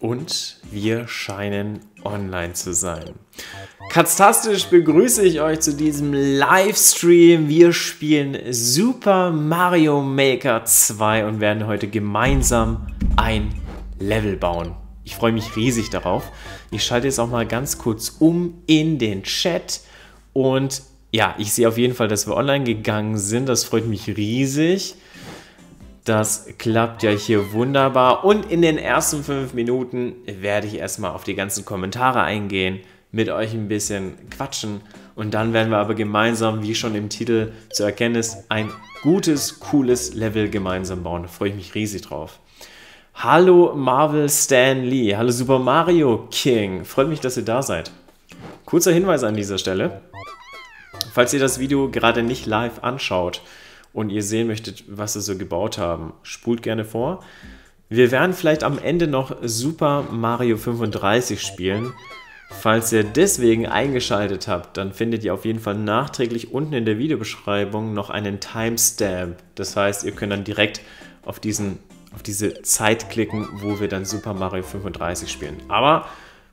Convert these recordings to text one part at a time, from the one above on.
Und wir scheinen online zu sein. Katztastisch begrüße ich euch zu diesem Livestream. Wir spielen Super Mario Maker 2 und werden heute gemeinsam ein Level bauen. Ich freue mich riesig darauf. Ich schalte jetzt auch mal ganz kurz um in den Chat. Und ja, ich sehe auf jeden Fall, dass wir online gegangen sind. Das freut mich riesig. Das klappt ja hier wunderbar und in den ersten 5 Minuten werde ich erstmal auf die ganzen Kommentare eingehen, mit euch ein bisschen quatschen und dann werden wir aber gemeinsam, wie schon im Titel zu erkennen ist, ein gutes, cooles Level gemeinsam bauen. Da freue ich mich riesig drauf. Hallo Marvel Stan Lee, hallo Super Mario King, freut mich, dass ihr da seid. Kurzer Hinweis an dieser Stelle, falls ihr das Video gerade nicht live anschaut, und ihr sehen möchtet, was wir so gebaut haben, spult gerne vor. Wir werden vielleicht am Ende noch Super Mario 35 spielen. Falls ihr deswegen eingeschaltet habt, dann findet ihr auf jeden Fall nachträglich unten in der Videobeschreibung noch einen Timestamp. Das heißt, ihr könnt dann direkt auf diese Zeit klicken, wo wir dann Super Mario 35 spielen. Aber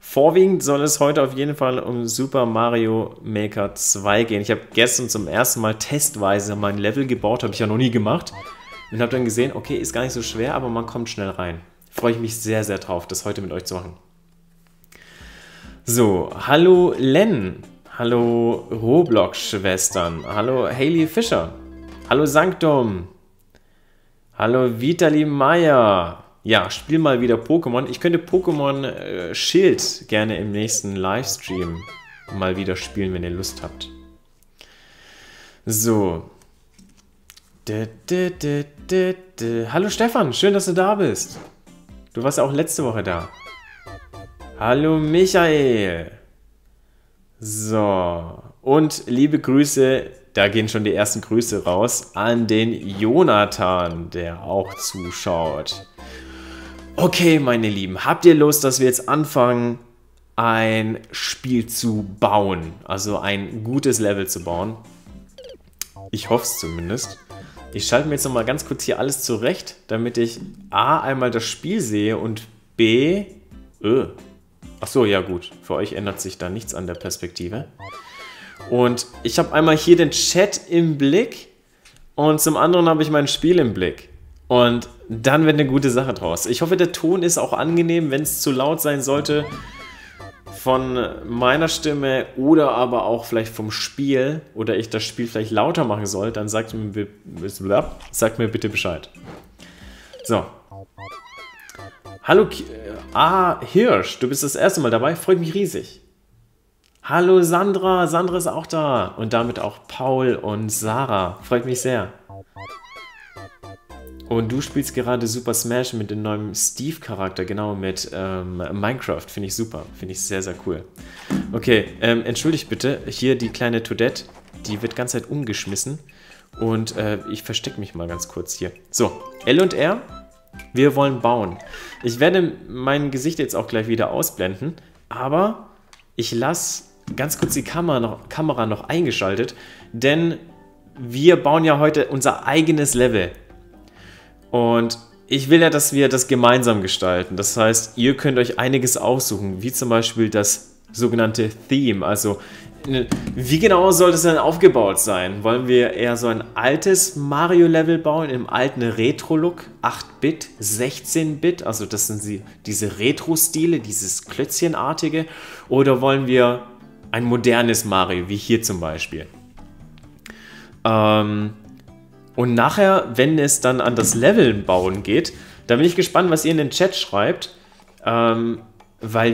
vorwiegend soll es heute auf jeden Fall um Super Mario Maker 2 gehen. Ich habe gestern zum ersten Mal testweise mein Level gebaut, habe ich ja noch nie gemacht. Und habe dann gesehen, okay, ist gar nicht so schwer, aber man kommt schnell rein. Freue ich mich sehr, sehr drauf, das heute mit euch zu machen. So, hallo Len, hallo Roblox-Schwestern, hallo Hayley Fischer, hallo Sanctum, hallo Vitali Meyer. Ja, spiel mal wieder Pokémon. Ich könnte Pokémon Schild gerne im nächsten Livestream mal wieder spielen, wenn ihr Lust habt. So. Hallo Stefan, schön, dass du da bist. Du warst ja auch letzte Woche da. Hallo Michael. So. Und liebe Grüße, da gehen schon die ersten Grüße raus, an den Jonathan, der auch zuschaut. Okay, meine Lieben, habt ihr Lust, dass wir jetzt anfangen, ein Spiel zu bauen? Also ein gutes Level zu bauen? Ich hoffe es zumindest. Ich schalte mir jetzt nochmal ganz kurz hier alles zurecht, damit ich A, einmal das Spiel sehe und B, achso, ja gut, für euch ändert sich da nichts an der Perspektive. Und ich habe einmal hier den Chat im Blick und zum anderen habe ich mein Spiel im Blick. Und dann wird eine gute Sache draus. Ich hoffe, der Ton ist auch angenehm, wenn es zu laut sein sollte von meiner Stimme oder aber auch vielleicht vom Spiel oder ich das Spiel vielleicht lauter machen soll, dann sagt mir bitte Bescheid. So. Hallo Hirsch, du bist das erste Mal dabei, freut mich riesig. Hallo Sandra, Sandra ist auch da und damit auch Paul und Sarah, freut mich sehr. Und du spielst gerade Super Smash mit dem neuen Steve-Charakter, genau, mit Minecraft. Finde ich super, finde ich sehr, sehr cool. Okay, entschuldigt bitte, hier die kleine Toadette, die wird die ganze Zeit umgeschmissen. Und ich verstecke mich mal ganz kurz hier. So, L und R, wir wollen bauen. Ich werde mein Gesicht jetzt auch gleich wieder ausblenden, aber ich lasse ganz kurz die Kamera noch eingeschaltet, denn wir bauen ja heute unser eigenes Level. Und ich will ja, dass wir das gemeinsam gestalten. Das heißt, ihr könnt euch einiges aussuchen, wie zum Beispiel das sogenannte Theme. Also, wie genau soll das denn aufgebaut sein? Wollen wir eher so ein altes Mario-Level bauen, im alten Retro-Look, 8-Bit, 16-Bit? Also das sind diese Retro-Stile, dieses Klötzchenartige. Oder wollen wir ein modernes Mario, wie hier zum Beispiel? Und nachher, wenn es dann an das Leveln bauen geht, da bin ich gespannt, was ihr in den Chat schreibt, weil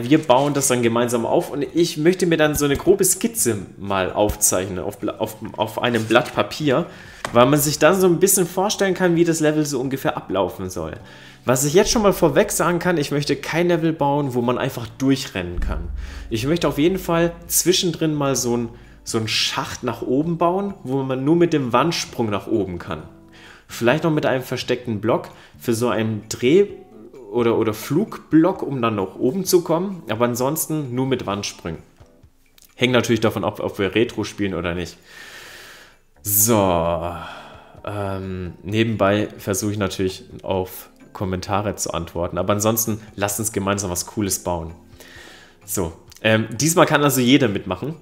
wir bauen das dann gemeinsam auf und ich möchte mir dann so eine grobe Skizze mal aufzeichnen auf einem Blatt Papier, weil man sich dann so ein bisschen vorstellen kann, wie das Level so ungefähr ablaufen soll. Was ich jetzt schon mal vorweg sagen kann, ich möchte kein Level bauen, wo man einfach durchrennen kann. Ich möchte auf jeden Fall zwischendrin mal so einen Schacht nach oben bauen, wo man nur mit dem Wandsprung nach oben kann. Vielleicht noch mit einem versteckten Block für so einen Dreh- oder Flugblock, um dann nach oben zu kommen, aber ansonsten nur mit Wandsprüngen. Hängt natürlich davon ab, ob wir Retro spielen oder nicht. So, nebenbei versuche ich natürlich auf Kommentare zu antworten. Aber ansonsten lasst uns gemeinsam was Cooles bauen. So, diesmal kann also jeder mitmachen.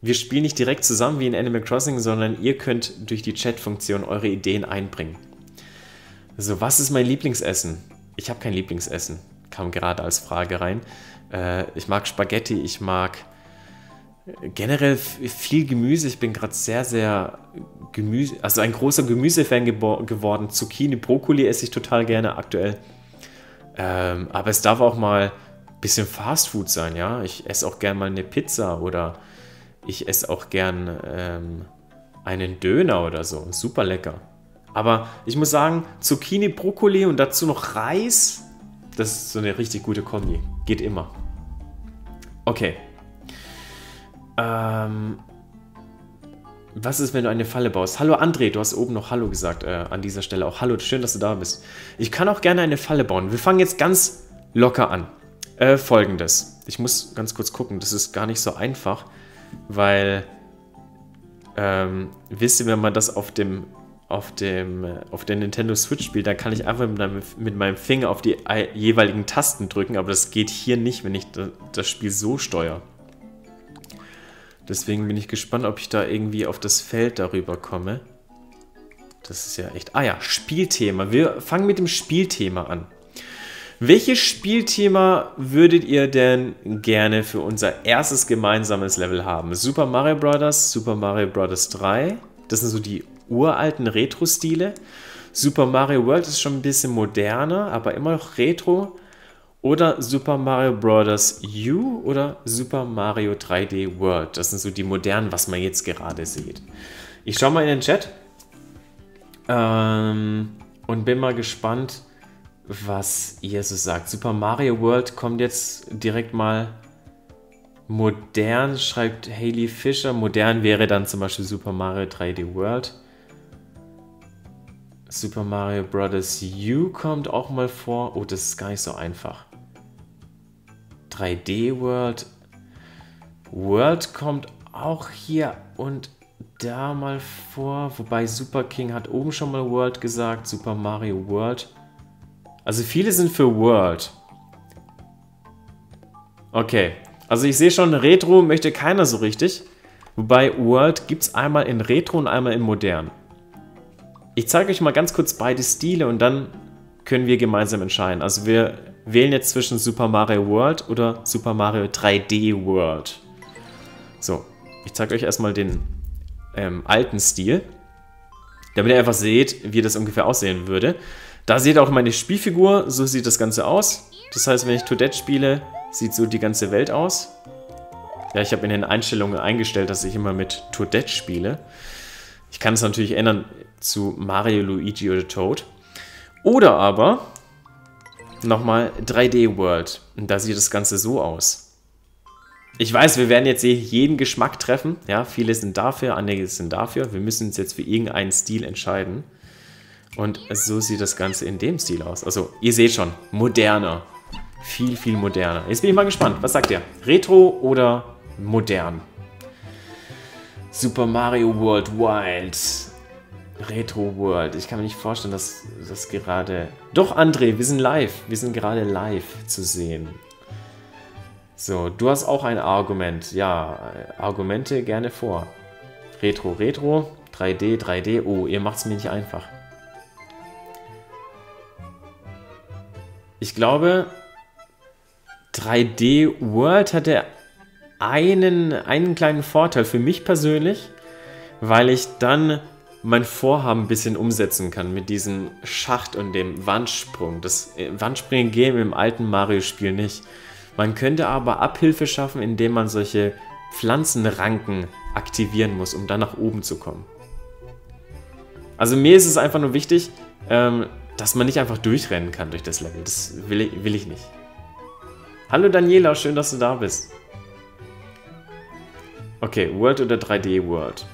Wir spielen nicht direkt zusammen wie in Animal Crossing, sondern ihr könnt durch die Chat-Funktion eure Ideen einbringen. So, was ist mein Lieblingsessen? Ich habe kein Lieblingsessen, kam gerade als Frage rein. Ich mag Spaghetti, ich mag generell viel Gemüse. Ich bin gerade sehr, sehr ein großer Gemüsefan geworden. Zucchini, Brokkoli esse ich total gerne aktuell. Aber es darf auch mal ein bisschen Fastfood sein, ja. Ich esse auch gerne mal eine Pizza oder ich esse auch gern einen Döner oder so. Super lecker. Aber ich muss sagen, Zucchini, Brokkoli und dazu noch Reis, das ist so eine richtig gute Kombi. Geht immer. Okay. Was ist, wenn du eine Falle baust? Hallo André, du hast oben noch Hallo gesagt an dieser Stelle. Auch Hallo, schön, dass du da bist. Ich kann auch gerne eine Falle bauen. Wir fangen jetzt ganz locker an. Folgendes. Ich muss ganz kurz gucken. Das ist gar nicht so einfach. Weil, wisst ihr, wenn man das auf der Nintendo Switch spielt, dann kann ich einfach mit meinem Finger auf die jeweiligen Tasten drücken, aber das geht hier nicht, wenn ich das Spiel so steuere. Deswegen bin ich gespannt, ob ich da irgendwie auf das Feld darüber komme. Das ist ja echt... Ah ja, Spielthema. Wir fangen mit dem Spielthema an. Welches Spielthema würdet ihr denn gerne für unser erstes gemeinsames Level haben? Super Mario Bros., Super Mario Bros. 3, das sind so die uralten Retro-Stile. Super Mario World ist schon ein bisschen moderner, aber immer noch Retro. Oder Super Mario Bros. U oder Super Mario 3D World. Das sind so die modernen, was man jetzt gerade sieht. Ich schaue mal in den Chat und bin mal gespannt, was ihr so sagt. Super Mario World kommt jetzt direkt mal modern, schreibt Hayley Fischer. Modern wäre dann zum Beispiel Super Mario 3D World. Super Mario Bros. U kommt auch mal vor. Oh, das ist gar nicht so einfach. 3D World. World kommt auch hier und da mal vor. Wobei Super King hat oben schon mal World gesagt. Super Mario World. Also viele sind für World. Okay, also ich sehe schon, Retro möchte keiner so richtig. Wobei World gibt es einmal in Retro und einmal in Modern. Ich zeige euch mal ganz kurz beide Stile und dann können wir gemeinsam entscheiden. Also wir wählen jetzt zwischen Super Mario World oder Super Mario 3D World. So, ich zeige euch erstmal den alten Stil, damit ihr einfach seht, wie das ungefähr aussehen würde. Da seht ihr auch meine Spielfigur, so sieht das Ganze aus. Das heißt, wenn ich Toadette spiele, sieht so die ganze Welt aus. Ja, ich habe in den Einstellungen eingestellt, dass ich immer mit Toadette spiele. Ich kann es natürlich ändern zu Mario, Luigi oder Toad. Oder aber nochmal 3D World. Und da sieht das Ganze so aus. Ich weiß, wir werden jetzt jeden Geschmack treffen. Ja, viele sind dafür, andere sind dafür. Wir müssen uns jetzt für irgendeinen Stil entscheiden. Und so sieht das Ganze in dem Stil aus. Also, ihr seht schon, moderner. Viel, viel moderner. Jetzt bin ich mal gespannt. Was sagt ihr? Retro oder modern? Super Mario World Wild. Retro World. Ich kann mir nicht vorstellen, dass das gerade... Doch, André, wir sind live. Wir sind gerade live zu sehen. So, du hast auch ein Argument. Ja, Argumente gerne vor. Retro, Retro. 3D, 3D. Oh, ihr macht es mir nicht einfach. Ich glaube, 3D World hatte einen kleinen Vorteil für mich persönlich, weil ich dann mein Vorhaben ein bisschen umsetzen kann mit diesem Schacht und dem Wandsprung. Das Wandspringen gehen im alten Mario-Spiel nicht. Man könnte aber Abhilfe schaffen, indem man solche Pflanzenranken aktivieren muss, um dann nach oben zu kommen. Also mir ist es einfach nur wichtig, dass man nicht einfach durchrennen kann durch das Level. Das will ich nicht. Hallo Daniela, schön, dass du da bist. Okay, World oder 3D World?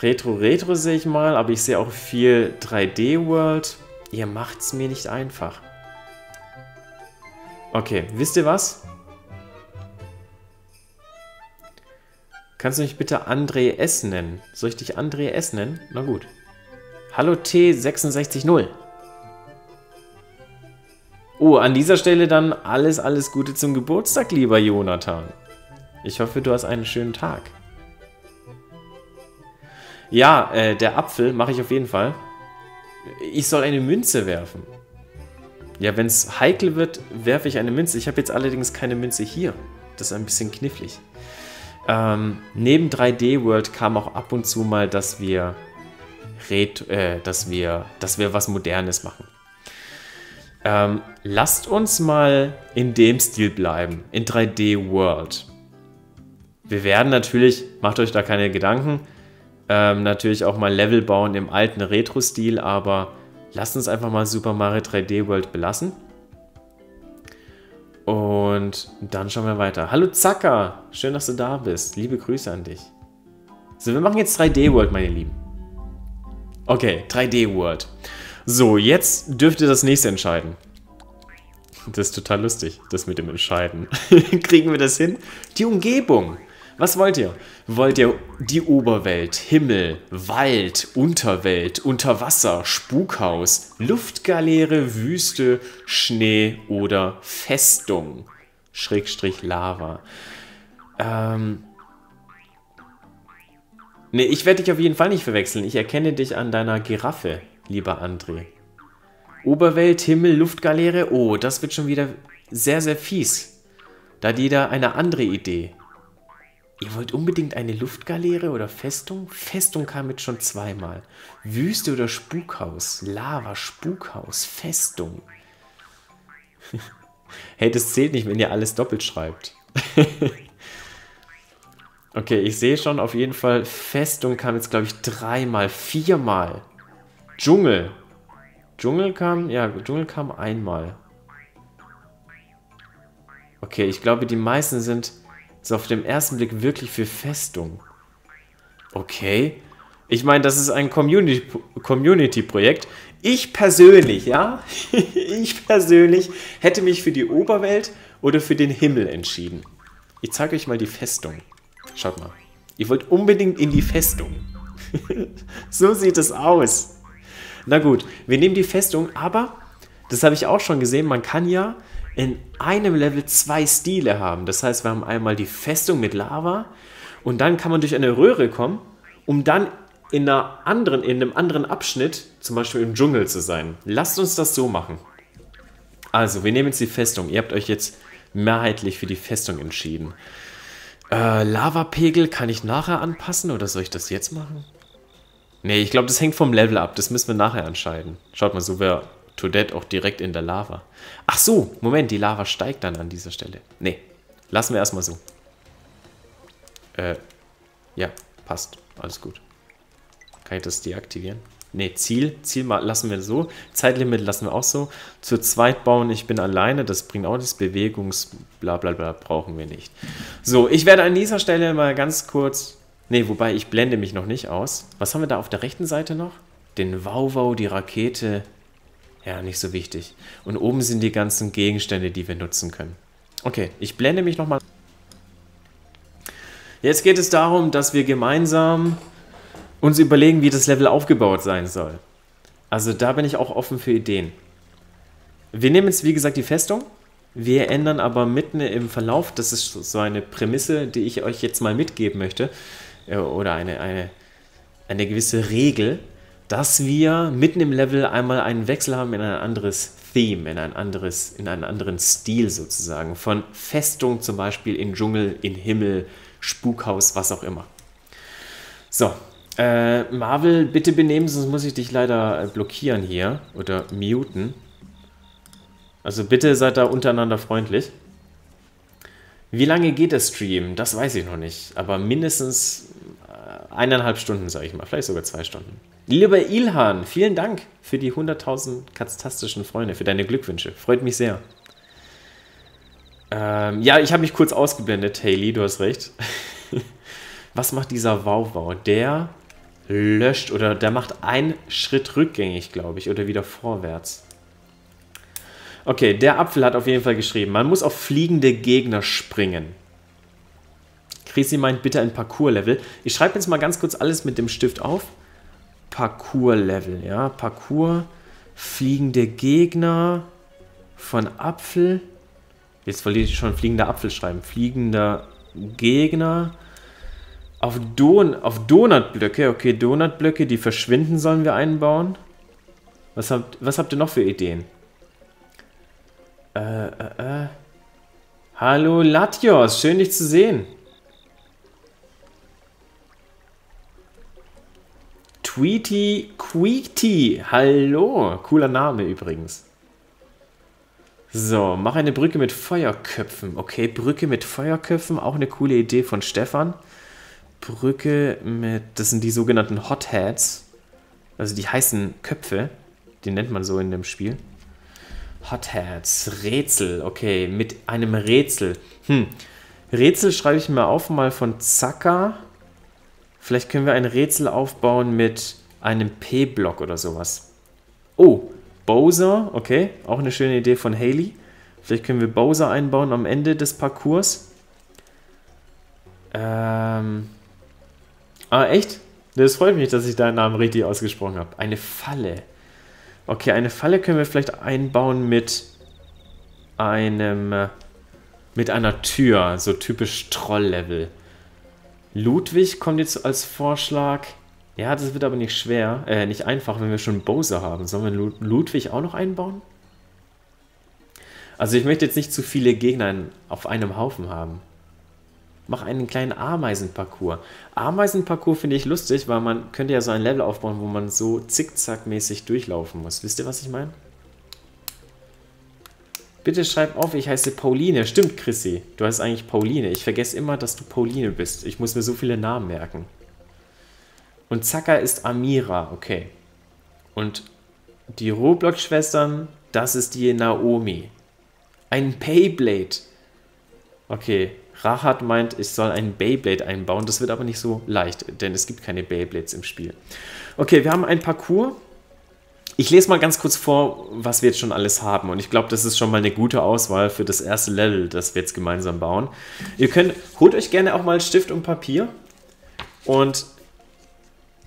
Retro, Retro sehe ich mal, aber ich sehe auch viel 3D World. Ihr macht's mir nicht einfach. Okay, wisst ihr was? Kannst du mich bitte André S. nennen? Soll ich dich André S. nennen? Na gut. Hallo T660. Oh, an dieser Stelle dann alles Gute zum Geburtstag, lieber Jonathan. Ich hoffe, du hast einen schönen Tag. Ja, der Apfel mache ich auf jeden Fall. Ich soll eine Münze werfen. Ja, wenn es heikel wird, werfe ich eine Münze. Ich habe jetzt allerdings keine Münze hier. Das ist ein bisschen knifflig. Neben 3D World kam auch ab und zu mal, dass wir was Modernes machen. Lasst uns mal in dem Stil bleiben, in 3D World. Wir werden natürlich, macht euch da keine Gedanken, natürlich auch mal Level bauen im alten Retro-Stil, aber lasst uns einfach mal Super Mario 3D World belassen. Und dann schauen wir weiter. Hallo Zacker, schön, dass du da bist. Liebe Grüße an dich. So, wir machen jetzt 3D World, meine Lieben. Okay, 3D World. So, jetzt dürft ihr das nächste entscheiden. Das ist total lustig, das mit dem Entscheiden. Kriegen wir das hin? Die Umgebung. Was wollt ihr? Wollt ihr die Oberwelt, Himmel, Wald, Unterwelt, Unterwasser, Spukhaus, Luftgaleere, Wüste, Schnee oder Festung? Schrägstrich Lava. Ne, ich werde dich auf jeden Fall nicht verwechseln. Ich erkenne dich an deiner Giraffe, lieber André. Oberwelt, Himmel, Luftgaleere. Oh, das wird schon wieder sehr fies. Da hat jeder eine andere Idee. Ihr wollt unbedingt eine Luftgaleere oder Festung? Festung kam jetzt schon zweimal. Wüste oder Spukhaus? Lava, Spukhaus, Festung. Hey, das zählt nicht, wenn ihr alles doppelt schreibt. Okay, ich sehe schon auf jeden Fall, Festung kam jetzt, glaube ich, dreimal, viermal. Dschungel. Dschungel kam einmal. Okay, ich glaube, die meisten sind so auf dem ersten Blick wirklich für Festung. Okay. Ich meine, das ist ein Community-Projekt. Ich persönlich, ja? Ich persönlich hätte mich für die Oberwelt oder für den Himmel entschieden. Ich zeige euch mal die Festung. Schaut mal. Ihr wollt unbedingt in die Festung. So sieht es aus. Na gut, wir nehmen die Festung, aber, das habe ich auch schon gesehen, man kann ja in einem Level zwei Stile haben. Das heißt, wir haben einmal die Festung mit Lava und dann kann man durch eine Röhre kommen, um dann in einem anderen Abschnitt, zum Beispiel im Dschungel, zu sein. Lasst uns das so machen. Also, wir nehmen jetzt die Festung. Ihr habt euch jetzt mehrheitlich für die Festung entschieden. Lavapegel kann ich nachher anpassen oder soll ich das jetzt machen? Ne, ich glaube, das hängt vom Level ab. Das müssen wir nachher entscheiden. Schaut mal, so wäre Toadette auch direkt in der Lava. Ach so, Moment, die Lava steigt dann an dieser Stelle. Ne, lassen wir erstmal so. Ja, passt. Alles gut. Kann ich das deaktivieren? Ne, Ziel lassen wir so. Zeitlimit lassen wir auch so. Zu zweit bauen, ich bin alleine. Das bringt auch das Bewegungs-Blablabla, brauchen wir nicht. So, ich werde an dieser Stelle mal ganz kurz... Ne, wobei, ich blende mich noch nicht aus. Was haben wir da auf der rechten Seite noch? Den Wauwau, die Rakete. Ja, nicht so wichtig. Und oben sind die ganzen Gegenstände, die wir nutzen können. Okay, ich blende mich nochmal. Jetzt geht es darum, dass wir gemeinsam uns überlegen, wie das Level aufgebaut sein soll. Also da bin ich auch offen für Ideen. Wir nehmen jetzt, wie gesagt, die Festung. Wir ändern aber mitten im Verlauf, das ist so eine Prämisse, die ich euch jetzt mal mitgeben möchte, oder eine gewisse Regel, dass wir mitten im Level einmal einen Wechsel haben in ein anderes Theme, in einen anderen Stil sozusagen. Von Festung zum Beispiel in Dschungel, in Himmel, Spukhaus, was auch immer. So, Marvel, bitte benehmen, sonst muss ich dich leider blockieren hier oder muten. Also bitte seid da untereinander freundlich. Wie lange geht der Stream? Das weiß ich noch nicht, aber mindestens 1,5 Stunden, sage ich mal, vielleicht sogar 2 Stunden. Lieber Ilhan, vielen Dank für die 100.000 katastastischen Freunde, für deine Glückwünsche. Freut mich sehr. Ja, ich habe mich kurz ausgeblendet, Hayley, du hast recht. Was macht dieser Wauwau? Der löscht oder der macht einen Schritt rückgängig, glaube ich, oder wieder vorwärts. Okay, der Apfel hat auf jeden Fall geschrieben, man muss auf fliegende Gegner springen. Chrissy meint bitte ein Parkour-Level. Ich schreibe jetzt mal ganz kurz alles mit dem Stift auf. Parkour-Level, ja. Parkour, fliegende Gegner, von Apfel. Jetzt verliere ich schon fliegender Apfel schreiben. Fliegender Gegner. Auf Donutblöcke. Okay, Donutblöcke, die verschwinden, sollen wir einbauen. Was habt ihr noch für Ideen? Hallo Latios, schön dich zu sehen. Tweety Queety, hallo. Cooler Name übrigens. So, mach eine Brücke mit Feuerköpfen. Okay, Brücke mit Feuerköpfen, auch eine coole Idee von Stefan. Brücke mit, das sind die sogenannten Hotheads. Also die heißen Köpfe, die nennt man so in dem Spiel. Hotheads, Rätsel, okay, mit einem Rätsel. Rätsel schreibe ich mir auf, mal von Zaka. Vielleicht können wir ein Rätsel aufbauen mit einem P-Block oder sowas. Oh, Bowser, okay, auch eine schöne Idee von Haley. Vielleicht können wir Bowser einbauen am Ende des Parcours. Ah, echt? Das freut mich, dass ich deinen Namen richtig ausgesprochen habe. Eine Falle. Okay, eine Falle können wir vielleicht einbauen mit einem, mit einer Tür, so typisch Troll-Level. Ludwig kommt jetzt als Vorschlag. Ja, das wird aber nicht schwer, nicht einfach, wenn wir schon Bowser haben. Sollen wir Ludwig auch noch einbauen? Also ich möchte jetzt nicht zu viele Gegner auf einem Haufen haben. Mach einen kleinen Ameisenparcours. Ameisenparcours finde ich lustig, weil man könnte ja so ein Level aufbauen, wo man so zickzackmäßig durchlaufen muss. Wisst ihr, was ich meine? Bitte schreib auf, ich heiße Pauline. Stimmt, Chrissy, du heißt eigentlich Pauline. Ich vergesse immer, dass du Pauline bist. Ich muss mir so viele Namen merken. Und Zaka ist Amira, okay. Und die Roblox-Schwestern, das ist die Naomi. Ein Beyblade. Okay. Rachat meint, ich soll einen Beyblade einbauen. Das wird aber nicht so leicht, denn es gibt keine Beyblades im Spiel. Okay, wir haben ein Parcours. Ich lese mal ganz kurz vor, was wir jetzt schon alles haben. Und ich glaube, das ist schon mal eine gute Auswahl für das erste Level, das wir jetzt gemeinsam bauen. Ihr könnt, holt euch gerne auch mal Stift und Papier und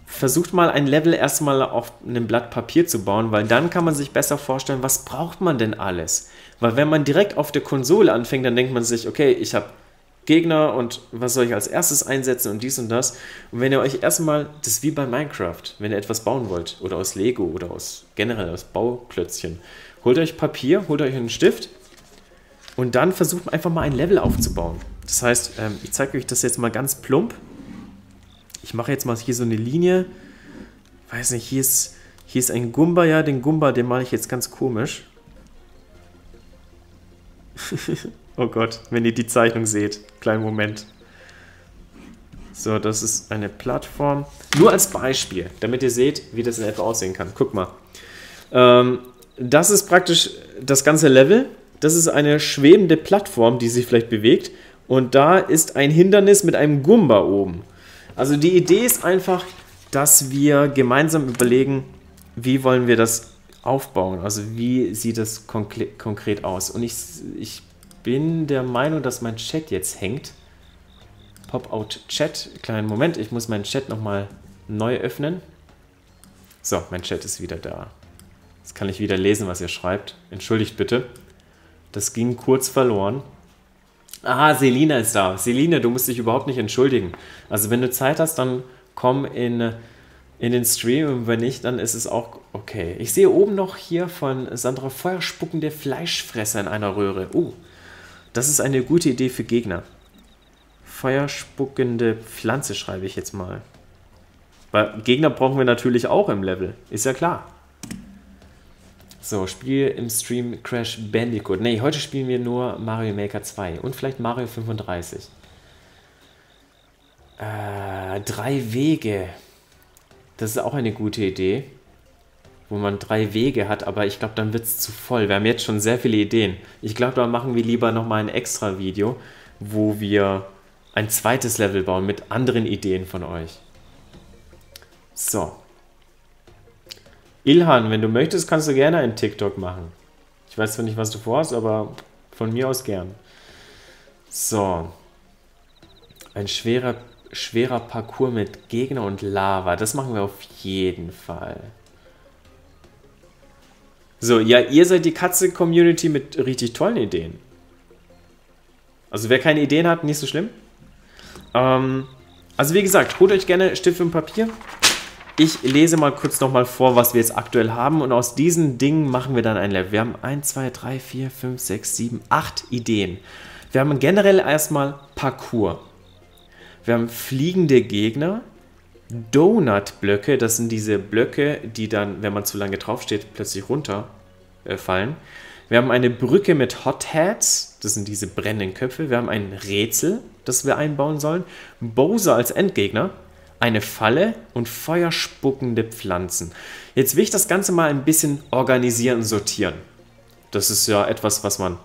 versucht mal ein Level erstmal auf einem Blatt Papier zu bauen, weil dann kann man sich besser vorstellen, was braucht man denn alles? Weil wenn man direkt auf der Konsole anfängt, dann denkt man sich, okay, ich habe Gegner und was soll ich als erstes einsetzen und dies und das. Und wenn ihr euch erstmal, das ist wie bei Minecraft, wenn ihr etwas bauen wollt oder aus Lego oder aus generell aus Bauklötzchen, holt euch Papier, holt euch einen Stift und dann versucht einfach mal ein Level aufzubauen. Das heißt, ich zeige euch das jetzt mal ganz plump. Ich mache jetzt mal hier so eine Linie. Weiß nicht, hier ist ein Goomba, ja, den Goomba, den male ich jetzt ganz komisch. Oh Gott, wenn ihr die Zeichnung seht. Kleinen Moment. So, das ist eine Plattform. Nur als Beispiel, damit ihr seht, wie das in etwa aussehen kann. Guck mal. Das ist praktisch das ganze Level. Das ist eine schwebende Plattform, die sich vielleicht bewegt. Und da ist ein Hindernis mit einem Goomba oben. Also die Idee ist einfach, dass wir gemeinsam überlegen, wie wollen wir das aufbauen. Also wie sieht das konkret aus. Und ich bin der Meinung, dass mein Chat jetzt hängt. Pop-out-Chat. Kleinen Moment, ich muss meinen Chat nochmal neu öffnen. So, mein Chat ist wieder da. Jetzt kann ich wieder lesen, was ihr schreibt. Entschuldigt bitte. Das ging kurz verloren. Ah, Selina ist da. Selina, du musst dich überhaupt nicht entschuldigen. Also wenn du Zeit hast, dann komm in den Stream, und wenn nicht, dann ist es auch okay. Ich sehe oben noch hier von Sandra Feuerspuckende Fleischfresser in einer Röhre. Das ist eine gute Idee für Gegner. Feuerspuckende Pflanze schreibe ich jetzt mal. Weil Gegner brauchen wir natürlich auch im Level. Ist ja klar. So, Spiel im Stream Crash Bandicoot. Nee, heute spielen wir nur Mario Maker 2 und vielleicht Mario 35. 3 Wege. Das ist auch eine gute Idee. Wo man 3 Wege hat, aber ich glaube, dann wird es zu voll. Wir haben jetzt schon sehr viele Ideen. Ich glaube, da machen wir lieber nochmal ein extra Video, wo wir ein zweites Level bauen mit anderen Ideen von euch. So. Ilhan, wenn du möchtest, kannst du gerne einen TikTok machen. Ich weiß zwar nicht, was du vorhast, aber von mir aus gern. So. Ein schwerer Parcours mit Gegner und Lava. Das machen wir auf jeden Fall. So, ja, ihr seid die Katze-Community mit richtig tollen Ideen. Also wer keine Ideen hat, nicht so schlimm. Also wie gesagt, holt euch gerne Stift und Papier. Ich lese mal kurz nochmal vor, was wir jetzt aktuell haben. Und aus diesen Dingen machen wir dann ein Level. Wir haben 1, 2, 3, 4, 5, 6, 7, 8 Ideen. Wir haben generell erstmal Parcours. Wir haben fliegende Gegner. Donut-Blöcke, das sind diese Blöcke, die dann, wenn man zu lange draufsteht, plötzlich runterfallen. Wir haben eine Brücke mit Hot Hats, das sind diese brennenden Köpfe. Wir haben ein Rätsel, das wir einbauen sollen. Bowser als Endgegner, eine Falle und feuerspuckende Pflanzen. Jetzt will ich das Ganze mal ein bisschen organisieren und sortieren. Das ist ja etwas, was man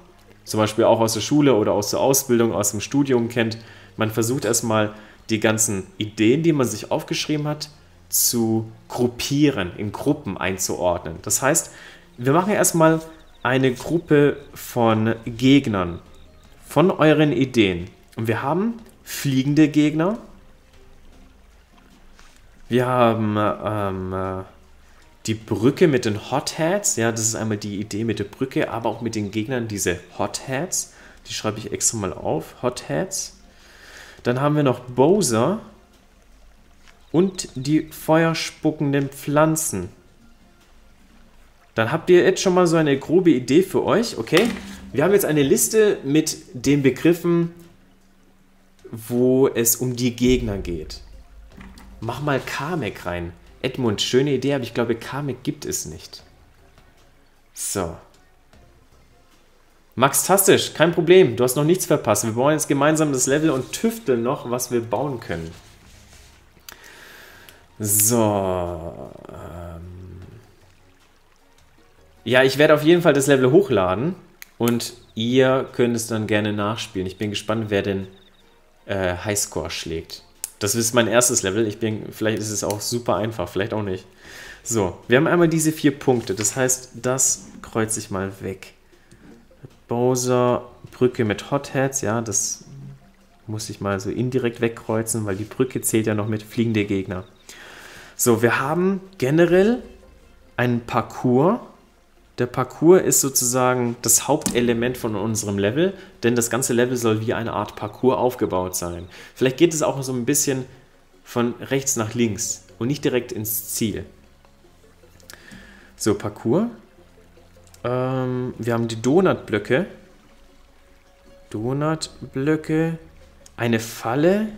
zum Beispiel auch aus der Schule oder aus der Ausbildung, aus dem Studium kennt. Man versucht erstmal die ganzen Ideen, die man sich aufgeschrieben hat, zu gruppieren, in Gruppen einzuordnen. Das heißt, wir machen erstmal eine Gruppe von Gegnern, von euren Ideen. Und wir haben fliegende Gegner, wir haben die Brücke mit den Hot Hats, ja, das ist einmal die Idee mit der Brücke, aber auch mit den Gegnern diese Hot Hats, die schreibe ich extra mal auf, Hot Hats. Dann haben wir noch Bowser und die feuerspuckenden Pflanzen. Dann habt ihr jetzt schon mal so eine grobe Idee für euch, okay? Wir haben jetzt eine Liste mit den Begriffen, wo es um die Gegner geht. Mach mal Kamek rein. Edmund, schöne Idee, aber ich glaube, Kamek gibt es nicht. So. Maxtastisch, kein Problem, du hast noch nichts verpasst. Wir bauen jetzt gemeinsam das Level und tüfteln noch, was wir bauen können. So. Ja, ich werde auf jeden Fall das Level hochladen und ihr könnt es dann gerne nachspielen. Ich bin gespannt, wer den Highscore schlägt. Das ist mein erstes Level. Vielleicht ist es auch super einfach, vielleicht auch nicht. So, wir haben einmal diese 4 Punkte. Das heißt, das kreuze ich mal weg. Bowser, Brücke mit Hot Hats, ja, das muss ich mal so indirekt wegkreuzen, weil die Brücke zählt ja noch mit fliegende Gegner. So, wir haben generell einen Parcours. Der Parcours ist sozusagen das Hauptelement von unserem Level, denn das ganze Level soll wie eine Art Parcours aufgebaut sein. Vielleicht geht es auch so ein bisschen von rechts nach links und nicht direkt ins Ziel. So, Parcours. Wir haben die Donutblöcke. Donutblöcke. Eine Falle.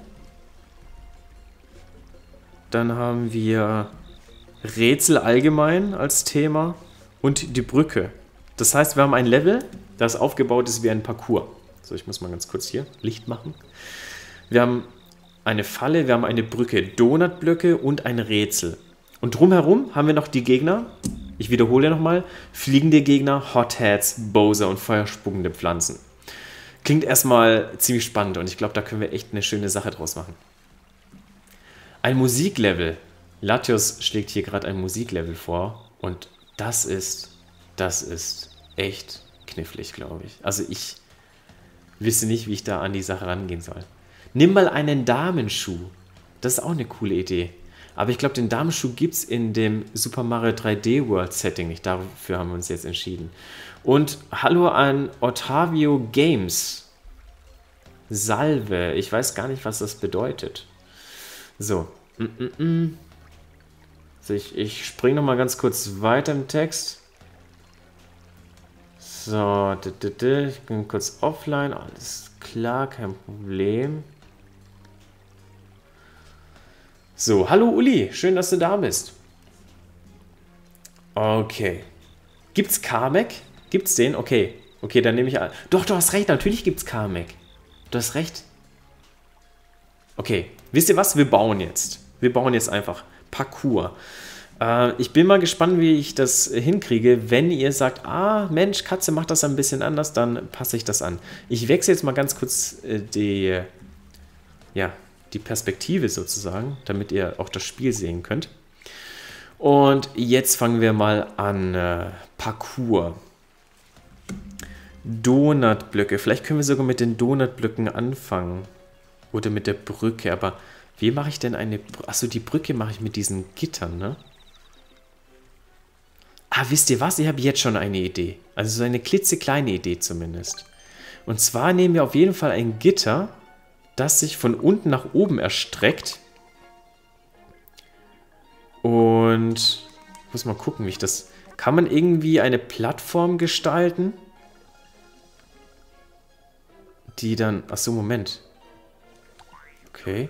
Dann haben wir Rätsel allgemein als Thema. Und die Brücke. Das heißt, wir haben ein Level, das aufgebaut ist wie ein Parcours. So, ich muss mal ganz kurz hier Licht machen. Wir haben eine Falle, wir haben eine Brücke, Donutblöcke und ein Rätsel. Und drumherum haben wir noch die Gegner. Ich wiederhole nochmal, fliegende Gegner, Hot Hats, Bowser und feuerspuckende Pflanzen. Klingt erstmal ziemlich spannend und ich glaube, da können wir echt eine schöne Sache draus machen. Ein Musiklevel. Latios schlägt hier gerade ein Musiklevel vor und das ist echt knifflig, glaube ich. Also ich wüsste nicht, wie ich da an die Sache rangehen soll. Nimm mal einen Damenschuh. Das ist auch eine coole Idee. Aber ich glaube, den Damenschuh gibt es in dem Super Mario 3D World Setting nicht. Dafür haben wir uns jetzt entschieden. Und hallo an Ottavio Games. Salve. Ich weiß gar nicht, was das bedeutet. So. So, ich springe nochmal ganz kurz weiter im Text. So. Ich bin kurz offline. Alles klar, kein Problem. So, hallo Uli, schön, dass du da bist. Okay. Gibt's Kamek? Gibt's den? Okay. Okay, dann nehme ich an. Doch, du hast recht, natürlich gibt's Kamek. Du hast recht. Okay, wisst ihr was? Wir bauen jetzt. Wir bauen jetzt einfach Parcours. Ich bin mal gespannt, wie ich das hinkriege. Wenn ihr sagt, ah, Mensch, Katze macht das ein bisschen anders, dann passe ich das an. Ich wechsle jetzt mal ganz kurz die Perspektive sozusagen, damit ihr auch das Spiel sehen könnt. Und jetzt fangen wir mal an. Parcours. Donutblöcke. Vielleicht können wir sogar mit den Donutblöcken anfangen. Oder mit der Brücke. Aber wie mache ich denn eine... Achso, die Brücke mache ich mit diesen Gittern, ne? Ah, wisst ihr was? Ich habe jetzt schon eine Idee. Also so eine klitzekleine Idee zumindest. Und zwar nehmen wir auf jeden Fall ein Gitter, das sich von unten nach oben erstreckt. Und ich muss mal gucken, wie ich das... Kann man irgendwie eine Plattform gestalten? Die dann... Achso, Moment. Okay.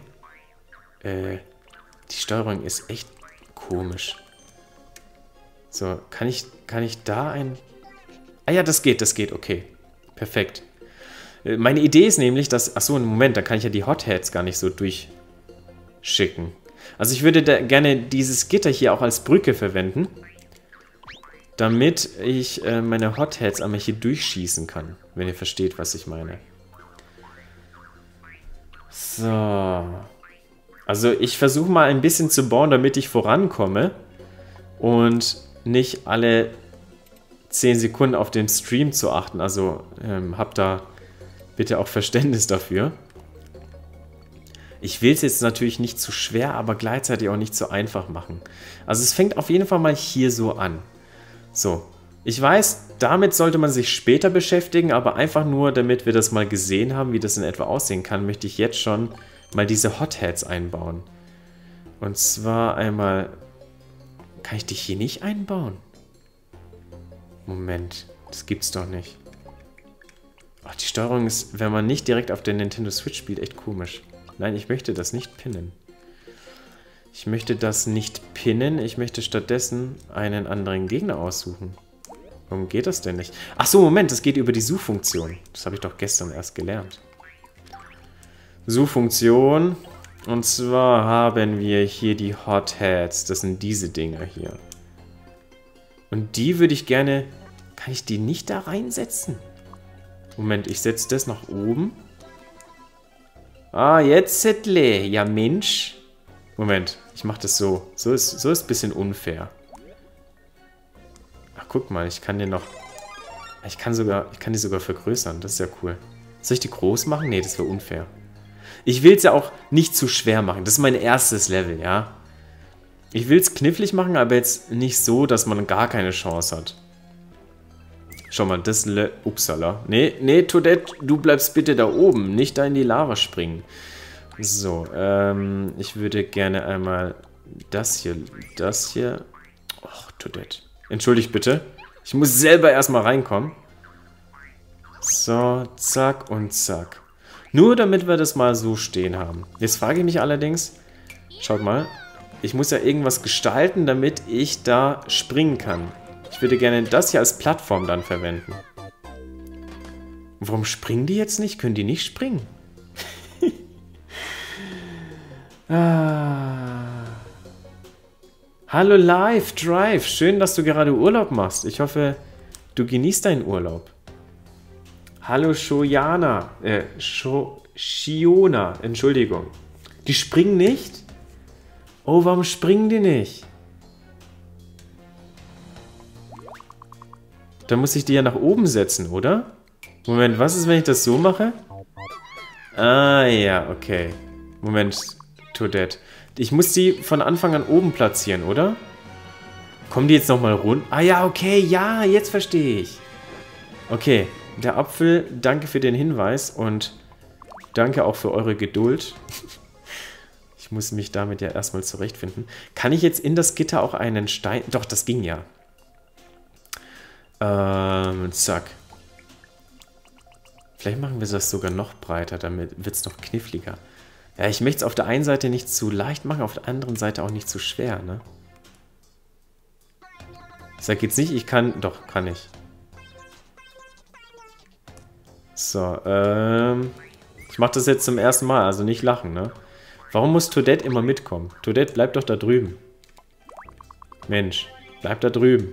Die Steuerung ist echt komisch. So, kann ich da ein... Ah ja, das geht, okay. Perfekt. Meine Idee ist nämlich, dass... Achso, Moment, da kann ich ja die Hotheads gar nicht so durchschicken. Also ich würde da gerne dieses Gitter hier auch als Brücke verwenden, damit ich meine Hotheads einmal hier durchschießen kann, wenn ihr versteht, was ich meine. So. Also ich versuche mal ein bisschen zu bauen, damit ich vorankomme und nicht alle 10 Sekunden auf den Stream zu achten. Also habt da bitte auch Verständnis dafür. Ich will es jetzt natürlich nicht zu schwer, aber gleichzeitig auch nicht zu einfach machen. Also es fängt auf jeden Fall mal hier so an. So, ich weiß, damit sollte man sich später beschäftigen, aber einfach nur, damit wir das mal gesehen haben, wie das in etwa aussehen kann, möchte ich jetzt schon mal diese Hotheads einbauen. Und zwar einmal... Kann ich dich hier nicht einbauen? Moment, das gibt's doch nicht. Ach, die Steuerung ist, wenn man nicht direkt auf der Nintendo Switch spielt, echt komisch. Nein, ich möchte das nicht pinnen. Ich möchte das nicht pinnen. Ich möchte stattdessen einen anderen Gegner aussuchen. Warum geht das denn nicht? Ach so, Moment, das geht über die Suchfunktion. Das habe ich doch gestern erst gelernt. Suchfunktion. Und zwar haben wir hier die Hotheads. Das sind diese Dinger hier. Und die würde ich gerne... Kann ich die nicht da reinsetzen? Moment, ich setze das nach oben. Ah, jetzt Settle. Ja, Mensch. Moment, ich mache das so. So ist ein bisschen unfair. Ach, guck mal, ich kann den noch... Ich kann die sogar vergrößern. Das ist ja cool. Soll ich die groß machen? Nee, das wäre unfair. Ich will es ja auch nicht zu schwer machen. Das ist mein erstes Level, ja. Ich will es knifflig machen, aber jetzt nicht so, dass man gar keine Chance hat. Schau mal, das... Upsala. Nee, Toadette, du bleibst bitte da oben. Nicht da in die Lava springen. So, ich würde gerne einmal das hier... Och, Toadette. Entschuldigt bitte. Ich muss selber erstmal reinkommen. So, zack und zack. Nur damit wir das mal so stehen haben. Jetzt frage ich mich allerdings... Schaut mal. Ich muss ja irgendwas gestalten, damit ich da springen kann. Ich würde gerne das hier als Plattform dann verwenden. Und warum springen die jetzt nicht? Können die nicht springen? Ah. Hallo Live Drive, schön, dass du gerade Urlaub machst. Ich hoffe, du genießt deinen Urlaub. Hallo Shoyana, Shiona, Entschuldigung. Die springen nicht? Oh, warum springen die nicht? Da muss ich die ja nach oben setzen, oder? Moment, was ist, wenn ich das so mache? Ah, ja, okay. Moment, Toadette. Ich muss die von Anfang an oben platzieren, oder? Kommen die jetzt nochmal runter? Ah ja, okay, ja, jetzt verstehe ich. Okay, der Apfel, danke für den Hinweis und danke auch für eure Geduld. Ich muss mich damit ja erstmal zurechtfinden. Kann ich jetzt in das Gitter auch einen Stein... Doch, das ging ja. Zack. Vielleicht machen wir das sogar noch breiter, damit wird es noch kniffliger. Ja, ich möchte es auf der einen Seite nicht zu leicht machen, auf der anderen Seite auch nicht zu schwer, ne? Ich sag jetzt nicht, ich kann... Doch, kann ich. So, ich mache das jetzt zum ersten Mal, also nicht lachen, ne? Warum muss Toadette immer mitkommen? Toadette, bleib doch da drüben. Mensch, bleib da drüben.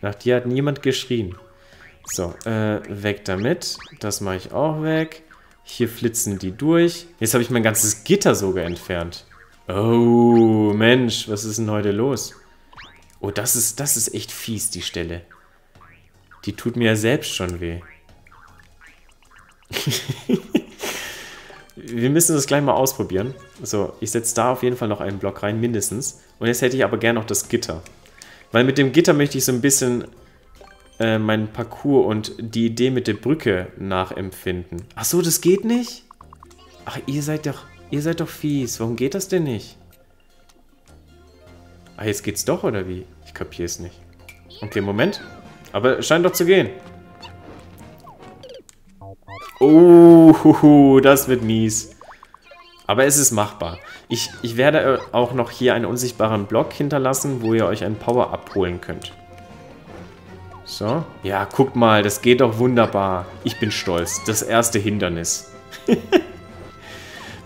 Nach dir hat niemand geschrien. So, weg damit. Das mache ich auch weg. Hier flitzen die durch. Jetzt habe ich mein ganzes Gitter sogar entfernt. Oh, Mensch, was ist denn heute los? Oh, das ist echt fies, die Stelle. Die tut mir ja selbst schon weh. Wir müssen das gleich mal ausprobieren. So, ich setze da auf jeden Fall noch einen Block rein, mindestens. Und jetzt hätte ich aber gern noch das Gitter. Weil mit dem Gitter möchte ich so ein bisschen meinen Parcours und die Idee mit der Brücke nachempfinden. Ach so, das geht nicht? Ach, ihr seid doch fies. Warum geht das denn nicht? Ah, jetzt geht's doch, oder wie? Ich kapiere es nicht. Okay, Moment. Aber scheint doch zu gehen. Oh, das wird mies. Aber es ist machbar. Ich werde auch noch hier einen unsichtbaren Block hinterlassen, wo ihr euch ein Power-Up holen könnt. So. Ja, guck mal, das geht doch wunderbar. Ich bin stolz. Das erste Hindernis.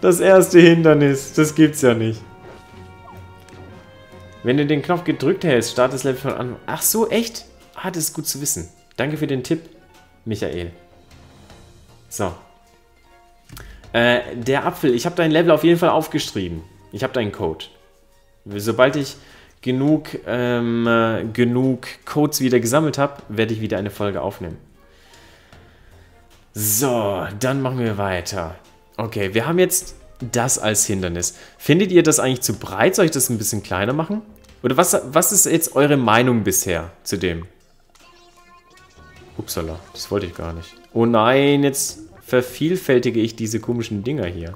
Das erste Hindernis. Das gibt's ja nicht. Wenn du den Knopf gedrückt hältst, startet das Level von an. Ach so, echt? Ah, das ist gut zu wissen. Danke für den Tipp, Michael. So. Der Apfel. Ich habe dein Level auf jeden Fall aufgeschrieben. Ich habe deinen Code. Sobald ich genug Codes wieder gesammelt habe, werde ich wieder eine Folge aufnehmen. So, dann machen wir weiter. Okay, wir haben jetzt das als Hindernis. Findet ihr das eigentlich zu breit? Soll ich das ein bisschen kleiner machen? Oder was ist jetzt eure Meinung bisher zu dem? Upsala, das wollte ich gar nicht. Oh nein, jetzt vervielfältige ich diese komischen Dinger hier.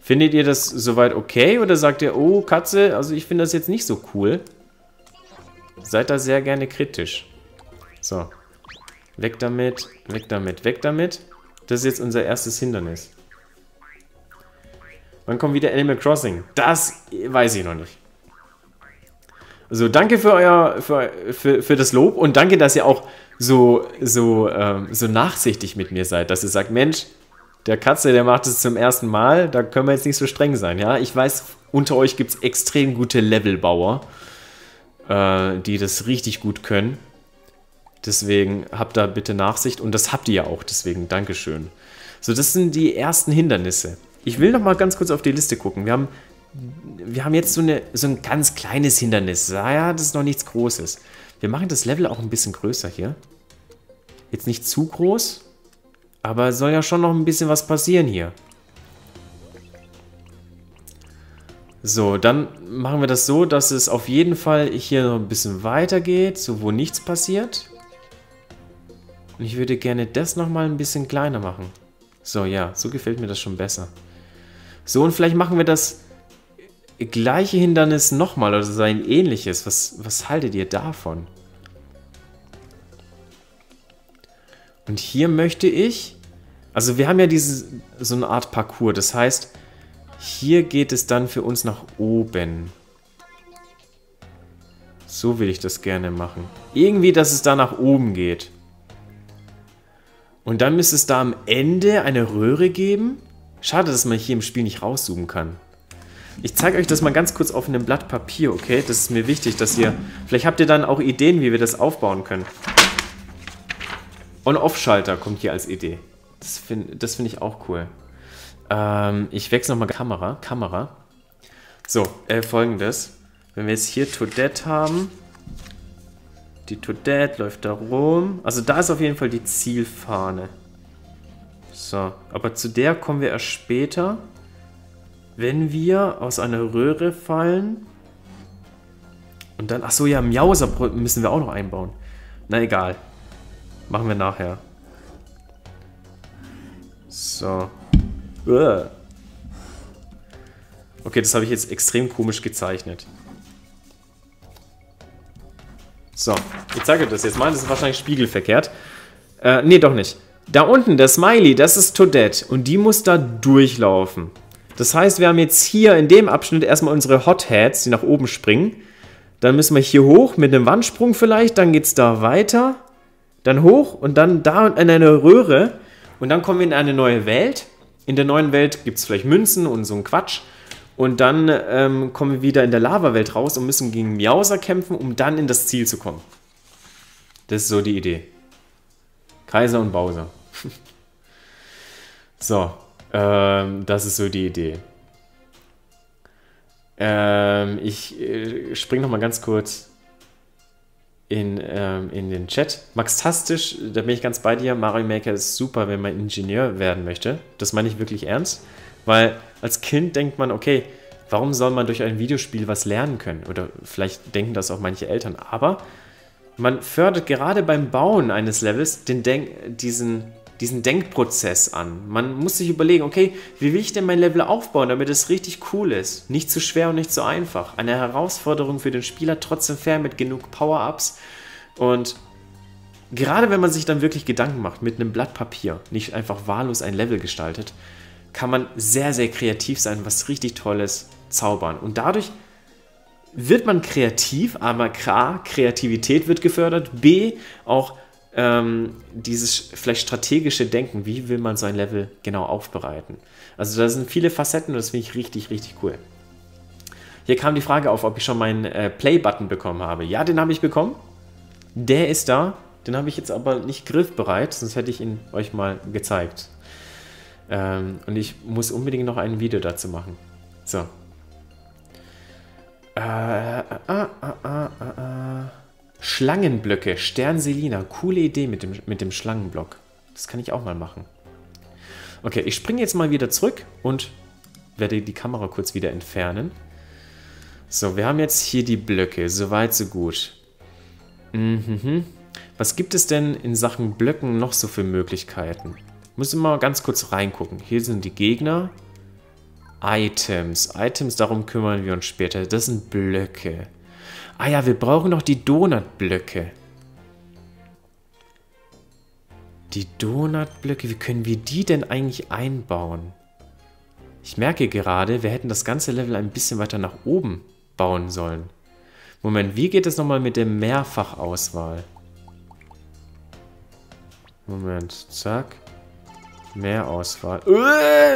Findet ihr das soweit okay? Oder sagt ihr, oh Katze, also ich finde das jetzt nicht so cool. Seid da sehr gerne kritisch. So. Weg damit, weg damit, weg damit. Das ist jetzt unser erstes Hindernis. Wann kommt wieder Animal Crossing? Das weiß ich noch nicht. Also danke für das Lob und danke, dass ihr auch so nachsichtig mit mir seid, dass ihr sagt, Mensch, der Katze, der macht es zum ersten Mal, da können wir jetzt nicht so streng sein, ja? Ich weiß, unter euch gibt es extrem gute Levelbauer, die das richtig gut können. Deswegen habt da bitte Nachsicht und das habt ihr ja auch, deswegen Dankeschön. So, das sind die ersten Hindernisse. Ich will noch mal ganz kurz auf die Liste gucken. Wir haben jetzt so ein ganz kleines Hindernis. Ja, das ist noch nichts Großes. Wir machen das Level auch ein bisschen größer hier. Jetzt nicht zu groß, aber soll ja schon noch ein bisschen was passieren hier. So, dann machen wir das so, dass es auf jeden Fall hier noch ein bisschen weiter geht, so wo nichts passiert. Und ich würde gerne das noch mal ein bisschen kleiner machen. So, ja, so gefällt mir das schon besser. So, und vielleicht machen wir das gleiche Hindernis nochmal oder so ein ähnliches. Was haltet ihr davon? Und hier möchte ich... Also wir haben ja so eine Art Parcours. Das heißt, hier geht es dann für uns nach oben. So will ich das gerne machen. Irgendwie, dass es da nach oben geht. Und dann müsste es da am Ende eine Röhre geben. Schade, dass man hier im Spiel nicht rauszoomen kann. Ich zeige euch das mal ganz kurz auf einem Blatt Papier, okay? Das ist mir wichtig, dass ihr... Vielleicht habt ihr dann auch Ideen, wie wir das aufbauen können. On-Off-Schalter kommt hier als Idee. Das find ich auch cool. Ich wechsle nochmal Kamera. So, folgendes. Wenn wir jetzt hier Toadette haben... Die Toadette läuft da rum. Also da ist auf jeden Fall die Zielfahne. So, aber zu der kommen wir erst später... Wenn wir aus einer Röhre fallen und dann... Achso, ja, Miauser müssen wir auch noch einbauen. Na egal. Machen wir nachher. So. Okay, das habe ich jetzt extrem komisch gezeichnet. So, ich zeige euch das jetzt mal. Das ist wahrscheinlich spiegelverkehrt. Nee, doch nicht. Da unten, der Smiley, das ist Toadette. Und die muss da durchlaufen. Das heißt, wir haben jetzt hier in dem Abschnitt erstmal unsere Hotheads, die nach oben springen. Dann müssen wir hier hoch mit einem Wandsprung vielleicht, dann geht es da weiter. Dann hoch und dann da in eine Röhre. Und dann kommen wir in eine neue Welt. In der neuen Welt gibt es vielleicht Münzen und so ein Quatsch. Und dann kommen wir wieder in der Lava-Welt raus und müssen gegen Miauser kämpfen, um dann in das Ziel zu kommen. Das ist so die Idee. Kaiser und Bowser. So. Das ist so die Idee. Ich springe nochmal ganz kurz in den Chat. Maxtastisch, da bin ich ganz bei dir. Mario Maker ist super, wenn man Ingenieur werden möchte. Das meine ich wirklich ernst, weil als Kind denkt man, okay, Warum soll man durch ein Videospiel was lernen können? Oder vielleicht denken das auch manche Eltern. Aber man fördert gerade beim Bauen eines Levels diesen Denkprozess an. Man muss sich überlegen, okay, wie will ich denn mein Level aufbauen, damit es richtig cool ist? Nicht zu schwer und nicht zu einfach. Eine Herausforderung für den Spieler, trotzdem fair mit genug Power-Ups. Und gerade wenn man sich dann wirklich Gedanken macht, mit einem Blatt Papier, nicht einfach wahllos ein Level gestaltet, kann man sehr, sehr kreativ sein, was richtig Tolles zaubern. Und dadurch wird man kreativ, aber A, Kreativität wird gefördert, B, auch dieses vielleicht strategische Denken, wie will man so ein Level genau aufbereiten. Also da sind viele Facetten und das finde ich richtig, richtig cool. Hier kam die Frage auf, ob ich schon meinen Play-Button bekommen habe. Ja, den habe ich bekommen. Der ist da. Den habe ich jetzt aber nicht griffbereit, sonst hätte ich ihn euch mal gezeigt. Und ich muss unbedingt noch ein Video dazu machen. So. Schlangenblöcke, Stern Selina. Coole Idee mit dem Schlangenblock. Das kann ich auch mal machen. Okay, ich springe jetzt mal wieder zurück und werde die Kamera kurz wieder entfernen. So, wir haben jetzt hier die Blöcke. Soweit, so gut. Mhm. Was gibt es denn in Sachen Blöcken noch so für Möglichkeiten? Muss mal ganz kurz reingucken. Hier sind die Gegner. Items. Items, darum kümmern wir uns später. Das sind Blöcke. Ah ja, wir brauchen noch die Donutblöcke. Die Donutblöcke, wie können wir die denn eigentlich einbauen? Ich merke gerade, wir hätten das ganze Level ein bisschen weiter nach oben bauen sollen. Moment, wie geht es nochmal mit der Mehrfachauswahl? Moment, zack. Mehr Auswahl.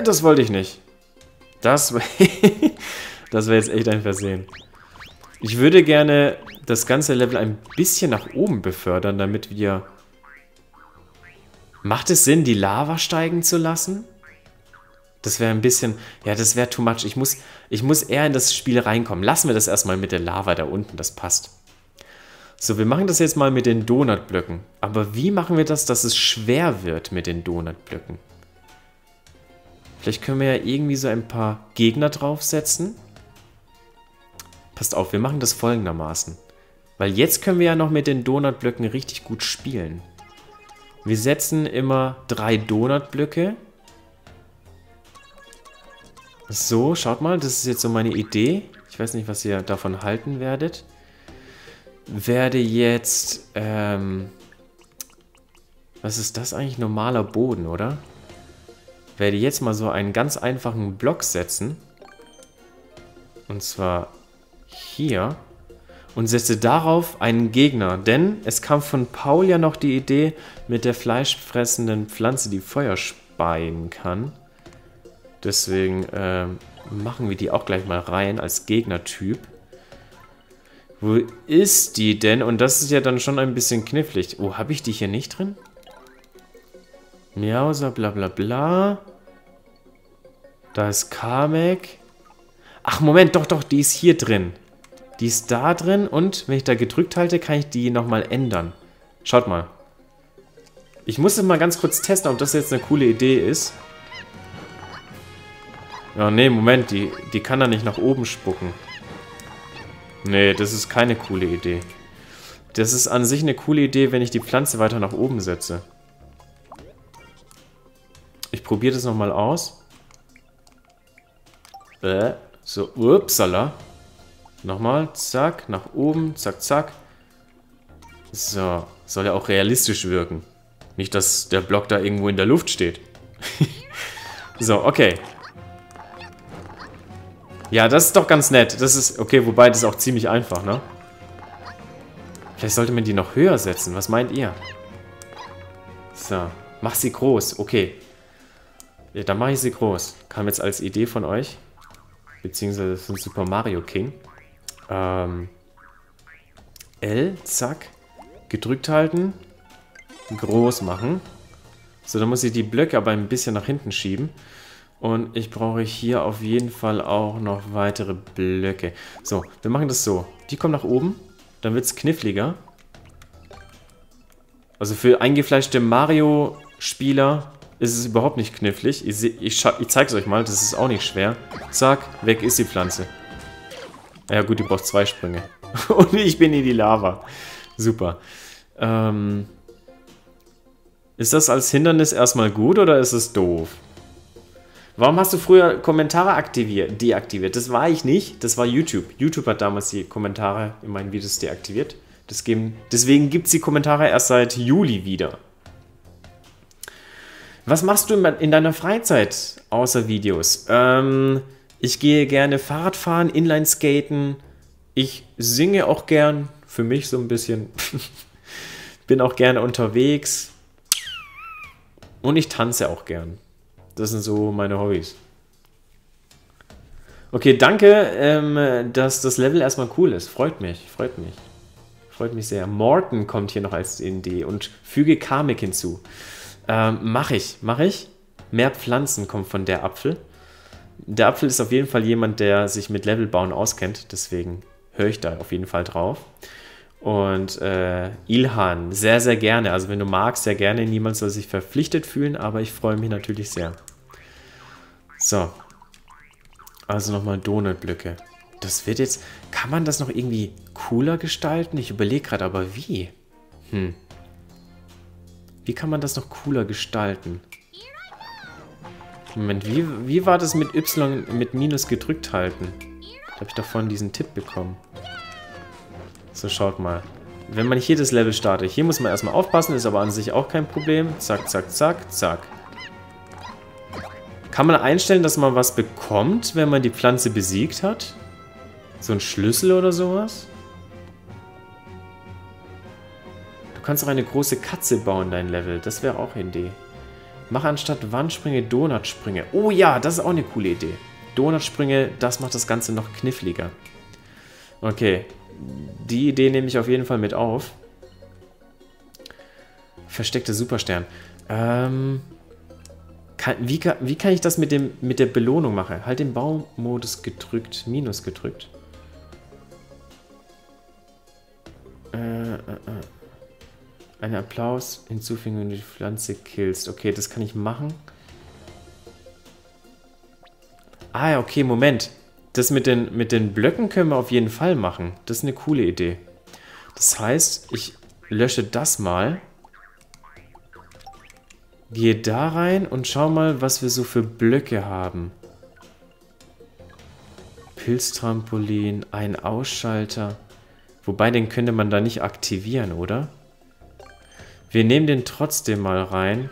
Das wollte ich nicht. Das wäre jetzt echt ein Versehen. Ich würde gerne das ganze Level ein bisschen nach oben befördern, damit wir... Macht es Sinn, die Lava steigen zu lassen? Das wäre ein bisschen... Ja, das wäre too much. Ich muss eher in das Spiel reinkommen. Lassen wir das erstmal mit der Lava da unten. Das passt. So, wir machen das jetzt mal mit den Donutblöcken. Aber wie machen wir das, dass es schwer wird mit den Donutblöcken? Vielleicht können wir ja irgendwie so ein paar Gegner draufsetzen. Passt auf, wir machen das folgendermaßen. Weil jetzt können wir ja noch mit den Donutblöcken richtig gut spielen. Wir setzen immer 3 Donutblöcke. So, schaut mal, das ist jetzt so meine Idee. Ich weiß nicht, was ihr davon halten werdet. Werde jetzt, was ist das eigentlich? Normaler Boden, oder? Werde jetzt mal so einen ganz einfachen Block setzen. Und zwar hier. Und setze darauf einen Gegner. Denn es kam von Paul ja noch die Idee mit der fleischfressenden Pflanze, die Feuer speien kann. Deswegen machen wir die auch gleich mal rein als Gegnertyp. Wo ist die denn? Und das ist ja dann schon ein bisschen knifflig. Oh, habe ich die hier nicht drin? Miausa, bla bla bla. Da ist Kamek. Ach, Moment, doch, die ist hier drin. Die ist da drin und wenn ich da gedrückt halte, kann ich die nochmal ändern. Schaut mal. Ich muss es mal ganz kurz testen, ob das jetzt eine coole Idee ist. Oh, nee, Moment, die kann da nicht nach oben spucken. Nee, das ist keine coole Idee. Das ist an sich eine coole Idee, wenn ich die Pflanze weiter nach oben setze. Ich probiere das nochmal aus. So, upsala. Nochmal, zack, nach oben, zack, zack. So, soll ja auch realistisch wirken. Nicht, dass der Block da irgendwo in der Luft steht. So, okay. Ja, das ist doch ganz nett. Das ist, okay, wobei, das ist auch ziemlich einfach, ne? Vielleicht sollte man die noch höher setzen. Was meint ihr? So, mach sie groß. Okay. Ja, dann mache ich sie groß. Kam jetzt als Idee von euch. Beziehungsweise von Super Mario King. L, zack. Gedrückt halten. Groß machen. So, dann muss ich die Blöcke aber ein bisschen nach hinten schieben. Und ich brauche hier auf jeden Fall auch noch weitere Blöcke. So, wir machen das so. Die kommen nach oben, dann wird es kniffliger. Also für eingefleischte Mario-Spieler ist es überhaupt nicht knifflig. Ich zeige es euch mal, das ist auch nicht schwer. Zack, weg ist die Pflanze. Ja gut, die braucht 2 Sprünge. Und ich bin in die Lava. Super. Ist das als Hindernis erstmal gut oder ist es doof? Warum hast du früher Kommentare deaktiviert? Das war ich nicht, das war YouTube. YouTube hat damals die Kommentare in meinen Videos deaktiviert. Deswegen gibt es die Kommentare erst seit Juli wieder. Was machst du in deiner Freizeit außer Videos? Ich gehe gerne Fahrrad fahren, Inlineskaten. Ich singe auch gern, für mich so ein bisschen. Bin auch gerne unterwegs. Und ich tanze auch gern. Das sind so meine Hobbys. Okay, danke, dass das Level erstmal cool ist. Freut mich, freut mich. Freut mich sehr. Morton kommt hier noch als Idee und füge Karmic hinzu. Mach ich. Mehr Pflanzen kommt von der Apfel. Der Apfel ist auf jeden Fall jemand, der sich mit Levelbauen auskennt. Deswegen höre ich da auf jeden Fall drauf. Und Ilhan, sehr, sehr gerne. Also wenn du magst, sehr gerne. Niemand soll sich verpflichtet fühlen, aber ich freue mich natürlich sehr. So. Also nochmal Donutblöcke. Das wird jetzt... Kann man das noch irgendwie cooler gestalten? Ich überlege gerade, aber wie? Wie kann man das noch cooler gestalten? Moment, wie war das mit Y mit Minus gedrückt halten? Da habe ich doch vorhin diesen Tipp bekommen. So, schaut mal. Wenn man hier das Level startet, hier muss man erstmal aufpassen, ist aber an sich auch kein Problem. Zack, zack, zack, zack. Kann man einstellen, dass man was bekommt, wenn man die Pflanze besiegt hat? So ein Schlüssel oder sowas? Du kannst auch eine große Katze bauen, dein Level. Das wäre auch eine Idee. Mach anstatt Wandsprünge Donutsprünge. Oh ja, das ist auch eine coole Idee. Donutsprünge, das macht das Ganze noch kniffliger. Okay. Die Idee nehme ich auf jeden Fall mit auf. Versteckter Superstern. Wie kann ich das mit der Belohnung machen? Halt den Baumodus gedrückt, Minus gedrückt. Ein Applaus hinzufügen, wenn du die Pflanze killst. Okay, das kann ich machen. Ah ja, okay, Moment. Das mit den Blöcken können wir auf jeden Fall machen. Das ist eine coole Idee. Das heißt, ich lösche das mal. Gehe da rein und schau mal, was wir so für Blöcke haben. Pilztrampolin, ein Ausschalter. Wobei, den könnte man da nicht aktivieren, oder? Wir nehmen den trotzdem mal rein.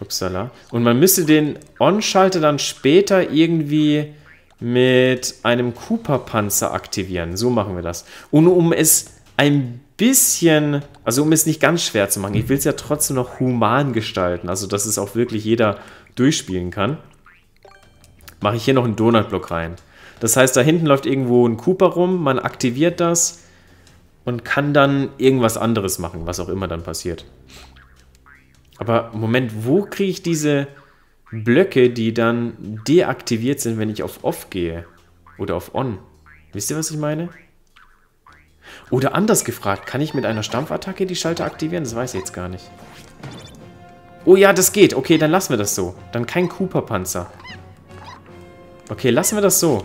Upsala. Und man müsste den On-Schalter dann später irgendwie mit einem Cooper-Panzer aktivieren. So machen wir das. Und um es ein bisschen, also um es nicht ganz schwer zu machen, ich will es ja trotzdem noch human gestalten, also dass es auch wirklich jeder durchspielen kann, mache ich hier noch einen Donutblock rein. Das heißt, da hinten läuft irgendwo ein Cooper rum, man aktiviert das und kann dann irgendwas anderes machen, was auch immer dann passiert. Aber Moment, wo kriege ich diese Blöcke, die dann deaktiviert sind, wenn ich auf Off gehe? Oder auf On? Wisst ihr, was ich meine? Oder anders gefragt, kann ich mit einer Stampfattacke die Schalter aktivieren? Das weiß ich jetzt gar nicht. Oh ja, das geht. Okay, dann lassen wir das so. Dann kein Cooper-Panzer. Okay, lassen wir das so.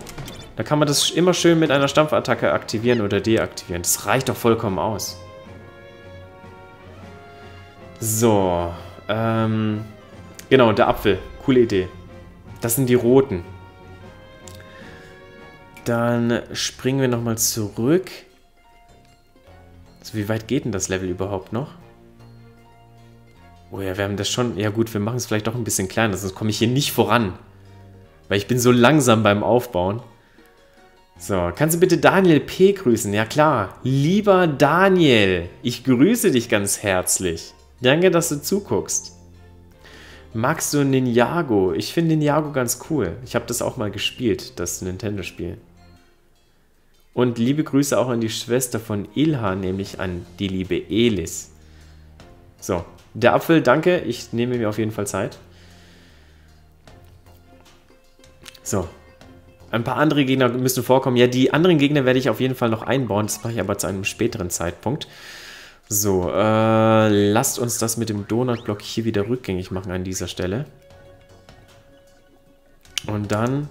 Da kann man das immer schön mit einer Stampfattacke aktivieren oder deaktivieren. Das reicht doch vollkommen aus. So, genau, der Apfel. Coole Idee. Das sind die roten. Dann springen wir nochmal zurück. So, wie weit geht denn das Level überhaupt noch? Oh ja, wir haben das schon... Ja gut, wir machen es vielleicht doch ein bisschen kleiner, sonst komme ich hier nicht voran. Weil ich bin so langsam beim Aufbauen. So, kannst du bitte Daniel P. grüßen? Ja klar. Lieber Daniel, ich grüße dich ganz herzlich. Danke, dass du zuguckst. Magst du Ninjago? Ich finde Ninjago ganz cool. Ich habe das auch mal gespielt, das Nintendo-Spiel. Und liebe Grüße auch an die Schwester von Ilhan, nämlich an die liebe Elis. So, der Apfel, danke. Ich nehme mir auf jeden Fall Zeit. So, ein paar andere Gegner müssen vorkommen. Ja, die anderen Gegner werde ich auf jeden Fall noch einbauen. Das mache ich aber zu einem späteren Zeitpunkt. So, lasst uns das mit dem Donutblock hier wieder rückgängig machen an dieser Stelle. Und dann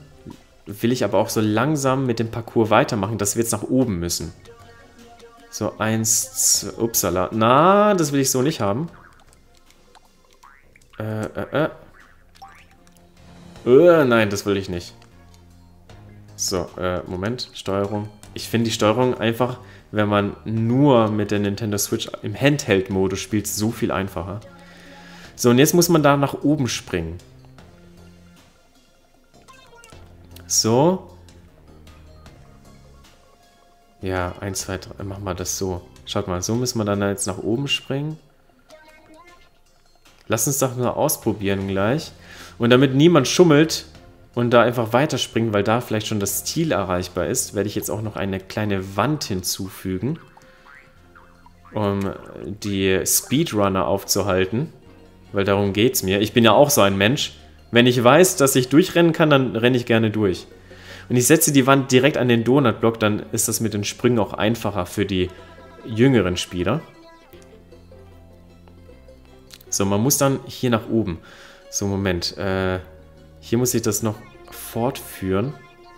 will ich aber auch so langsam mit dem Parcours weitermachen, dass wir jetzt nach oben müssen. So, eins, upsala. Na, das will ich so nicht haben. Nein, das will ich nicht. So, Moment, Steuerung. Ich finde die Steuerung einfach, wenn man nur mit der Nintendo Switch im Handheld-Modus spielt, so viel einfacher. So, und jetzt muss man da nach oben springen. So. Ja, 1, 2, 3, machen wir das so. Schaut mal, so müssen wir dann jetzt nach oben springen. Lass uns das mal ausprobieren gleich. Und damit niemand schummelt und da einfach weiterspringen, weil da vielleicht schon das Ziel erreichbar ist, werde ich jetzt auch noch eine kleine Wand hinzufügen, um die Speedrunner aufzuhalten, weil darum geht es mir. Ich bin ja auch so ein Mensch. Wenn ich weiß, dass ich durchrennen kann, dann renne ich gerne durch. Und ich setze die Wand direkt an den Donutblock, dann ist das mit den Sprüngen auch einfacher für die jüngeren Spieler. So, man muss dann hier nach oben. So, Moment. Hier muss ich das noch fortführen.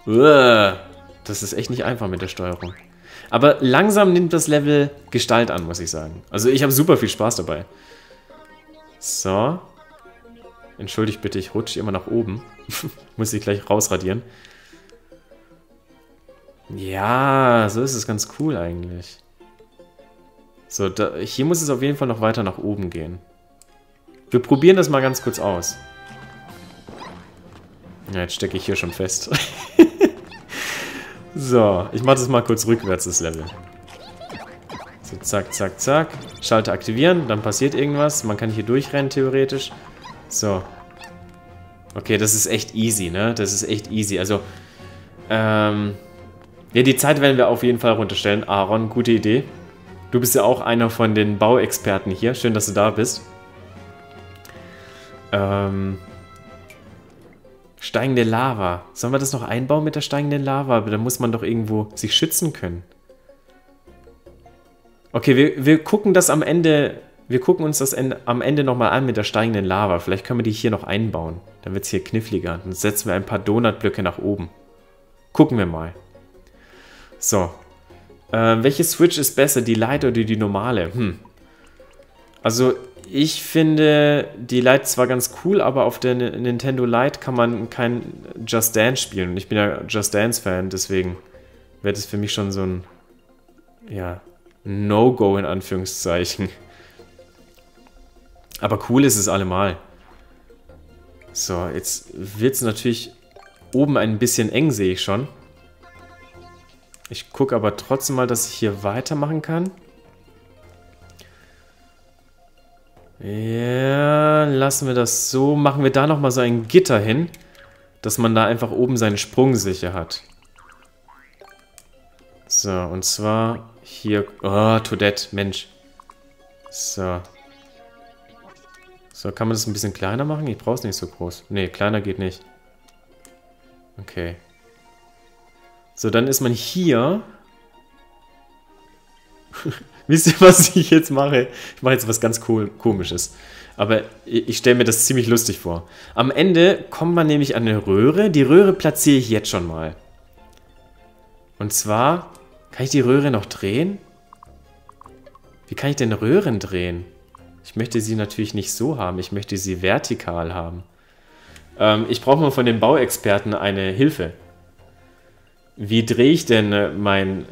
Das ist echt nicht einfach mit der Steuerung. Aber langsam nimmt das Level Gestalt an, muss ich sagen. Also ich habe super viel Spaß dabei. So. Entschuldigt bitte, ich rutsche immer nach oben. Muss ich gleich rausradieren. Ja, so ist es ganz cool eigentlich. So, hier muss es auf jeden Fall noch weiter nach oben gehen. Wir probieren das mal ganz kurz aus. Ja, jetzt stecke ich hier schon fest. So, ich mache das mal kurz rückwärts, das Level. So, zack, zack, zack. Schalter aktivieren, dann passiert irgendwas. Man kann hier durchrennen, theoretisch. So. Okay, das ist echt easy, ne? Das ist echt easy. Also, ja, die Zeit werden wir auf jeden Fall runterstellen. Aaron, gute Idee. Du bist ja auch einer von den Bauexperten hier. Schön, dass du da bist. Steigende Lava. Sollen wir das noch einbauen mit der steigenden Lava? Aber dann muss man doch irgendwo sich schützen können. Okay, wir gucken das am Ende. Wir gucken uns das am Ende nochmal an mit der steigenden Lava. Vielleicht können wir die hier noch einbauen. Dann wird es hier kniffliger. Dann setzen wir ein paar Donutblöcke nach oben. Gucken wir mal. So. Welche Switch ist besser? Die Lite oder die normale? Also, ich finde die Lite zwar ganz cool, aber auf der Nintendo Lite kann man kein Just Dance spielen. Und ich bin ja Just Dance-Fan, deswegen wäre das für mich schon so ein, ja, No-Go in Anführungszeichen. Aber cool ist es allemal. So, jetzt wird es natürlich oben ein bisschen eng, sehe ich schon. Ich gucke aber trotzdem mal, dass ich hier weitermachen kann. Ja, lassen wir das so. Machen wir da nochmal so ein Gitter hin, dass man da einfach oben seinen Sprung sicher hat. So, und zwar hier... Oh, Toadette, Mensch. So. So, kann man das ein bisschen kleiner machen? Ich brauche es nicht so groß. Nee, kleiner geht nicht. Okay. So, dann ist man hier. Wisst ihr, was ich jetzt mache? Ich mache jetzt was ganz Komisches. Aber ich stelle mir das ziemlich lustig vor. Am Ende kommt man nämlich an eine Röhre. Die Röhre platziere ich jetzt schon mal. Und zwar, kann ich die Röhre noch drehen? Wie kann ich denn Röhren drehen? Ich möchte sie natürlich nicht so haben. Ich möchte sie vertikal haben. Ich brauche mal von den Bauexperten eine Hilfe. Wie drehe ich denn meine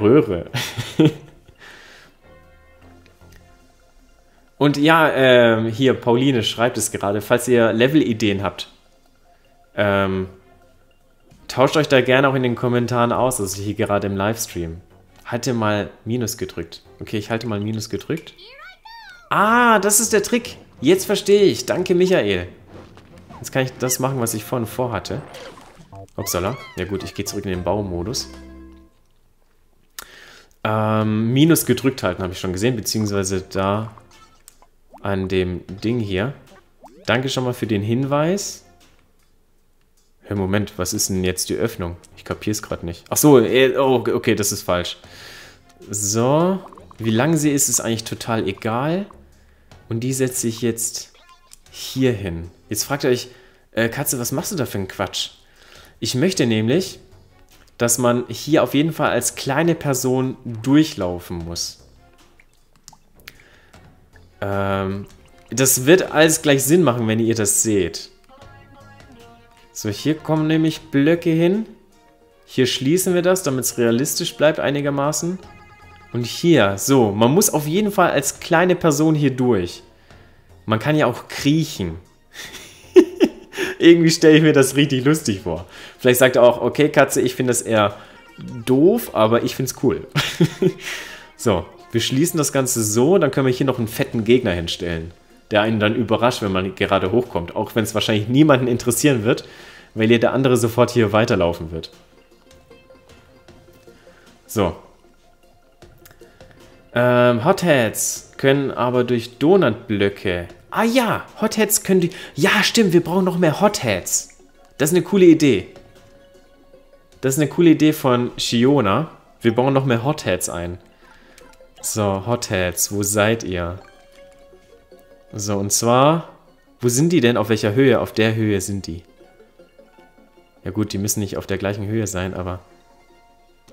Röhre? Und ja, hier, Pauline schreibt es gerade, falls ihr Level-Ideen habt, tauscht euch da gerne auch in den Kommentaren aus, also hier gerade im Livestream. Halte mal Minus gedrückt. Okay, ich halte mal Minus gedrückt. Ah, das ist der Trick. Jetzt verstehe ich. Danke, Michael. Jetzt kann ich das machen, was ich vorhin vorhatte. Upsala. Ja gut, ich gehe zurück in den Baumodus. Minus gedrückt halten, habe ich schon gesehen, beziehungsweise da an dem Ding hier. Danke schon mal für den Hinweis. Hey, Moment, was ist denn jetzt die Öffnung? Ich kapiere es gerade nicht. Ach so, okay, das ist falsch. So, Wie lang sie ist, ist eigentlich total egal. Und die setze ich jetzt hier hin. Jetzt fragt ihr euch, Katze, was machst du da für einen Quatsch? Ich möchte nämlich, dass man hier auf jeden Fall als kleine Person durchlaufen muss. Das wird alles gleich Sinn machen, wenn ihr das seht. So, hier kommen nämlich Blöcke hin. Hier schließen wir das, damit es realistisch bleibt einigermaßen. Und hier, so, man muss auf jeden Fall als kleine Person hier durch. Man kann ja auch kriechen. Irgendwie stelle ich mir das richtig lustig vor. Vielleicht sagt er auch, okay Katze, ich finde das eher doof, aber ich finde es cool. So, wir schließen das Ganze so, dann können wir hier noch einen fetten Gegner hinstellen, der einen dann überrascht, wenn man gerade hochkommt. Auch wenn es wahrscheinlich niemanden interessieren wird, weil jeder andere sofort hier weiterlaufen wird. So. Hotheads können aber durch Donutblöcke... Ah ja, Hotheads können die... Ja, stimmt, wir brauchen noch mehr Hotheads. Das ist eine coole Idee. Das ist eine coole Idee von Shiona. Wir bauen noch mehr Hotheads ein. So, Hotheads, wo seid ihr? So, und zwar... Wo sind die denn? Auf welcher Höhe? Auf der Höhe sind die. Ja gut, die müssen nicht auf der gleichen Höhe sein, aber...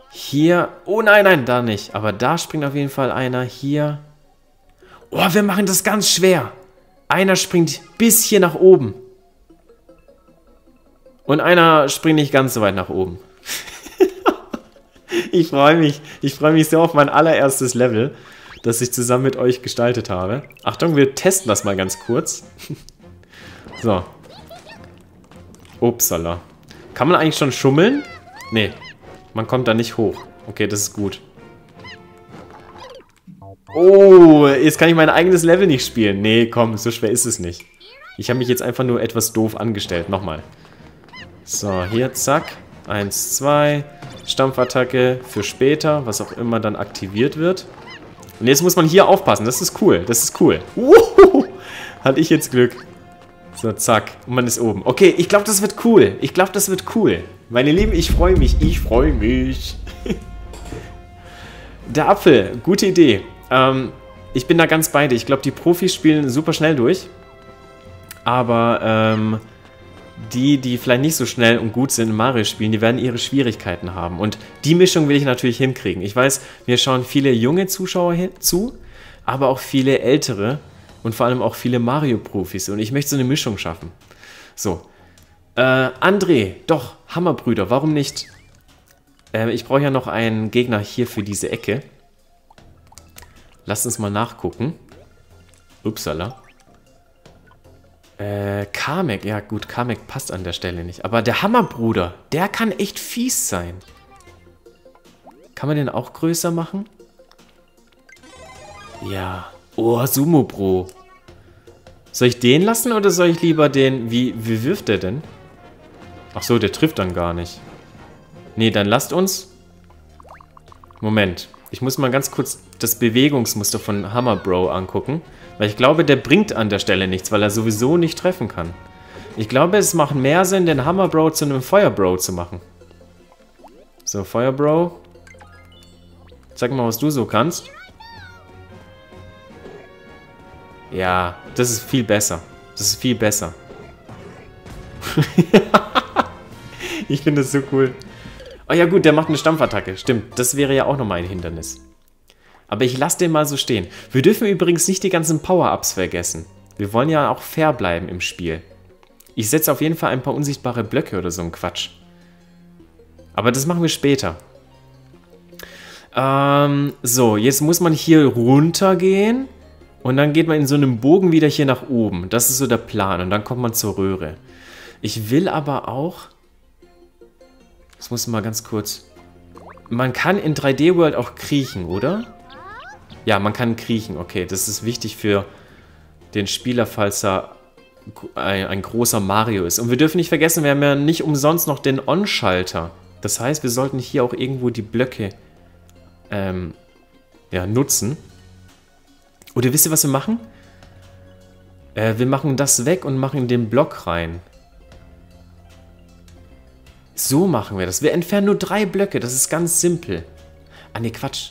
Hier... Oh nein, nein, da nicht. Aber da springt auf jeden Fall einer. Hier... Oh, wir machen das ganz schwer. Einer springt bis hier nach oben. Und einer springt nicht ganz so weit nach oben. Ich freue mich. Ich freue mich sehr auf mein allererstes Level, das ich zusammen mit euch gestaltet habe. Achtung, wir testen das mal ganz kurz. So. Upsala. Kann man eigentlich schon schummeln? Nee. Man kommt da nicht hoch. Okay, das ist gut. Oh, jetzt kann ich mein eigenes Level nicht spielen. Nee, komm, so schwer ist es nicht. Ich habe mich jetzt einfach nur etwas doof angestellt. Nochmal. So, hier, zack. 1, 2. Stampfattacke für später, was auch immer dann aktiviert wird. Und jetzt muss man hier aufpassen. Das ist cool, das ist cool. Hatte ich jetzt Glück. So, zack. Und man ist oben. Okay, ich glaube, das wird cool. Ich glaube, das wird cool. Meine Lieben, ich freue mich. Ich freue mich. Der Apfel, gute Idee. Ich bin da ganz bei dir. Ich glaube, die Profis spielen super schnell durch. Aber die, die vielleicht nicht so schnell und gut sind in Mario spielen, die werden ihre Schwierigkeiten haben. Und die Mischung will ich natürlich hinkriegen. Ich weiß, mir schauen viele junge Zuschauer zu, aber auch viele ältere und vor allem auch viele Mario-Profis. Und ich möchte so eine Mischung schaffen. So. André, doch, Hammerbrüder, warum nicht? Ich brauche ja noch einen Gegner hier für diese Ecke. Lasst uns mal nachgucken. Upsala. Kamek, ja gut, Kamek passt an der Stelle nicht. Aber der Hammerbruder, der kann echt fies sein. Kann man den auch größer machen? Ja. Oh, Sumo Bro. Soll ich den lassen oder soll ich lieber den... Wie wirft der denn? Ach so, der trifft dann gar nicht. Nee, dann lasst uns... Moment. Ich muss mal ganz kurz das Bewegungsmuster von Hammerbro angucken. Weil ich glaube, der bringt an der Stelle nichts, weil er sowieso nicht treffen kann. Ich glaube, es macht mehr Sinn, den Hammerbro zu einem Feuerbro zu machen. So, Feuerbro. Zeig mal, was du so kannst. Ja, das ist viel besser. Das ist viel besser. Ich finde das so cool. Oh ja gut, der macht eine Stampfattacke. Stimmt, das wäre ja auch nochmal ein Hindernis. Aber ich lasse den mal so stehen. Wir dürfen übrigens nicht die ganzen Power-Ups vergessen. Wir wollen ja auch fair bleiben im Spiel. Ich setze auf jeden Fall ein paar unsichtbare Blöcke oder so einen Quatsch. Aber das machen wir später. So, jetzt muss man hier runter gehen. Und dann geht man in so einem Bogen wieder hier nach oben. Das ist so der Plan. Und dann kommt man zur Röhre. Ich will aber auch... Das muss mal ganz kurz... Man kann in 3D World auch kriechen, oder? Ja, man kann kriechen. Okay, das ist wichtig für den Spieler, falls er ein großer Mario ist. Und wir dürfen nicht vergessen, wir haben ja nicht umsonst noch den On-Schalter. Das heißt, wir sollten hier auch irgendwo die Blöcke ja, nutzen. Oder wisst ihr, was wir machen? Wir machen das weg und machen den Block rein. So machen wir das. Wir entfernen nur 3 Blöcke. Das ist ganz simpel. Ah, ne, Quatsch.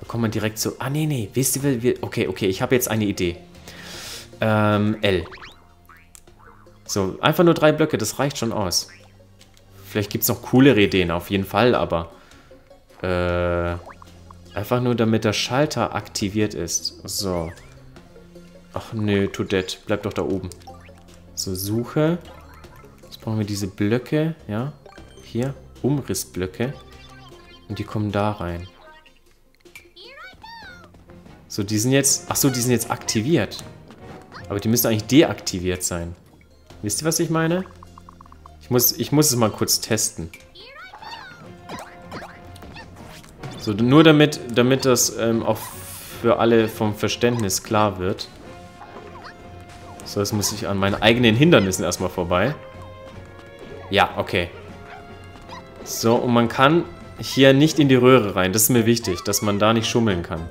Da kommt man direkt so... Ah, nee, nee. Wisst ihr, okay, okay. Ich habe jetzt eine Idee. L. So, einfach nur 3 Blöcke. Das reicht schon aus. Vielleicht gibt es noch coolere Ideen. Auf jeden Fall, aber... einfach nur, damit der Schalter aktiviert ist. So. Ach, nö, too dead. Bleib doch da oben. So, Suche. Jetzt brauchen wir diese Blöcke, ja. Hier, Umrissblöcke. Und die kommen da rein. So, die sind jetzt... Ach so, die sind jetzt aktiviert. Aber die müssen eigentlich deaktiviert sein. Wisst ihr, was ich meine? Ich muss es mal kurz testen. So, nur damit das auch für alle vom Verständnis klar wird. So, jetzt muss ich an meinen eigenen Hindernissen erstmal vorbei. Ja, okay. So, und man kann hier nicht in die Röhre rein. Das ist mir wichtig, dass man da nicht schummeln kann.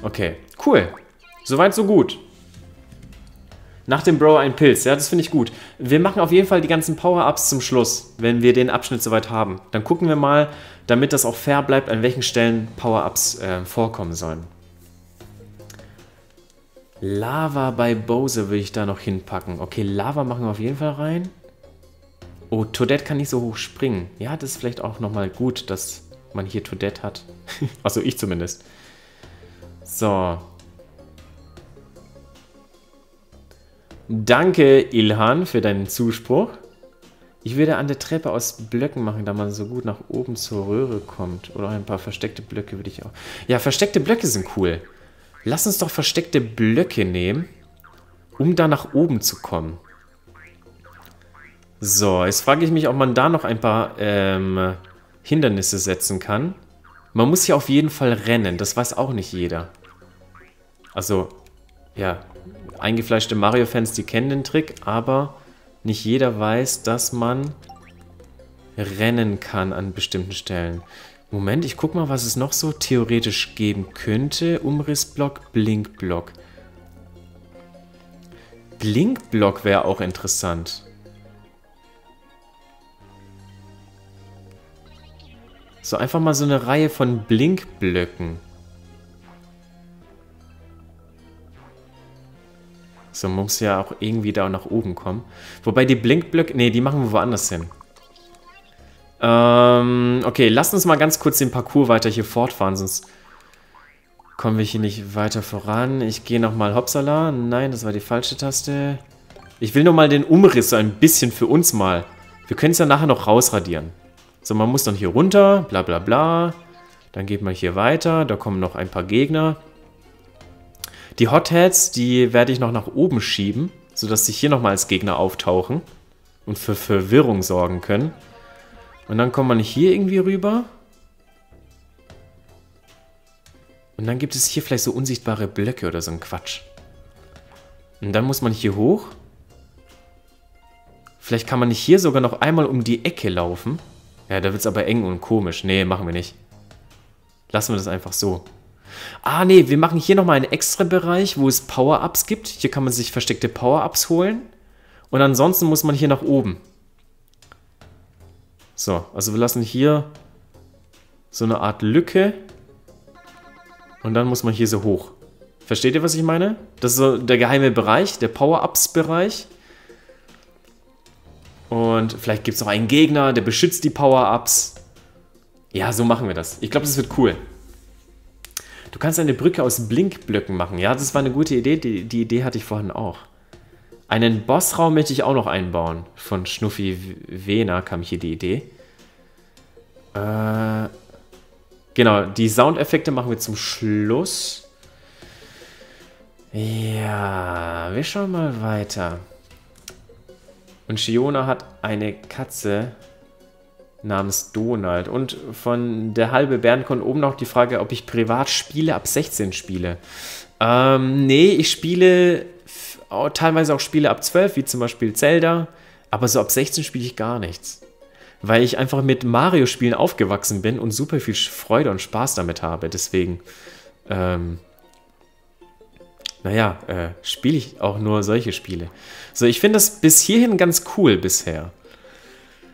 Okay, cool. Soweit, so gut. Nach dem Bro ein Pilz. Ja, das finde ich gut. Wir machen auf jeden Fall die ganzen Power-Ups zum Schluss, wenn wir den Abschnitt soweit haben. Dann gucken wir mal, damit das auch fair bleibt, an welchen Stellen Power-Ups vorkommen sollen. Lava bei Bowser würde ich da noch hinpacken. Okay, Lava machen wir auf jeden Fall rein. Oh, Toadette kann nicht so hoch springen. Ja, das ist vielleicht auch nochmal gut, dass man hier Toadette hat. Also ich zumindest. So. Danke, Ilhan, für deinen Zuspruch. Ich würde an der Treppe aus Blöcken machen, da man so gut nach oben zur Röhre kommt. Oder ein paar versteckte Blöcke würde ich auch... Ja, versteckte Blöcke sind cool. Lass uns doch versteckte Blöcke nehmen, um da nach oben zu kommen. So, jetzt frage ich mich, ob man da noch ein paar Hindernisse setzen kann. Man muss hier auf jeden Fall rennen, das weiß auch nicht jeder. Also, ja, eingefleischte Mario-Fans, die kennen den Trick, aber nicht jeder weiß, dass man rennen kann an bestimmten Stellen. Moment, ich guck mal, was es noch so theoretisch geben könnte. Umrissblock, Blinkblock. Blinkblock wäre auch interessant. So, einfach mal so eine Reihe von Blinkblöcken. So, man muss ja auch irgendwie da nach oben kommen. Wobei die Blinkblöcke... Ne, die machen wir woanders hin. Okay, lasst uns mal ganz kurz den Parcours weiter hier fortfahren, sonst kommen wir hier nicht weiter voran. Ich gehe nochmal Hopsala. Nein, das war die falsche Taste. Ich will nochmal den Umriss so ein bisschen für uns mal. Wir können es ja nachher noch rausradieren. So, man muss dann hier runter, bla bla bla. Dann geht man hier weiter, da kommen noch ein paar Gegner. Die Hotheads, die werde ich noch nach oben schieben, sodass sie hier nochmal als Gegner auftauchen und für Verwirrung sorgen können. Und dann kommt man hier irgendwie rüber. Und dann gibt es hier vielleicht so unsichtbare Blöcke oder so ein Quatsch. Und dann muss man hier hoch. Vielleicht kann man nicht hier sogar noch einmal um die Ecke laufen. Ja, da wird es aber eng und komisch. Nee, machen wir nicht. Lassen wir das einfach so. Ah, nee, wir machen hier nochmal einen extra Bereich, wo es Power-Ups gibt. Hier kann man sich versteckte Power-Ups holen. Und ansonsten muss man hier nach oben. So, also wir lassen hier so eine Art Lücke. Und dann muss man hier so hoch. Versteht ihr, was ich meine? Das ist so der geheime Bereich, der Power-Ups-Bereich. Und vielleicht gibt es noch einen Gegner, der beschützt die Power-Ups. Ja, so machen wir das. Ich glaube, das wird cool. Du kannst eine Brücke aus Blinkblöcken machen. Ja, das war eine gute Idee. Die Idee hatte ich vorhin auch. Einen Bossraum möchte ich auch noch einbauen. Von Schnuffi Wena kam hier die Idee. Genau, die Soundeffekte machen wir zum Schluss. Ja, wir schauen mal weiter. Und Shiona hat eine Katze namens Donald. Und von der halbe Bernd kommt oben noch die Frage, ob ich privat Spiele ab 16 spiele. Nee, ich spiele teilweise auch Spiele ab 12, wie zum Beispiel Zelda. Aber so ab 16 spiele ich gar nichts. Weil ich einfach mit Mario-Spielen aufgewachsen bin und super viel Freude und Spaß damit habe. Deswegen, naja, spiele ich auch nur solche Spiele. So, ich finde das bis hierhin ganz cool bisher.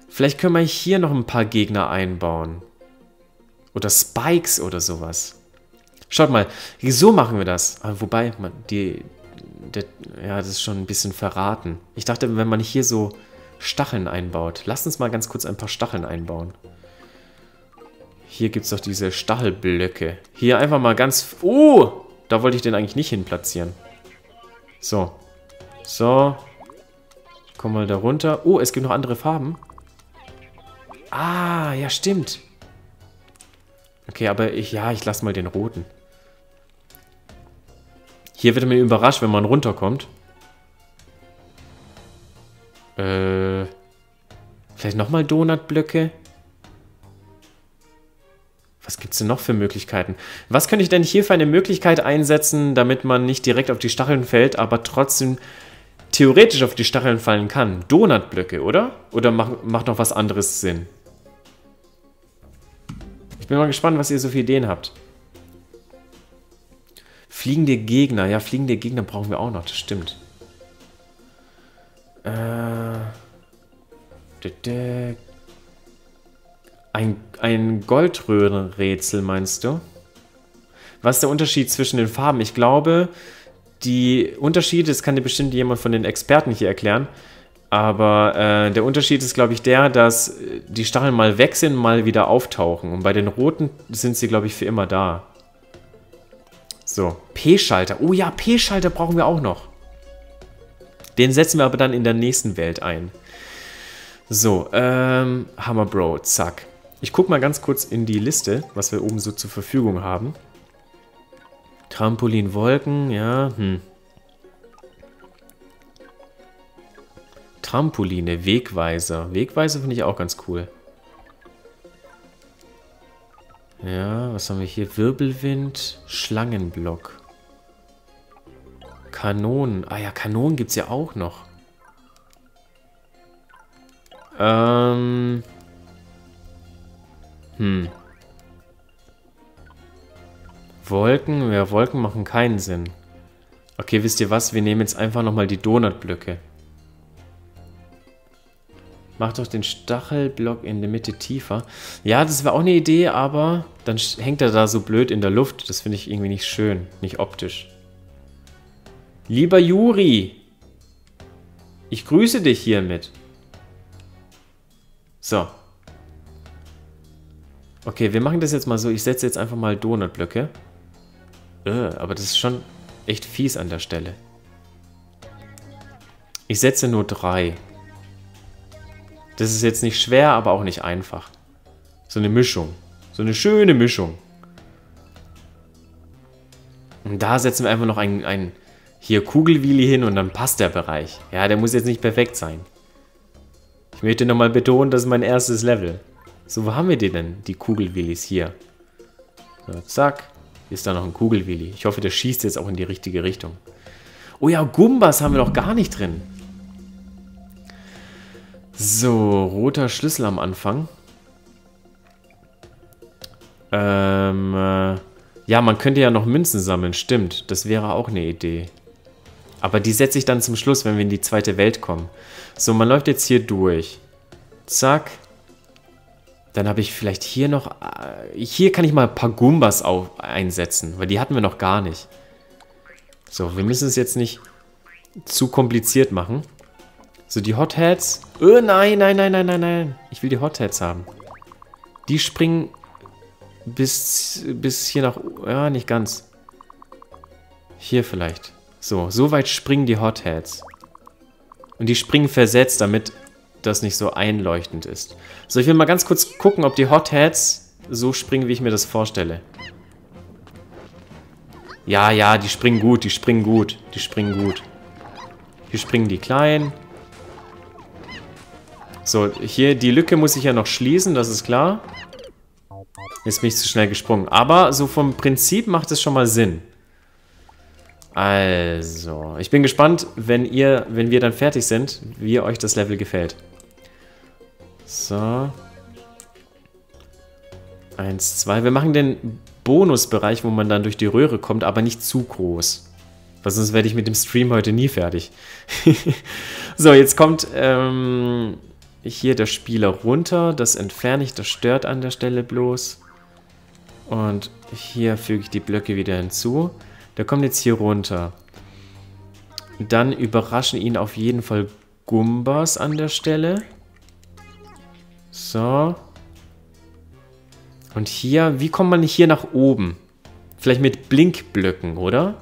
Vielleicht können wir hier noch ein paar Gegner einbauen. Oder Spikes oder sowas. Schaut mal, so machen wir das. Aber wobei, man, ja, das ist schon ein bisschen verraten. Ich dachte, wenn man hier so Stacheln einbaut. Lass uns mal ganz kurz ein paar Stacheln einbauen. Hier gibt es doch diese Stachelblöcke. Hier einfach mal ganz... Oh! Da wollte ich den eigentlich nicht hin platzieren. So. So. Komm mal da runter. Oh, es gibt noch andere Farben. Ah, ja, stimmt. Okay, aber ich lasse mal den roten. Hier wird man überrascht, wenn man runterkommt. Vielleicht nochmal Donutblöcke? Was gibt es denn noch für Möglichkeiten? Was könnte ich denn hier für eine Möglichkeit einsetzen, damit man nicht direkt auf die Stacheln fällt, aber trotzdem theoretisch auf die Stacheln fallen kann? Donutblöcke, oder? Oder macht noch was anderes Sinn? Ich bin mal gespannt, was ihr so für Ideen habt. Fliegende Gegner. Ja, fliegende Gegner brauchen wir auch noch, das stimmt. Ein Goldröhrenrätsel, meinst du? Was ist der Unterschied zwischen den Farben? Ich glaube, die Unterschiede, das kann dir bestimmt jemand von den Experten hier erklären, aber der Unterschied ist, glaube ich, der, dass die Stacheln mal weg sind, mal wieder auftauchen. Und bei den roten sind sie, glaube ich, für immer da. So, P-Schalter. Oh ja, P-Schalter brauchen wir auch noch. Den setzen wir aber dann in der nächsten Welt ein. So, Hammer Bro, zack. Ich gucke mal ganz kurz in die Liste, was wir oben so zur Verfügung haben. Trampolinwolken, ja, Trampoline, Wegweiser. Wegweiser finde ich auch ganz cool. Ja, was haben wir hier? Wirbelwind, Schlangenblock. Kanonen. Ah ja, Kanonen gibt es ja auch noch. Wolken. Ja, Wolken machen keinen Sinn. Okay, wisst ihr was? Wir nehmen jetzt einfach nochmal die Donutblöcke. Mach doch den Stachelblock in der Mitte tiefer. Ja, das wäre auch eine Idee, aber dann hängt er da so blöd in der Luft. Das finde ich irgendwie nicht schön, nicht optisch. Lieber Juri, ich grüße dich hiermit. So. Okay, wir machen das jetzt mal so. Ich setze jetzt einfach mal Donutblöcke. Aber das ist schon echt fies an der Stelle. Ich setze nur 3. Das ist jetzt nicht schwer, aber auch nicht einfach. So eine Mischung. So eine schöne Mischung. Und da setzen wir einfach noch ein hier Kugelwili hin und dann passt der Bereich. Ja, der muss jetzt nicht perfekt sein. Ich möchte nochmal betonen, das ist mein erstes Level. So, wo haben wir die denn, die Kugelwillis? Hier. So, zack. Hier ist da noch ein Kugelwilli. Ich hoffe, der schießt jetzt auch in die richtige Richtung. Oh ja, Gumbas haben wir noch gar nicht drin. So, roter Schlüssel am Anfang. Ja, man könnte ja noch Münzen sammeln, stimmt. Das wäre auch eine Idee. Aber die setze ich dann zum Schluss, wenn wir in die zweite Welt kommen. So, man läuft jetzt hier durch. Zack. Dann habe ich vielleicht hier noch... Hier kann ich mal ein paar Gumbas einsetzen, weil die hatten wir noch gar nicht. So, wir müssen es jetzt nicht zu kompliziert machen. So, die Hotheads. Oh, nein, nein, nein, nein, nein, nein. Ich will die Hotheads haben. Die springen bis hier nach... Ja, nicht ganz. Hier vielleicht. So, so weit springen die Hotheads. Und die springen versetzt, damit das nicht so einleuchtend ist. So, ich will mal ganz kurz gucken, ob die Hotheads so springen, wie ich mir das vorstelle. Ja, ja, die springen gut, die springen gut, die springen gut. Hier springen die Kleinen. So, hier die Lücke muss ich ja noch schließen, das ist klar. Jetzt bin ich zu schnell gesprungen. Aber so vom Prinzip macht es schon mal Sinn. Also, ich bin gespannt, wenn wir dann fertig sind, wie euch das Level gefällt. So. 1, 2. Wir machen den Bonusbereich, wo man dann durch die Röhre kommt, aber nicht zu groß. Weil sonst werde ich mit dem Stream heute nie fertig. So, jetzt kommt hier der Spieler runter. Das entferne ich, das stört an der Stelle bloß. Und Hier füge ich die Blöcke wieder hinzu. Der kommt jetzt hier runter. Dann überraschen ihn auf jeden Fall Gumbas an der Stelle. So. Und hier, wie kommt man hier nach oben? Vielleicht mit Blinkblöcken, oder?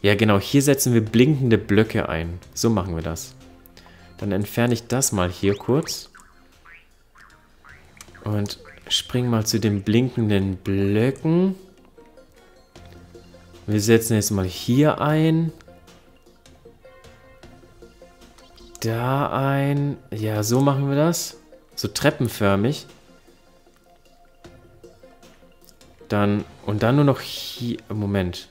Ja, genau, hier setzen wir blinkende Blöcke ein. So machen wir das. Dann entferne ich das mal hier kurz. Und spring mal zu den blinkenden Blöcken. Wir setzen jetzt mal hier ein. Da ein. Ja, so machen wir das. So treppenförmig. Dann, und dann nur noch hier. Moment.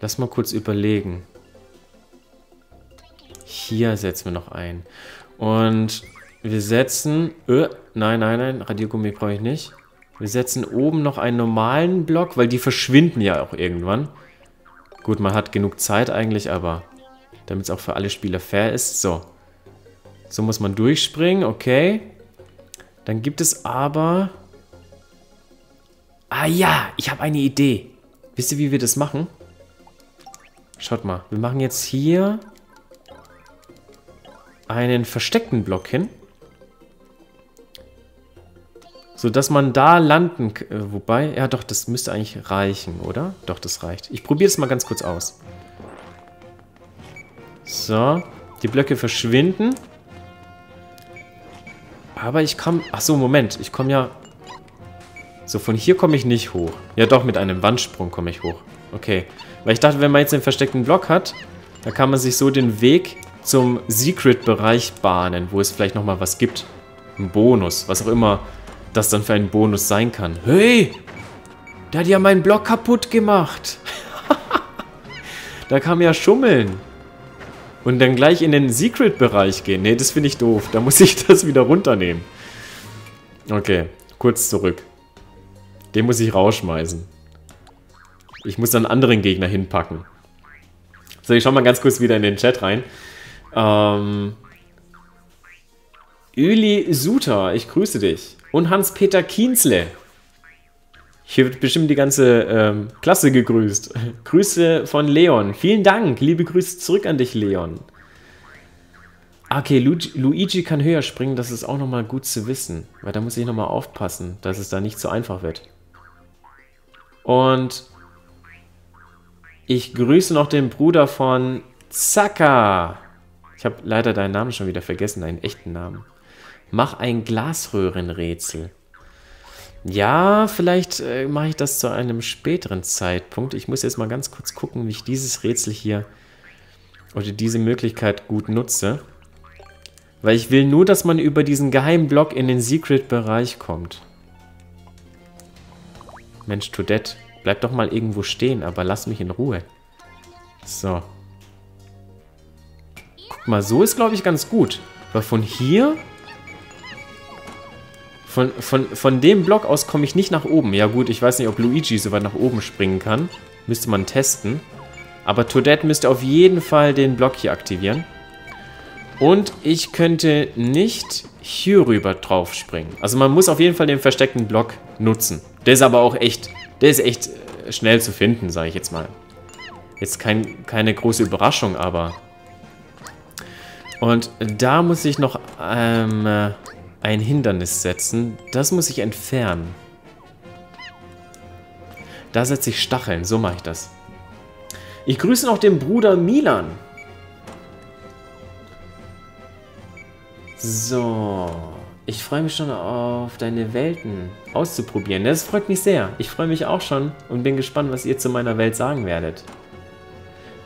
Lass mal kurz überlegen. Hier setzen wir noch ein. Und wir setzen... nein, nein, nein, Radiergummi brauche ich nicht. Wir setzen oben noch einen normalen Block, weil die verschwinden ja auch irgendwann. Gut, man hat genug Zeit eigentlich, aber damit es auch für alle Spieler fair ist. So. So muss man durchspringen, okay. Dann gibt es aber... Ah ja, ich habe eine Idee. Wisst ihr, wie wir das machen? Schaut mal, wir machen jetzt hier einen versteckten Block hin. So, dass man da landen... Wobei, ja doch, das müsste eigentlich reichen, oder? Doch, das reicht. Ich probiere es mal ganz kurz aus. So, die Blöcke verschwinden. Aber ich komme... Achso, Moment, ich komme ja... So, von hier komme ich nicht hoch. Ja doch, mit einem Wandsprung komme ich hoch. Okay, weil ich dachte, wenn man jetzt den versteckten Block hat, da kann man sich so den Weg zum Secret-Bereich bahnen, wo es vielleicht nochmal was gibt. Ein Bonus, was auch immer das dann für ein Bonus sein kann. Hey, der hat ja meinen Block kaputt gemacht. Da kann man ja schummeln. Und dann gleich in den Secret-Bereich gehen. Nee, das finde ich doof. Da muss ich das wieder runternehmen. Okay, kurz zurück. Den muss ich rausschmeißen. Ich muss dann einen anderen Gegner hinpacken. So, ich schau mal ganz kurz wieder in den Chat rein. Öli Suter, ich grüße dich. Und Hans-Peter Kienzle. Hier wird bestimmt die ganze Klasse gegrüßt. Grüße von Leon. Vielen Dank. Liebe Grüße zurück an dich, Leon. Okay, Luigi kann höher springen. Das ist auch nochmal gut zu wissen. Weil da muss ich nochmal aufpassen, dass es da nicht so einfach wird. Und ich grüße noch den Bruder von Zaka. Ich habe leider deinen Namen schon wieder vergessen, deinen echten Namen. Mach ein Glasröhrenrätsel. Ja, vielleicht mache ich das zu einem späteren Zeitpunkt. Ich muss jetzt mal ganz kurz gucken, wie ich dieses Rätsel hier oder diese Möglichkeit gut nutze. Weil ich will nur, dass man über diesen geheimen Block in den Secret-Bereich kommt. Mensch, Toadette. Bleib doch mal irgendwo stehen, aber lass mich in Ruhe. So. Guck mal, so ist, glaube ich, ganz gut. Weil von hier... Von dem Block aus komme ich nicht nach oben. Ja gut, ich weiß nicht, ob Luigi so weit nach oben springen kann. Müsste man testen. Aber Toadette müsste auf jeden Fall den Block hier aktivieren. Und ich könnte nicht hier rüber drauf springen. Also man muss auf jeden Fall den versteckten Block nutzen. Der ist aber auch echt... Der ist echt schnell zu finden, sage ich jetzt mal. Jetzt keine große Überraschung, aber... Und da muss ich noch ein Hindernis setzen. Das muss ich entfernen. Da setze ich Stacheln, so mache ich das. Ich grüße noch den Bruder Milan. So... Ich freue mich schon auf deine Welten auszuprobieren. Das freut mich sehr. Ich freue mich auch schon und bin gespannt, was ihr zu meiner Welt sagen werdet.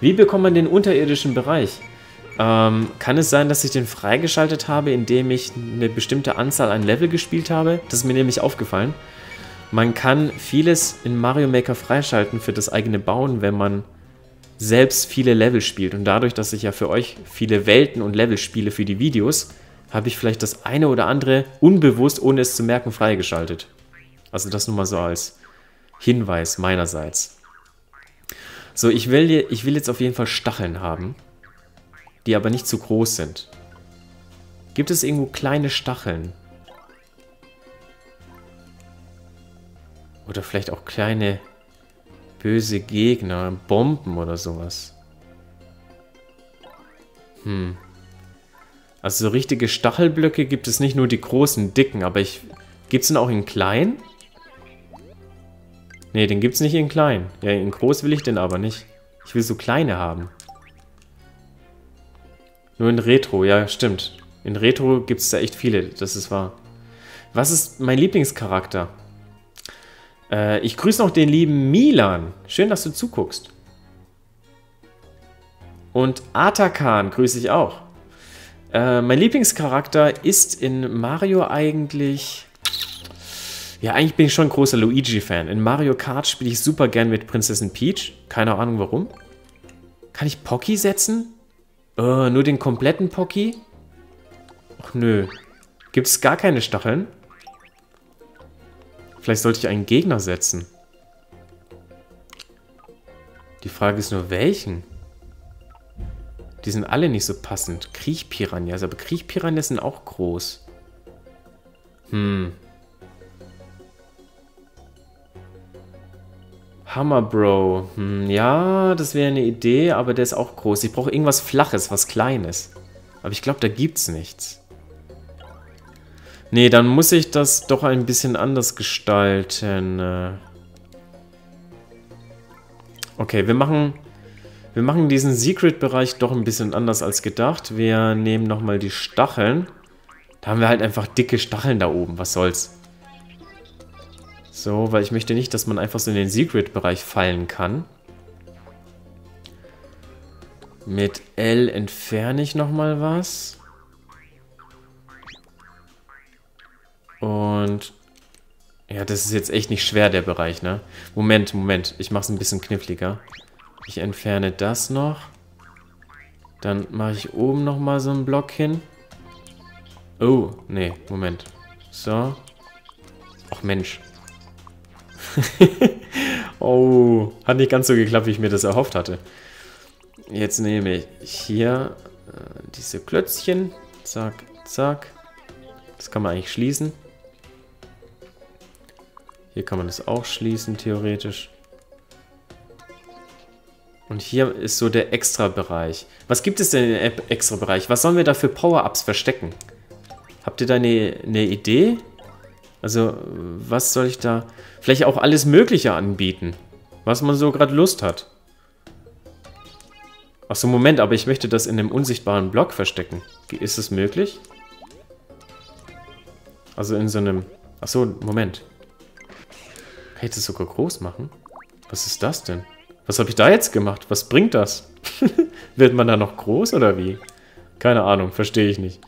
Wie bekommt man den unterirdischen Bereich? Kann es sein, dass ich den freigeschaltet habe, indem ich eine bestimmte Anzahl an Level gespielt habe? Das ist mir nämlich aufgefallen. Man kann vieles in Mario Maker freischalten für das eigene Bauen, wenn man selbst viele Level spielt. Und dadurch, dass ich ja für euch viele Welten und Level spiele für die Videos, habe ich vielleicht das eine oder andere unbewusst, ohne es zu merken, freigeschaltet. Also das nur mal so als Hinweis meinerseits. So, ich will jetzt auf jeden Fall Stacheln haben, die aber nicht zu groß sind. Gibt es irgendwo kleine Stacheln? Oder vielleicht auch kleine böse Gegner, Bomben oder sowas. Also so richtige Stachelblöcke gibt es nicht, nur die großen, dicken, aber ich... Gibt es den auch in klein? Ne, den gibt es nicht in klein. Ja, in groß will ich den aber nicht. Ich will so kleine haben. Nur in Retro, ja, stimmt. In Retro gibt es da echt viele, das ist wahr. Was ist mein Lieblingscharakter? Ich grüße noch den lieben Milan. Schön, dass du zuguckst. Und Atakan grüße ich auch. Mein Lieblingscharakter ist in Mario eigentlich... Ja, eigentlich bin ich schon ein großer Luigi-Fan. In Mario Kart spiele ich super gern mit Prinzessin Peach. Keine Ahnung warum. Kann ich Pocky setzen? Nur den kompletten Pocky? Ach nö. Gibt es gar keine Stacheln? Vielleicht sollte ich einen Gegner setzen. Die Frage ist nur, welchen? Die sind alle nicht so passend. Kriechpiranhas, aber Kriechpiranhas sind auch groß. Hammer Bro. Ja, das wäre eine Idee, aber der ist auch groß. Ich brauche irgendwas Flaches, was Kleines. Aber ich glaube, da gibt's nichts. Nee, dann muss ich das doch ein bisschen anders gestalten. Okay, wir machen diesen Secret-Bereich doch ein bisschen anders als gedacht. Wir nehmen nochmal die Stacheln. Da haben wir halt einfach dicke Stacheln da oben. Was soll's? So, weil ich möchte nicht, dass man einfach so in den Secret-Bereich fallen kann. Mit L entferne ich nochmal was. Und... Ja, das ist jetzt echt nicht schwer, der Bereich, ne? Moment. Ich mach's ein bisschen kniffliger. Ich entferne das noch. Dann mache ich oben nochmal so einen Block hin. Oh, nee, Moment. So. Ach Mensch. Oh, hat nicht ganz so geklappt, wie ich mir das erhofft hatte. Jetzt nehme ich hier diese Klötzchen. Zack, zack. Das kann man eigentlich schließen. Hier kann man das auch schließen, theoretisch. Und hier ist so der Extra-Bereich. Was gibt es denn im Extra-Bereich? Was sollen wir da für Power-Ups verstecken? Habt ihr da eine Idee? Also, was soll ich da... Vielleicht auch alles Mögliche anbieten. Was man so gerade Lust hat. Achso, Moment, aber ich möchte das in einem unsichtbaren Block verstecken. Ist es möglich? Also in so einem... Achso, Moment. Kann ich das sogar groß machen? Was ist das denn? Was habe ich da jetzt gemacht? Was bringt das? Wird man da noch groß oder wie? Keine Ahnung, verstehe ich nicht.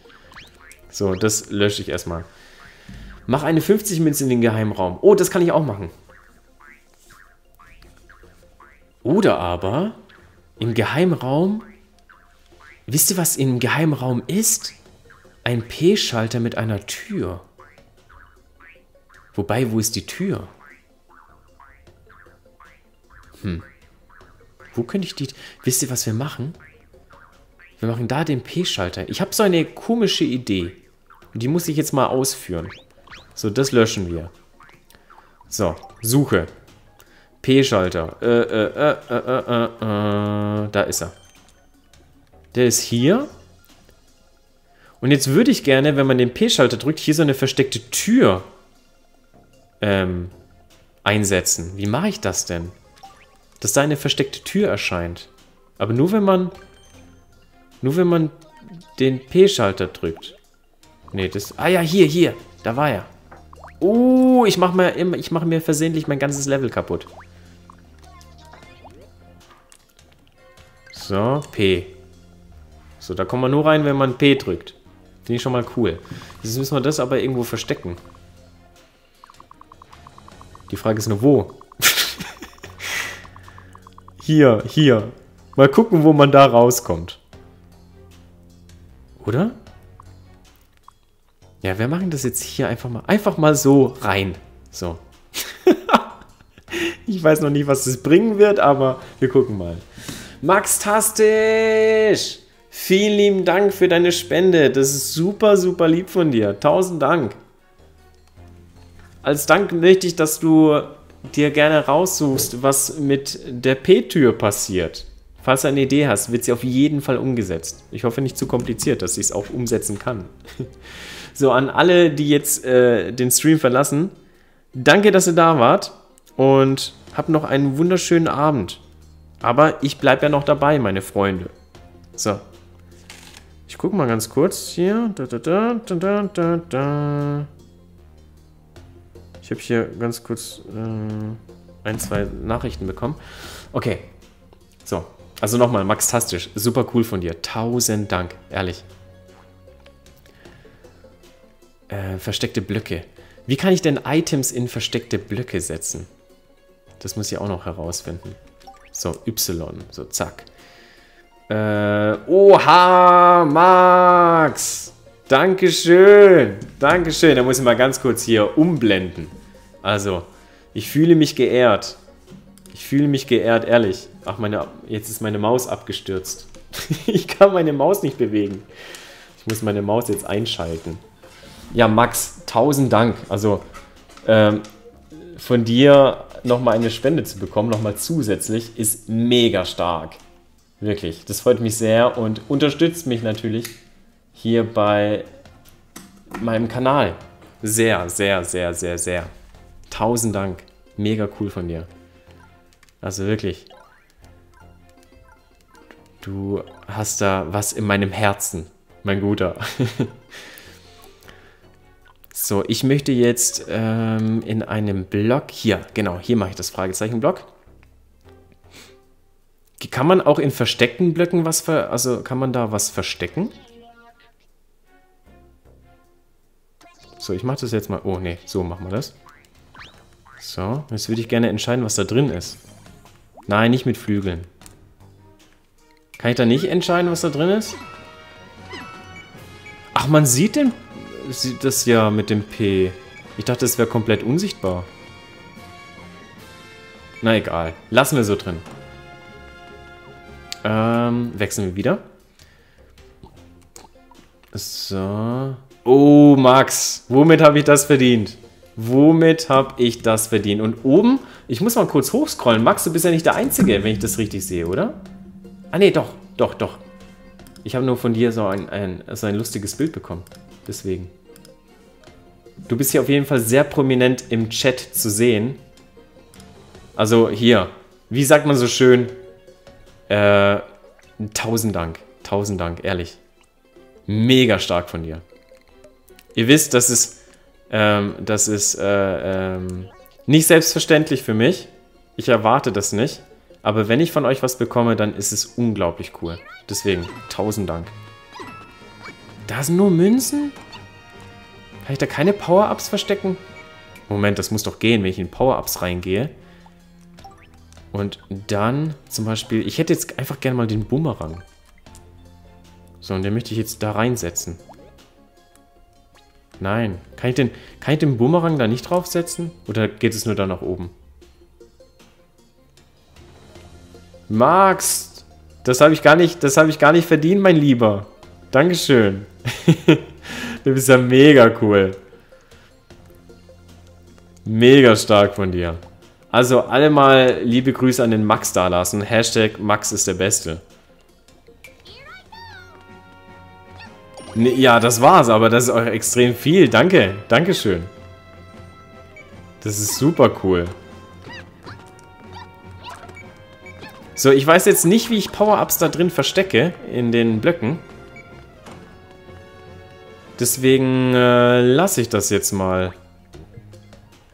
So, das lösche ich erstmal. Mach eine 50 Münzen in den Geheimraum. Oh, das kann ich auch machen. Oder aber im Geheimraum... Wisst ihr, was im Geheimraum ist? Ein P-Schalter mit einer Tür. Wobei, wo ist die Tür? Wo könnte ich die... Wisst ihr, was wir machen? Wir machen da den P-Schalter. Ich habe so eine komische Idee. Und die muss ich jetzt mal ausführen. So, das löschen wir. So, Suche. P-Schalter. Da ist er. Der ist hier. Und jetzt würde ich gerne, wenn man den P-Schalter drückt, hier so eine versteckte Tür einsetzen. Wie mache ich das denn? Dass da eine versteckte Tür erscheint. Aber nur wenn man den P-Schalter drückt. Nee, das... Ah ja, hier. Da war er. Oh, ich mach mir versehentlich mein ganzes Level kaputt. So, P. So, da kommt man nur rein, wenn man P drückt. Finde ich schon mal cool. Jetzt müssen wir das aber irgendwo verstecken. Die Frage ist nur, wo? Hier. Mal gucken, wo man da rauskommt. Oder? Ja, wir machen das jetzt hier einfach mal so rein. So. Ich weiß noch nicht, was das bringen wird, aber wir gucken mal. Maxtastisch! Vielen lieben Dank für deine Spende. Das ist super, super lieb von dir. 1000 Dank. Als Dank möchte ich, dass du dir gerne raussuchst, was mit der P-Tür passiert. Falls du eine Idee hast, wird sie auf jeden Fall umgesetzt. Ich hoffe nicht zu kompliziert, dass ich es auch umsetzen kann. So, an alle, die jetzt den Stream verlassen, danke, dass ihr da wart und habt noch einen wunderschönen Abend. Aber ich bleibe ja noch dabei, meine Freunde. So. Ich gucke mal ganz kurz hier. Ich habe hier ganz kurz ein, zwei Nachrichten bekommen. Okay. So. Also nochmal, Maxtastisch. Super cool von dir. 1000 Dank. Ehrlich. Versteckte Blöcke. Wie kann ich denn Items in versteckte Blöcke setzen? Das muss ich auch noch herausfinden. So, Y. So, zack. Oha, Max! Dankeschön! Dankeschön! Da muss ich mal ganz kurz hier umblenden. Also, ich fühle mich geehrt. Ich fühle mich geehrt, ehrlich. Ach, jetzt ist meine Maus abgestürzt. Ich kann meine Maus nicht bewegen. Ich muss meine Maus jetzt einschalten. Ja, Max, 1000 Dank. Also, von dir nochmal eine Spende zu bekommen, nochmal zusätzlich, ist mega stark. Wirklich, das freut mich sehr und unterstützt mich natürlich hier bei meinem Kanal. Sehr, sehr, sehr, sehr, sehr. 1000 Dank. Mega cool von dir. Also wirklich. Du hast da was in meinem Herzen, mein Guter. So, ich möchte jetzt in einem Block, hier, genau, hier mache ich das Fragezeichenblock. Kann man auch in versteckten Blöcken was, also kann man da was verstecken? So, ich mache das jetzt mal, oh ne, so machen wir das. So, jetzt würde ich gerne entscheiden, was da drin ist. Nein, nicht mit Flügeln. Kann ich da nicht entscheiden, was da drin ist? Ach, man sieht den... Sieht das ja mit dem P. Ich dachte, es wäre komplett unsichtbar. Na egal. Lassen wir so drin. Wechseln wir wieder. So. Oh, Max. Womit habe ich das verdient? Womit habe ich das verdient? Und oben, ich muss mal kurz hochscrollen. Max, du bist ja nicht der Einzige, wenn ich das richtig sehe, oder? Ah, nee, doch. Doch, doch. Ich habe nur von dir so ein lustiges Bild bekommen. Deswegen. Du bist hier auf jeden Fall sehr prominent im Chat zu sehen. Also hier. Wie sagt man so schön? 1000 Dank. 1000 Dank, ehrlich. Mega stark von dir. Ihr wisst, das ist nicht selbstverständlich für mich. Ich erwarte das nicht. Aber wenn ich von euch was bekomme, dann ist es unglaublich cool. Deswegen, 1000 Dank. Da sind nur Münzen? Kann ich da keine Power-Ups verstecken? Moment, das muss doch gehen, wenn ich in Power-Ups reingehe. Und dann zum Beispiel... Ich hätte jetzt einfach gerne mal den Bumerang. So, und den möchte ich jetzt da reinsetzen. Nein. Kann ich den Bumerang da nicht draufsetzen? Oder geht es nur da nach oben? Max! Das habe ich gar nicht verdient, mein Lieber. Dankeschön. Du bist ja mega cool. Mega stark von dir. Also alle mal liebe Grüße an den Max da lassen. Hashtag Max ist der Beste. Ne, ja, das war's, aber das ist auch extrem viel. Danke. Dankeschön. Das ist super cool. So, ich weiß jetzt nicht, wie ich Power-Ups da drin verstecke. In den Blöcken. Deswegen lasse ich das jetzt mal.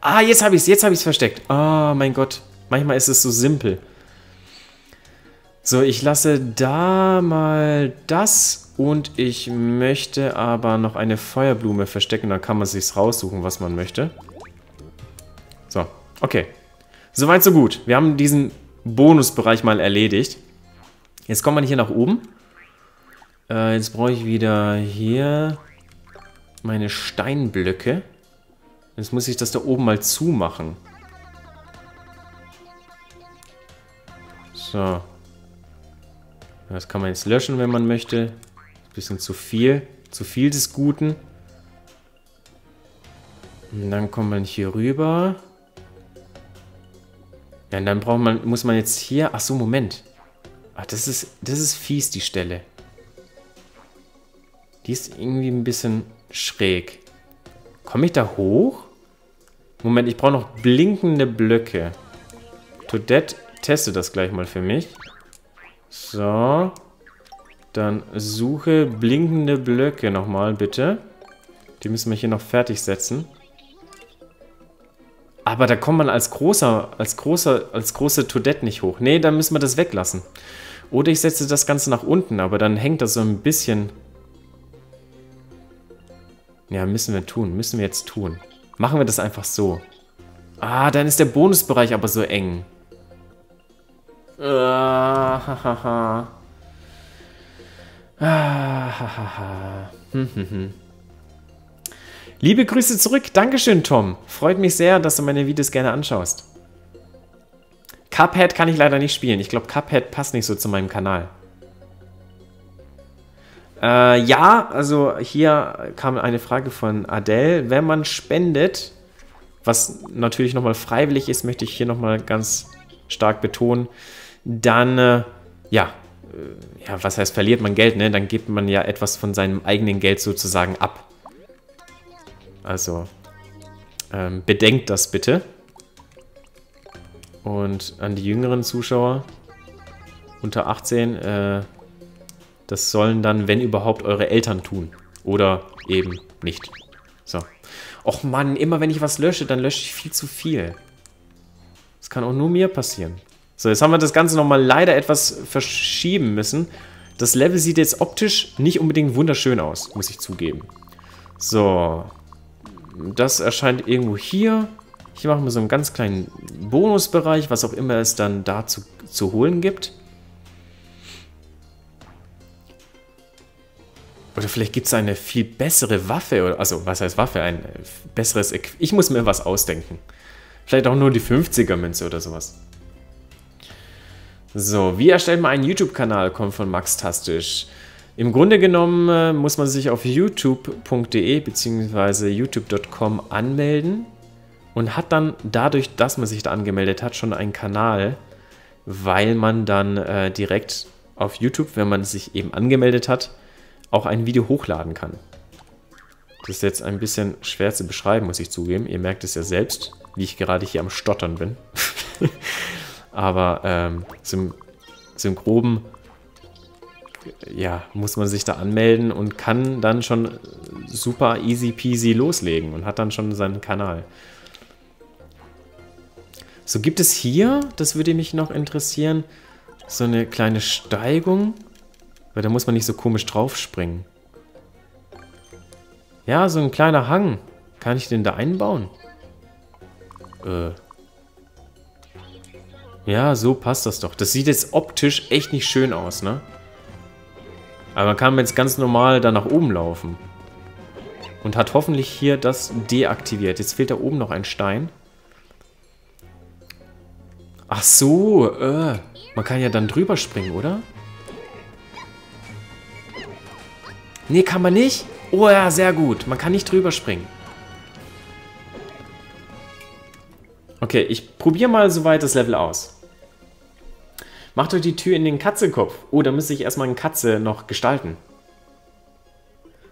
Ah, jetzt habe ich es versteckt. Ah, mein Gott. Manchmal ist es so simpel. So, ich lasse da mal das und ich möchte aber noch eine Feuerblume verstecken. Dann kann man sich's raussuchen, was man möchte. So, okay. Soweit, so gut. Wir haben diesen Bonusbereich mal erledigt. Jetzt kommt man hier nach oben. Jetzt brauche ich wieder hier... meine Steinblöcke. Jetzt muss ich das da oben mal zumachen. So. Das kann man jetzt löschen, wenn man möchte. Ein bisschen zu viel. Zu viel des Guten. Und dann kommt man hier rüber. Ja, und dann muss man jetzt hier... Achso, Moment. Ach, das ist fies, die Stelle. Die ist irgendwie ein bisschen schräg. Komme ich da hoch? Moment, ich brauche noch blinkende Blöcke. Toadette, teste das gleich mal für mich. So. Dann suche blinkende Blöcke nochmal, bitte. Die müssen wir hier noch fertig setzen. Aber da kommt man als große Toadette nicht hoch. Nee, dann müssen wir das weglassen. Oder ich setze das Ganze nach unten, aber dann hängt das so ein bisschen... Ja, müssen wir tun. Müssen wir jetzt tun. Machen wir das einfach so. Ah, dann ist der Bonusbereich aber so eng. Ah, hahaha. Ah, hahaha. Liebe Grüße zurück. Dankeschön, Tom. Freut mich sehr, dass du meine Videos gerne anschaust. Cuphead kann ich leider nicht spielen. Ich glaube, Cuphead passt nicht so zu meinem Kanal. Ja, also hier kam eine Frage von Adele. Wenn man spendet, was natürlich nochmal freiwillig ist, möchte ich hier nochmal ganz stark betonen, dann, was heißt, verliert man Geld, ne? Dann gibt man ja etwas von seinem eigenen Geld sozusagen ab. Also, bedenkt das bitte. Und an die jüngeren Zuschauer unter 18, das sollen dann, wenn überhaupt, eure Eltern tun. Oder eben nicht. So. Och Mann, immer wenn ich was lösche, dann lösche ich viel zu viel. Das kann auch nur mir passieren. So, jetzt haben wir das Ganze nochmal leider etwas verschieben müssen. Das Level sieht jetzt optisch nicht unbedingt wunderschön aus, muss ich zugeben. So. Das erscheint irgendwo hier. Hier machen wir so einen ganz kleinen Bonusbereich, was auch immer es dann da zu holen gibt. Oder vielleicht gibt es eine viel bessere Waffe. Oder, also, was heißt Waffe? Ein besseres Equipment. Ich muss mir was ausdenken. Vielleicht auch nur die 50er-Münze oder sowas. So, wie erstellt man einen YouTube-Kanal? Kommt von Maxtastisch. Im Grunde genommen muss man sich auf youtube.de bzw. youtube.com anmelden und hat dann dadurch, dass man sich da angemeldet hat, schon einen Kanal, weil man dann direkt auf YouTube, wenn man sich eben angemeldet hat, auch ein Video hochladen kann. Das ist jetzt ein bisschen schwer zu beschreiben, muss ich zugeben. Ihr merkt es ja selbst, wie ich gerade hier am Stottern bin. Aber zum Groben... Ja, muss man sich da anmelden und kann dann schon super easy peasy loslegen und hat dann schon seinen Kanal. So, gibt es hier, das würde mich noch interessieren, so eine kleine Steigung, weil da muss man nicht so komisch drauf springen. Ja, so ein kleiner Hang. Kann ich den da einbauen? Ja, so passt das doch. Das sieht jetzt optisch echt nicht schön aus, ne? Aber man kann jetzt ganz normal da nach oben laufen. Und hat hoffentlich hier das deaktiviert. Jetzt fehlt da oben noch ein Stein. Ach so, man kann ja dann drüber springen, oder? Nee, kann man nicht? Oh ja, sehr gut. Man kann nicht drüber springen. Okay, ich probiere mal soweit das Level aus. Macht euch die Tür in den Katzenkopf. Oh, da müsste ich erstmal eine Katze noch gestalten.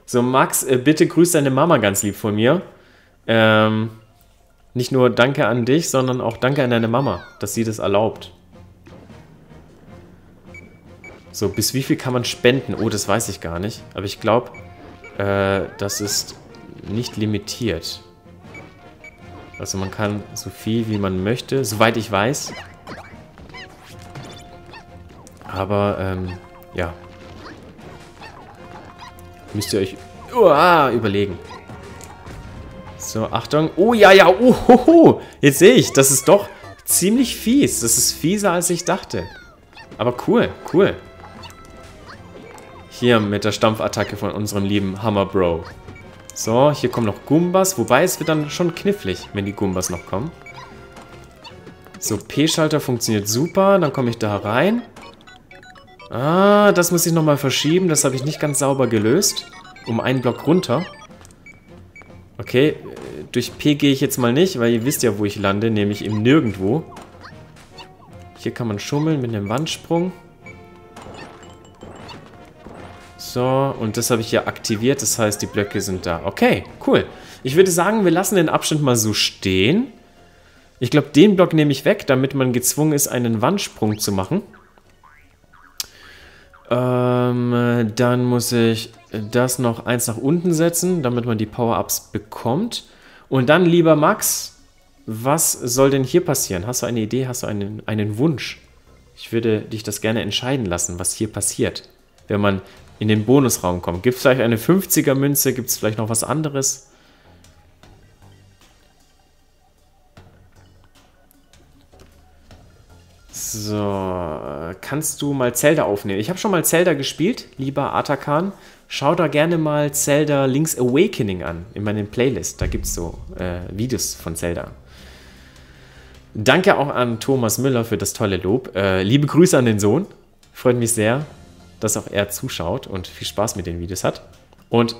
So, Max, bitte grüß deine Mama ganz lieb von mir. Nicht nur danke an dich, sondern auch danke an deine Mama, dass sie das erlaubt. So, bis wie viel kann man spenden? Oh, das weiß ich gar nicht. Aber ich glaube, das ist nicht limitiert. Also man kann so viel, wie man möchte, soweit ich weiß. Aber, ja. Müsst ihr euch überlegen. So, Achtung. Oh, ja, ja. Oh, ho, ho. Jetzt sehe ich, das ist doch ziemlich fies. Das ist fieser, als ich dachte. Aber cool, cool. Hier mit der Stampfattacke von unserem lieben Hammer Bro. So, hier kommen noch Goombas. Wobei, es wird dann schon knifflig, wenn die Goombas noch kommen. So, P-Schalter funktioniert super. Dann komme ich da rein. Ah, das muss ich nochmal verschieben. Das habe ich nicht ganz sauber gelöst. Um einen Block runter. Okay, durch P gehe ich jetzt mal nicht, weil ihr wisst ja, wo ich lande, nämlich im Nirgendwo. Hier kann man schummeln mit einem Wandsprung. So, und das habe ich hier aktiviert. Das heißt, die Blöcke sind da. Okay, cool. Ich würde sagen, wir lassen den Abschnitt mal so stehen. Ich glaube, den Block nehme ich weg, damit man gezwungen ist, einen Wandsprung zu machen. Dann muss ich das noch eins nach unten setzen, damit man die Power-Ups bekommt. Und dann, lieber Max, was soll denn hier passieren? Hast du eine Idee? Hast du einen Wunsch? Ich würde dich das gerne entscheiden lassen, was hier passiert, wenn man in den Bonusraum kommt. Gibt es vielleicht eine 50er-Münze? Gibt es vielleicht noch was anderes? So, kannst du mal Zelda aufnehmen? Ich habe schon mal Zelda gespielt, lieber Atakan. Schau da gerne mal Zelda Link's Awakening an, in meinen Playlist. Da gibt es so Videos von Zelda. Danke auch an Thomas Müller für das tolle Lob. Liebe Grüße an den Sohn. Freut mich sehr, dass auch er zuschaut und viel Spaß mit den Videos hat. Und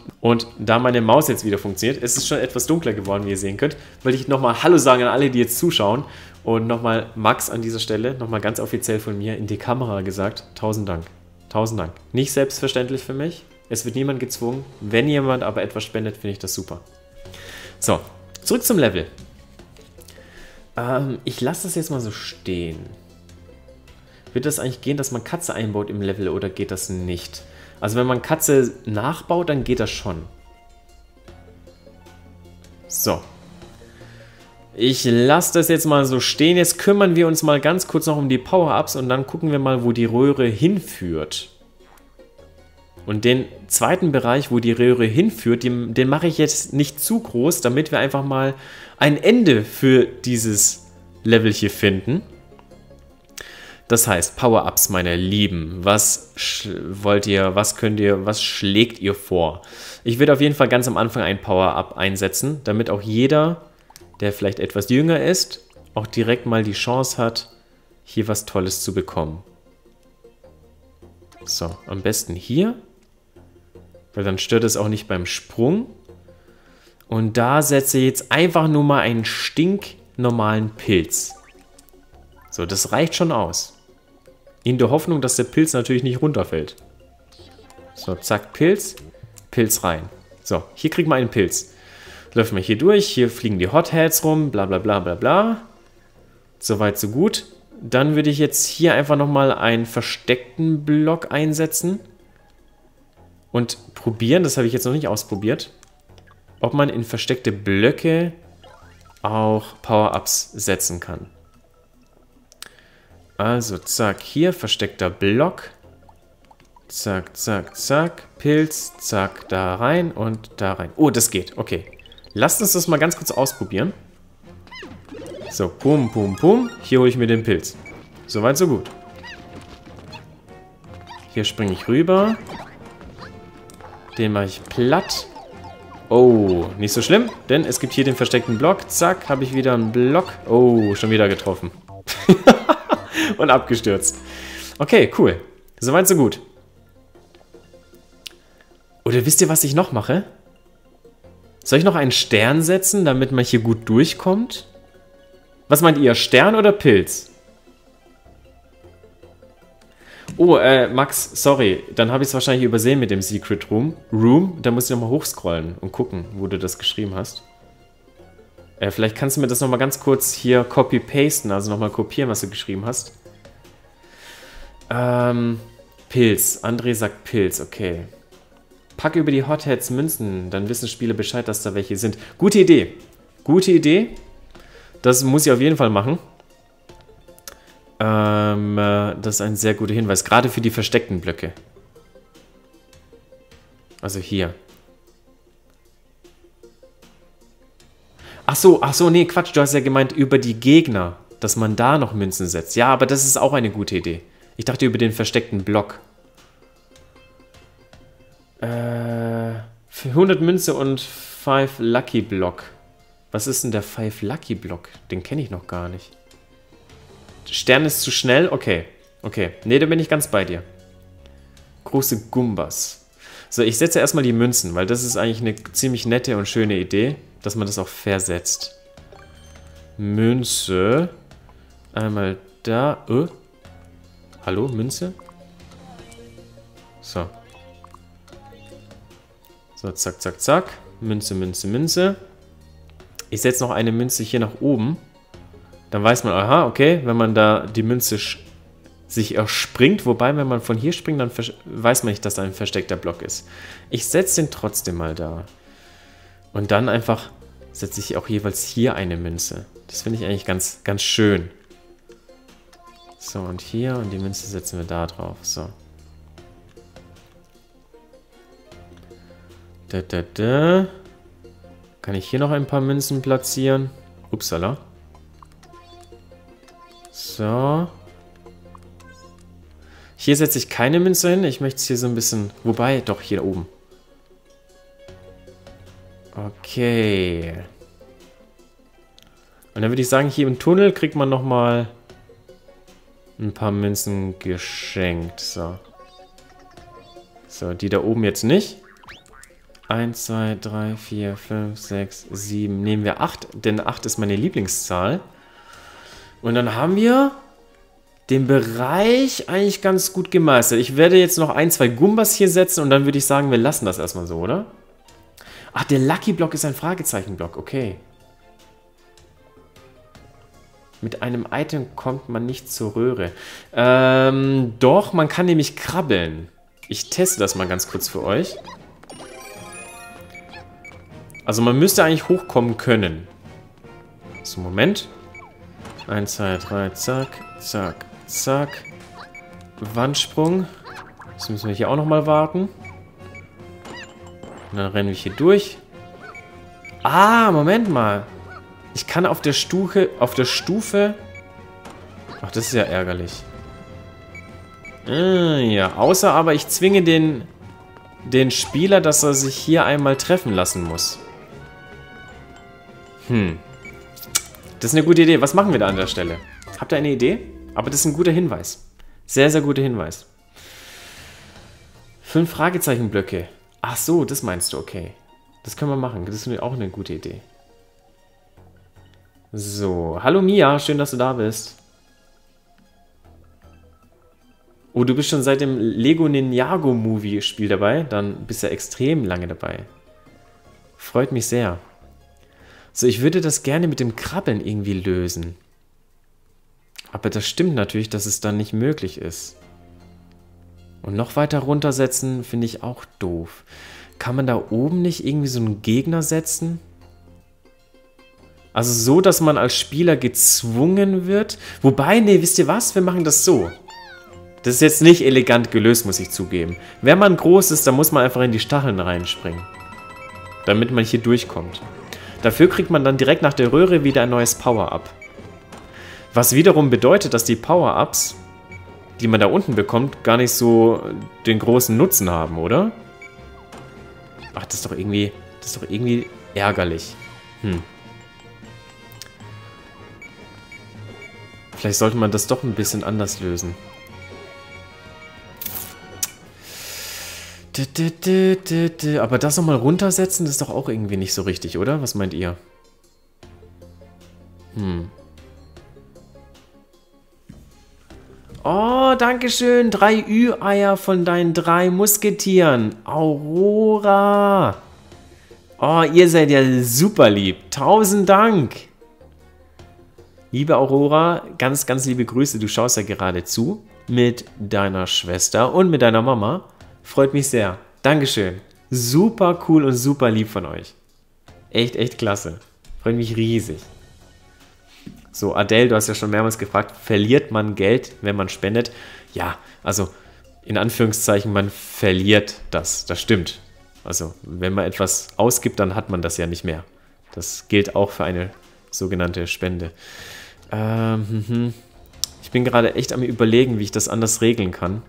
da meine Maus jetzt wieder funktioniert, ist es schon etwas dunkler geworden, wie ihr sehen könnt, wollte ich nochmal Hallo sagen an alle, die jetzt zuschauen. Und nochmal Max an dieser Stelle, nochmal ganz offiziell von mir in die Kamera gesagt, 1000 Dank. 1000 Dank. Nicht selbstverständlich für mich. Es wird niemand gezwungen. Wenn jemand aber etwas spendet, finde ich das super. So, zurück zum Level. Ich lasse das jetzt mal so stehen. Wird das eigentlich gehen, dass man Katze einbaut im Level oder geht das nicht? Also wenn man Katze nachbaut, dann geht das schon. So. Ich lasse das jetzt mal so stehen. Jetzt kümmern wir uns mal ganz kurz noch um die Power-Ups und dann gucken wir mal, wo die Röhre hinführt. Und den zweiten Bereich, wo die Röhre hinführt, den mache ich jetzt nicht zu groß, damit wir einfach mal ein Ende für dieses Level hier finden. Das heißt, Power-Ups, meine Lieben, was wollt ihr, was könnt ihr, was schlägt ihr vor? Ich werde auf jeden Fall ganz am Anfang ein Power-Up einsetzen, damit auch jeder, der vielleicht etwas jünger ist, auch direkt mal die Chance hat, hier was Tolles zu bekommen. So, am besten hier, weil dann stört es auch nicht beim Sprung. Und da setze ich jetzt einfach nur mal einen stinknormalen Pilz. So, das reicht schon aus. In der Hoffnung, dass der Pilz natürlich nicht runterfällt. So, zack, Pilz. Pilz rein. So, hier kriegt man einen Pilz. Läuft man hier durch, hier fliegen die Hotheads rum, bla bla bla bla bla. Soweit, so gut. Dann würde ich jetzt hier einfach nochmal einen versteckten Block einsetzen. Und probieren, das habe ich jetzt noch nicht ausprobiert, ob man in versteckte Blöcke auch Power-Ups setzen kann. Also, zack, hier, versteckter Block. Zack, zack, zack, Pilz, zack, da rein und da rein. Oh, das geht, okay. Lasst uns das mal ganz kurz ausprobieren. So, pum, pum, pum. Hier hole ich mir den Pilz. Soweit, so gut. Hier springe ich rüber. Den mache ich platt. Oh, nicht so schlimm, denn es gibt hier den versteckten Block. Zack, habe ich wieder einen Block. Oh, schon wieder getroffen. Und abgestürzt. Okay, cool. Soweit, so gut. Oder wisst ihr, was ich noch mache? Soll ich noch einen Stern setzen, damit man hier gut durchkommt? Was meint ihr? Stern oder Pilz? Oh, Max, sorry. Dann habe ich es wahrscheinlich übersehen mit dem Secret Room. Da muss ich nochmal hochscrollen und gucken, wo du das geschrieben hast. Vielleicht kannst du mir das nochmal ganz kurz hier copy-pasten, also nochmal kopieren, was du geschrieben hast. Pilz. André sagt Pilz, okay. Pack über die Hotheads Münzen, dann wissen Spieler Bescheid, dass da welche sind. Gute Idee. Gute Idee. Das muss ich auf jeden Fall machen. Das ist ein sehr guter Hinweis, gerade für die versteckten Blöcke. Also hier. Ach so, nee, Quatsch, du hast ja gemeint, über die Gegner, dass man da noch Münzen setzt. Ja, aber das ist auch eine gute Idee. Ich dachte über den versteckten Block. Für 100 Münze und 5 Lucky Block. Was ist denn der 5 Lucky Block? Den kenne ich noch gar nicht. Stern ist zu schnell? Okay, okay. Nee, da bin ich ganz bei dir. Große Gumbas. So, ich setze erstmal die Münzen, weil das ist eigentlich eine ziemlich nette und schöne Idee, dass man das auch versetzt. Münze. Einmal da. Hallo, Münze. So. So, zack, zack, zack. Münze, Münze, Münze. Ich setze noch eine Münze hier nach oben. Dann weiß man, aha, okay, wenn man da die Münze sich erspringt. Wobei, wenn man von hier springt, dann weiß man nicht, dass da ein versteckter Block ist. Ich setze den trotzdem mal da. Und dann einfach setze ich auch jeweils hier eine Münze. Das finde ich eigentlich ganz, ganz schön. So, und hier. Und die Münze setzen wir da drauf. So. Da, da, da. Kann ich hier noch ein paar Münzen platzieren? Upsala. So. Hier setze ich keine Münze hin. Ich möchte es hier so ein bisschen... Wobei, doch, hier oben. Okay. Und dann würde ich sagen, hier im Tunnel kriegt man nochmal ein paar Münzen geschenkt. So. So, die da oben jetzt nicht. 1, 2, 3, 4, 5, 6, 7. Nehmen wir 8, denn 8 ist meine Lieblingszahl. Und dann haben wir den Bereich eigentlich ganz gut gemeistert. Ich werde jetzt noch ein, zwei Gumbas hier setzen und dann würde ich sagen, wir lassen das erstmal so, oder? Ach, der Lucky Block ist ein Fragezeichenblock, okay. Mit einem Item kommt man nicht zur Röhre. Doch, man kann nämlich krabbeln. Ich teste das mal ganz kurz für euch. Also man müsste eigentlich hochkommen können. So, Moment. 1, 2, 3, zack, zack, zack. Wandsprung. Jetzt müssen wir hier auch nochmal warten. Und dann rennen wir hier durch. Ah, Moment mal. Ich kann auf der Stufe... Ach, das ist ja ärgerlich. Ja, außer aber ich zwinge den Spieler, dass er sich hier einmal treffen lassen muss. Das ist eine gute Idee. Was machen wir da an der Stelle? Habt ihr eine Idee? Aber das ist ein guter Hinweis. Sehr, sehr guter Hinweis. 5 Fragezeichenblöcke. Ach so, das meinst du, okay. Das können wir machen. Das ist auch eine gute Idee. So, hallo Mia, schön, dass du da bist. Oh, du bist schon seit dem Lego Ninjago Movie Spiel dabei? Dann bist du ja extrem lange dabei. Freut mich sehr. So, ich würde das gerne mit dem Krabbeln irgendwie lösen. Aber das stimmt natürlich, dass es dann nicht möglich ist. Und noch weiter runtersetzen finde ich auch doof. Kann man da oben nicht irgendwie so einen Gegner setzen? Also so, dass man als Spieler gezwungen wird. Wobei, nee, wisst ihr was? Wir machen das so. Das ist jetzt nicht elegant gelöst, muss ich zugeben. Wenn man groß ist, dann muss man einfach in die Stacheln reinspringen. Damit man hier durchkommt. Dafür kriegt man dann direkt nach der Röhre wieder ein neues Power-Up. Was wiederum bedeutet, dass die Power-Ups, die man da unten bekommt, gar nicht so den großen Nutzen haben, oder? Ach, das ist doch irgendwie ärgerlich. Vielleicht sollte man das doch ein bisschen anders lösen. Aber das nochmal runtersetzen, das ist doch auch irgendwie nicht so richtig, oder? Was meint ihr? Oh, dankeschön. 3 Ü-Eier von deinen 3 Musketieren. Aurora. Oh, ihr seid ja super lieb. 1000 Dank. Liebe Aurora, ganz, ganz liebe Grüße. Du schaust ja gerade zu mit deiner Schwester und mit deiner Mama. Freut mich sehr. Dankeschön. Super cool und super lieb von euch. Echt, echt klasse. Freut mich riesig. So, Adele, du hast ja schon mehrmals gefragt, verliert man Geld, wenn man spendet? Ja, also in Anführungszeichen, man verliert das. Das stimmt. Also, wenn man etwas ausgibt, dann hat man das ja nicht mehr. Das gilt auch für eine sogenannte Spende. Ich bin gerade echt am Überlegen, wie ich das anders regeln kann.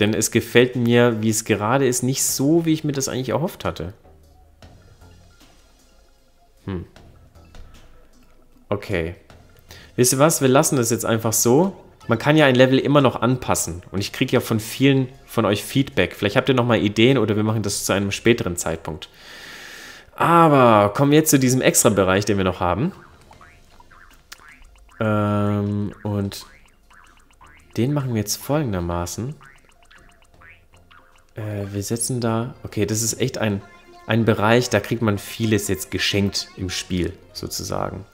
Denn es gefällt mir, wie es gerade ist, nicht so, wie ich mir das eigentlich erhofft hatte. Okay. Wisst ihr was? Wir lassen das jetzt einfach so. Man kann ja ein Level immer noch anpassen. Und ich kriege ja von vielen von euch Feedback. Vielleicht habt ihr nochmal Ideen oder wir machen das zu einem späteren Zeitpunkt. Aber kommen wir jetzt zu diesem Extra-Bereich, den wir noch haben. Und den machen wir jetzt folgendermaßen. Wir setzen da... Okay, das ist echt ein Bereich, da kriegt man vieles jetzt geschenkt im Spiel, sozusagen.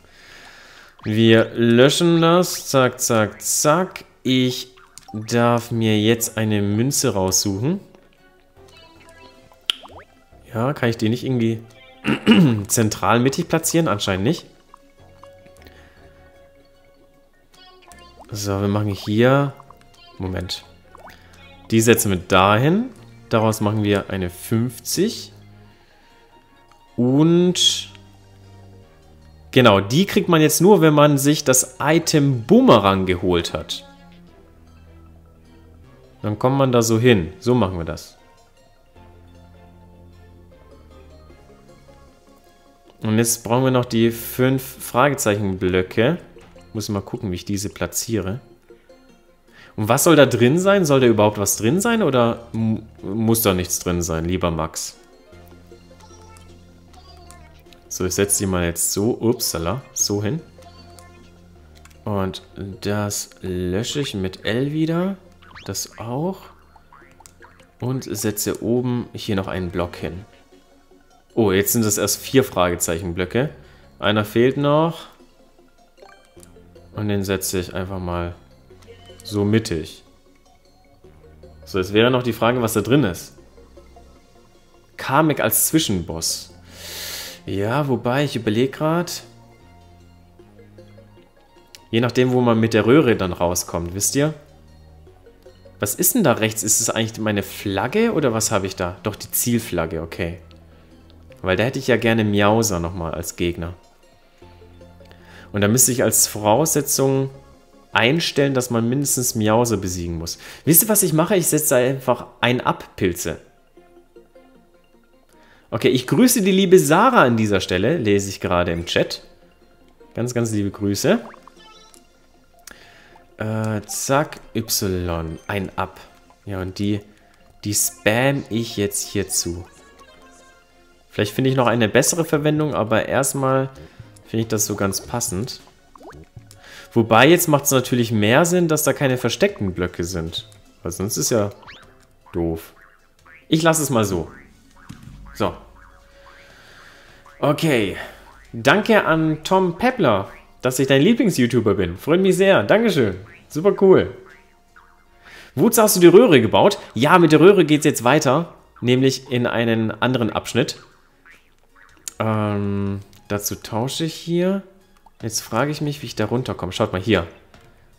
Wir löschen das. Zack, zack, zack. Ich darf mir jetzt eine Münze raussuchen. Ja, kann ich die nicht irgendwie zentral mittig platzieren? Anscheinend nicht. So, wir machen hier... Moment. Die setzen wir dahin. Daraus machen wir eine 50. Und... Genau, die kriegt man jetzt nur, wenn man sich das Item Boomerang geholt hat. Dann kommt man da so hin. So machen wir das. Und jetzt brauchen wir noch die 5 Fragezeichenblöcke. Muss mal gucken, wie ich diese platziere. Und was soll da drin sein? Soll da überhaupt was drin sein oder muss da nichts drin sein, lieber Max? So, ich setze die mal jetzt so, upsala, so hin. Und das lösche ich mit L wieder. Das auch. Und setze oben hier noch einen Block hin. Oh, jetzt sind das erst 4 Fragezeichenblöcke. Einer fehlt noch. Und den setze ich einfach mal so mittig. So, jetzt wäre noch die Frage, was da drin ist. Kamek als Zwischenboss. Ja, wobei, ich überlege gerade. Je nachdem, wo man mit der Röhre dann rauskommt, wisst ihr? Was ist denn da rechts? Ist das eigentlich meine Flagge oder was habe ich da? Doch, die Zielflagge, okay. Weil da hätte ich ja gerne Miauser nochmal als Gegner. Und da müsste ich als Voraussetzung einstellen, dass man mindestens Miauser besiegen muss. Wisst ihr, was ich mache? Ich setze einfach ein ab, Pilze. Okay, ich grüße die liebe Sarah an dieser Stelle, lese ich gerade im Chat. Ganz, ganz liebe Grüße. Zack, Y, ein ab. Ja, und die spam ich jetzt hier zu. Vielleicht finde ich noch eine bessere Verwendung, aber erstmal finde ich das so ganz passend. Wobei, jetzt macht es natürlich mehr Sinn, dass da keine versteckten Blöcke sind. Weil sonst ist ja doof. Ich lasse es mal so. So. Okay. Danke an Tom Peppler, dass ich dein Lieblings-YouTuber bin. Freut mich sehr. Dankeschön. Super cool. Wozu hast du die Röhre gebaut? Ja, mit der Röhre geht es jetzt weiter. Nämlich in einen anderen Abschnitt. Dazu tausche ich hier. Jetzt frage ich mich, wie ich da runterkomme. Schaut mal hier.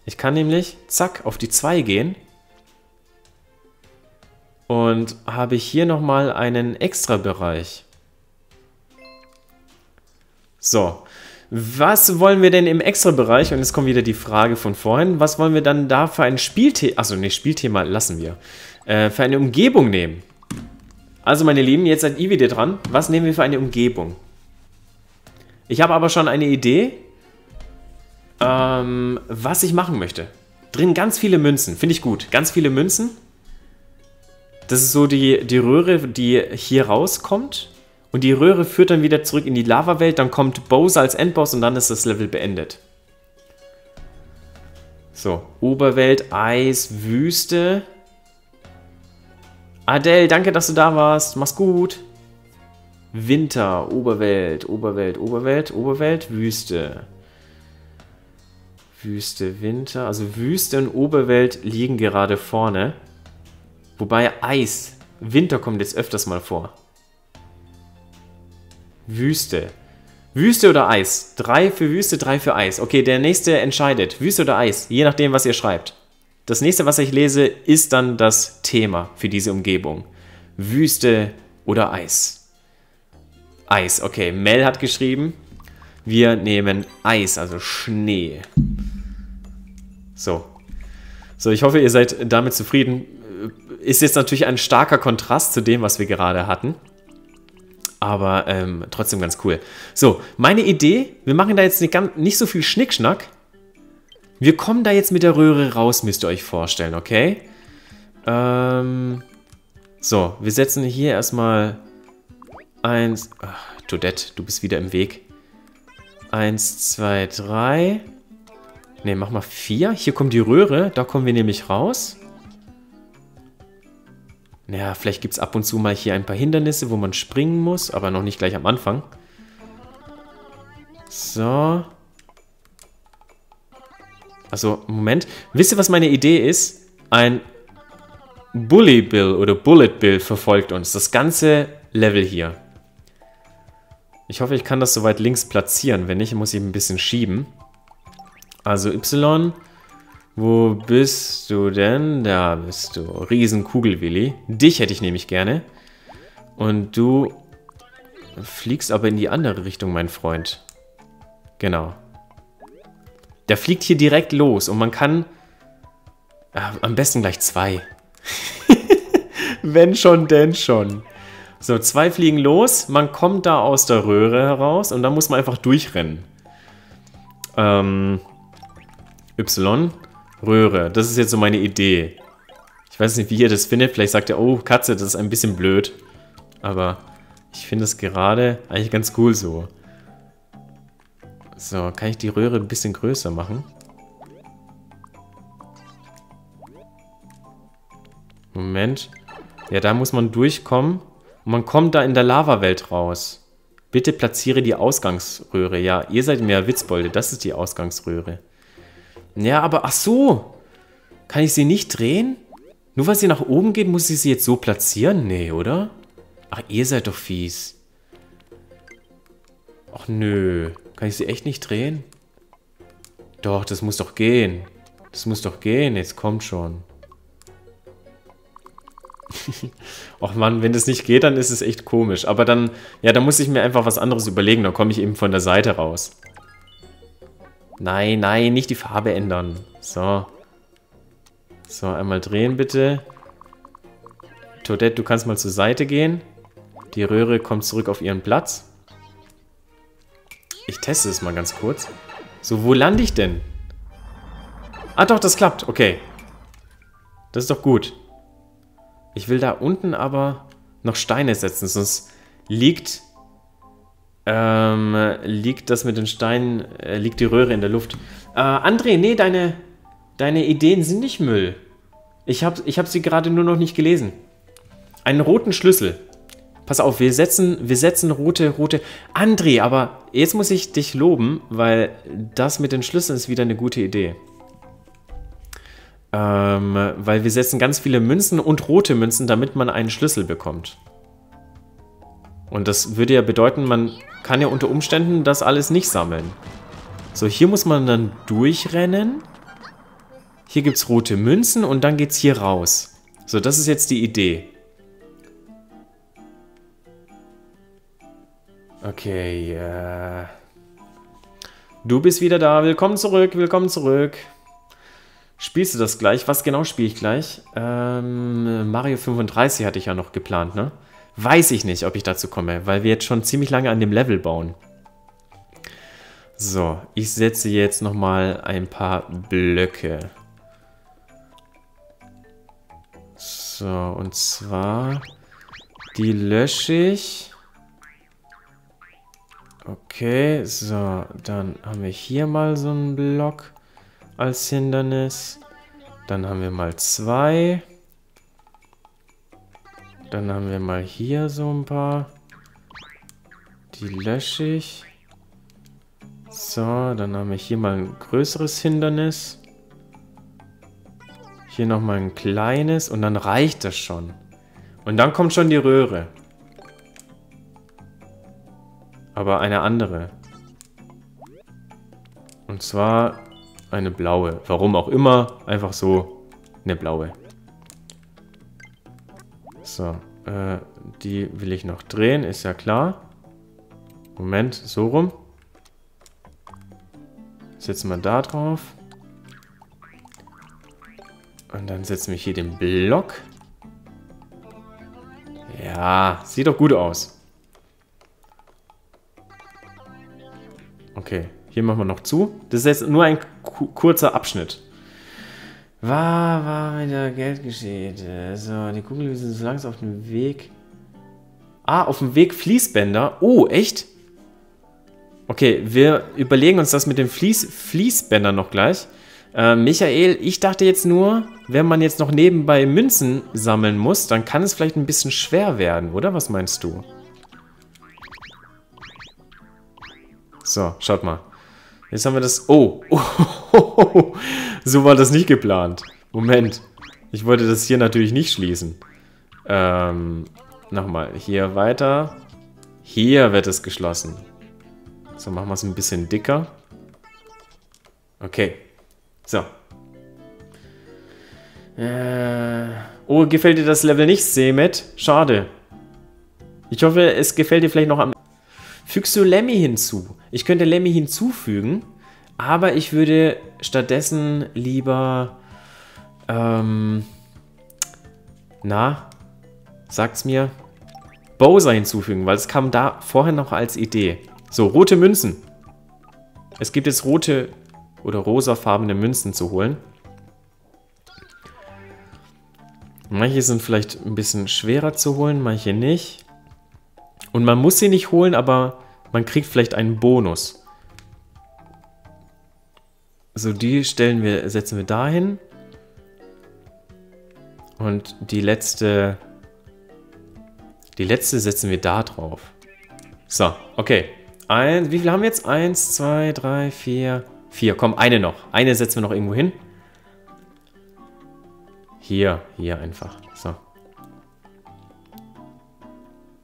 Ich kann nämlich, zack, auf die 2 gehen. Und habe ich hier nochmal einen extra Bereich. So. Was wollen wir denn im extra Bereich? Und jetzt kommt wieder die Frage von vorhin. Was wollen wir dann da für ein Spielthema? Achso, nee, Spielthema lassen wir. Für eine Umgebung nehmen. Also meine Lieben, jetzt seid ihr wieder dran. Was nehmen wir für eine Umgebung? Ich habe aber schon eine Idee, was ich machen möchte. Drin ganz viele Münzen, finde ich gut. Ganz viele Münzen. Das ist so die Röhre, die hier rauskommt. Und die Röhre führt dann wieder zurück in die Lava-Welt. Dann kommt Bowser als Endboss und dann ist das Level beendet. So, Oberwelt, Eis, Wüste... Adele, danke, dass du da warst. Mach's gut. Winter, Oberwelt, Oberwelt, Oberwelt, Oberwelt, Wüste. Wüste, Winter. Also Wüste und Oberwelt liegen gerade vorne. Wobei Eis, Winter kommt jetzt öfters mal vor. Wüste. Wüste oder Eis? 3 für Wüste, 3 für Eis. Okay, der nächste entscheidet. Wüste oder Eis? Je nachdem, was ihr schreibt. Das nächste, was ich lese, ist dann das Thema für diese Umgebung. Wüste oder Eis? Eis, okay. Mel hat geschrieben, wir nehmen Eis, also Schnee. So. So, ich hoffe, ihr seid damit zufrieden. Ist jetzt natürlich ein starker Kontrast zu dem, was wir gerade hatten. Aber trotzdem ganz cool. So, meine Idee, wir machen da jetzt nicht so viel Schnickschnack. Wir kommen da jetzt mit der Röhre raus, müsst ihr euch vorstellen, okay? So, wir setzen hier erstmal 1... Ach, Toadette, du bist wieder im Weg. 1, 2, 3. Ne, mach mal 4. Hier kommt die Röhre. Da kommen wir nämlich raus. Naja, vielleicht gibt es ab und zu mal hier ein paar Hindernisse, wo man springen muss. Aber noch nicht gleich am Anfang. So. Also, Moment. Wisst ihr, was meine Idee ist? Ein Bully Bill oder Bullet Bill verfolgt uns. Das ganze Level hier. Ich hoffe, ich kann das soweit links platzieren. Wenn nicht, muss ich ein bisschen schieben. Also Y, wo bist du denn? Da bist du. Riesenkugelwilli. Dich hätte ich nämlich gerne. Und du fliegst aber in die andere Richtung, mein Freund. Genau. Der fliegt hier direkt los und man kann... am besten gleich 2. Wenn schon, denn schon. So, 2 fliegen los. Man kommt da aus der Röhre heraus und dann muss man einfach durchrennen. Y, Röhre. Das ist jetzt so meine Idee. Ich weiß nicht, wie ihr das findet. Vielleicht sagt ihr, oh, Katze, das ist ein bisschen blöd. Aber ich finde es gerade eigentlich ganz cool so. So, kann ich die Röhre ein bisschen größer machen? Moment. Ja, da muss man durchkommen. Und man kommt da in der Lava-Welt raus. Bitte platziere die Ausgangsröhre. Ja, ihr seid mehr Witzbolde. Das ist die Ausgangsröhre. Ja, aber ach so. Kann ich sie nicht drehen? Nur weil sie nach oben geht, muss ich sie jetzt so platzieren? Nee, oder? Ach, ihr seid doch fies. Ach nö. Kann ich sie echt nicht drehen? Doch, das muss doch gehen. Das muss doch gehen. Jetzt kommt schon. Och Mann, wenn das nicht geht, dann ist es echt komisch. Aber dann, ja, dann muss ich mir einfach was anderes überlegen. Dann komme ich eben von der Seite raus. Nein, nein, nicht die Farbe ändern. So. So, einmal drehen bitte. Toadette, du kannst mal zur Seite gehen. Die Röhre kommt zurück auf ihren Platz. Ich teste es mal ganz kurz. So, wo lande ich denn? Ah doch, das klappt. Okay. Das ist doch gut. Ich will da unten aber noch Steine setzen, sonst liegt das mit den Steinen, liegt die Röhre in der Luft. André, nee, deine Ideen sind nicht Müll. Ich hab sie gerade nur noch nicht gelesen. Einen roten Schlüssel. Pass auf, wir setzen rote. André, aber jetzt muss ich dich loben, weil das mit den Schlüsseln ist wieder eine gute Idee. Weil wir setzen ganz viele Münzen und rote Münzen, damit man einen Schlüssel bekommt. Und das würde ja bedeuten, man kann ja unter Umständen das alles nicht sammeln. So, hier muss man dann durchrennen. Hier gibt es rote Münzen und dann geht es hier raus. So, das ist jetzt die Idee. Okay, du bist wieder da. Willkommen zurück, willkommen zurück. Spielst du das gleich? Was genau spiele ich gleich? Mario 35 hatte ich ja noch geplant, ne? Weiß ich nicht, ob ich dazu komme, weil wir jetzt schon ziemlich lange an dem Level bauen. So, ich setze jetzt nochmal ein paar Blöcke. So, und zwar... Die lösche ich. Okay, so, dann haben wir hier mal so einen Block als Hindernis. Dann haben wir mal 2. Dann haben wir mal hier so ein paar. Die lösche ich. So, dann haben wir hier mal ein größeres Hindernis. Hier nochmal ein kleines und dann reicht das schon. Und dann kommt schon die Röhre. Aber eine andere. Und zwar... eine blaue. Warum auch immer. Einfach so eine blaue. So. Die will ich noch drehen. Ist ja klar. Moment. So rum. Setzen wir da drauf. Und dann setzen wir hier den Block. Ja. Sieht doch gut aus. Okay. Hier machen wir noch zu. Das ist jetzt nur ein kurzer Abschnitt. War mit der Geldgeschichte. So, die Kugel sind so langsam auf dem Weg. Ah, auf dem Weg Fließbänder. Oh, echt? Okay, wir überlegen uns das mit dem Fließbänder noch gleich. Michael, ich dachte jetzt nur, wenn man jetzt noch nebenbei Münzen sammeln muss, dann kann es vielleicht ein bisschen schwer werden, oder? Was meinst du? So, schaut mal. Jetzt haben wir das... Oh! Oh. So war das nicht geplant. Moment. Ich wollte das hier natürlich nicht schließen. Nochmal. Hier weiter. Hier wird es geschlossen. So, machen wir es ein bisschen dicker. Okay. So. Oh, gefällt dir das Level nicht, Semet? Schade. Ich hoffe, es gefällt dir vielleicht noch am... Fügst du Lemmy hinzu? Ich könnte Lemmy hinzufügen, aber ich würde stattdessen lieber... na, sagt's mir. Bowser hinzufügen, weil es kam da vorher noch als Idee. So, rote Münzen. Es gibt jetzt rote... oder rosafarbene Münzen zu holen. Manche sind vielleicht ein bisschen schwerer zu holen, manche nicht. Und man muss sie nicht holen, aber man kriegt vielleicht einen Bonus. So, die setzen wir dahin. Und die letzte setzen wir da drauf. So, okay. Wie viel haben wir jetzt? 1, 2, 3, 4... 4, komm, eine noch. Eine setzen wir noch irgendwo hin. Hier einfach. So.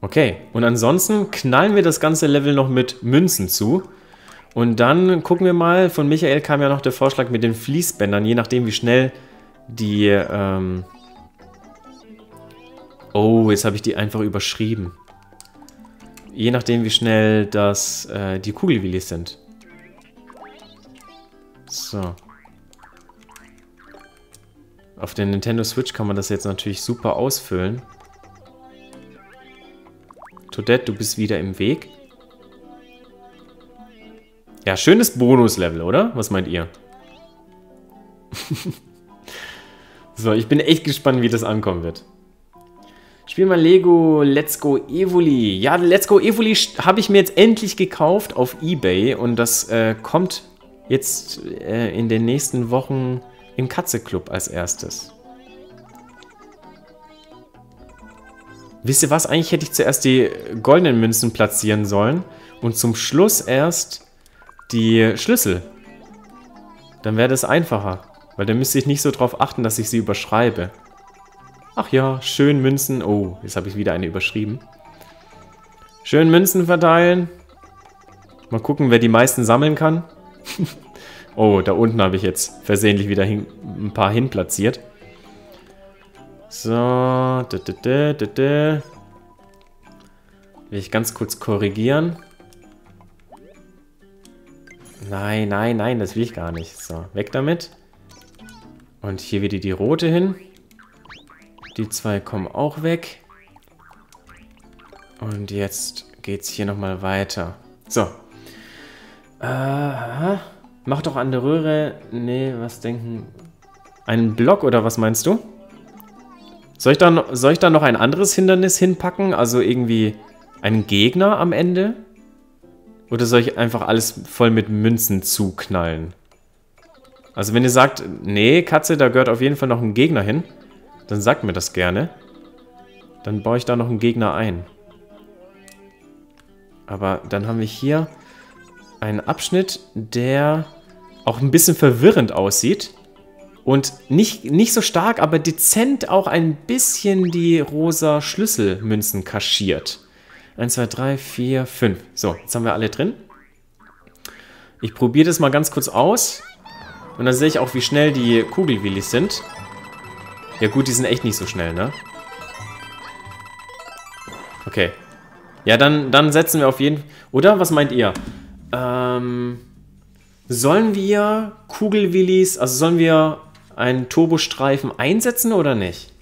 Okay, und ansonsten knallen wir das ganze Level noch mit Münzen zu. Und dann gucken wir mal, von Michael kam ja noch der Vorschlag mit den Fließbändern, je nachdem wie schnell die... Oh, jetzt habe ich die einfach überschrieben. Je nachdem wie schnell das die Kugelwillis sind. So. Auf der Nintendo Switch kann man das jetzt natürlich super ausfüllen. Toadette, du bist wieder im Weg. Ja, schönes Bonuslevel, oder? Was meint ihr? So, ich bin echt gespannt, wie das ankommen wird. Spiel mal Lego Let's Go Evoli. Ja, Let's Go Evoli habe ich mir jetzt endlich gekauft auf eBay und das kommt... jetzt in den nächsten Wochen im Katze-Club als erstes. Wisst ihr was? Eigentlich hätte ich zuerst die goldenen Münzen platzieren sollen und zum Schluss erst die Schlüssel. Dann wäre das einfacher, weil dann müsste ich nicht so drauf achten, dass ich sie überschreibe. Ach ja, schön Münzen. Oh, jetzt habe ich wieder eine überschrieben. Schön Münzen verteilen. Mal gucken, wer die meisten sammeln kann. Oh, da unten habe ich jetzt versehentlich wieder ein paar hin platziert. So. Will ich ganz kurz korrigieren. Nein, nein, nein, das will ich gar nicht. So, weg damit. Und hier wieder die rote hin. Die zwei kommen auch weg. Und jetzt geht's hier nochmal weiter. So. Mach doch an der Röhre. Nee, was denken? Einen Block oder was meinst du? Soll ich dann noch ein anderes Hindernis hinpacken? Also irgendwie einen Gegner am Ende? Oder soll ich einfach alles voll mit Münzen zuknallen? Also wenn ihr sagt, nee, Katze, da gehört auf jeden Fall noch ein Gegner hin, dann sagt mir das gerne. Dann baue ich da noch einen Gegner ein. Aber dann haben wir hier... ein Abschnitt, der auch ein bisschen verwirrend aussieht und nicht so stark, aber dezent auch ein bisschen die rosa Schlüsselmünzen kaschiert. 1, 2, 3, 4, 5. So, jetzt haben wir alle drin. Ich probiere das mal ganz kurz aus und dann sehe ich auch, wie schnell die Kugelwillis sind. Ja gut, die sind echt nicht so schnell, ne? Okay. Ja, dann setzen wir auf jeden... Oder? Was meint ihr? Sollen wir Kugelwillis, also sollen wir einen Turbostreifen einsetzen oder nicht?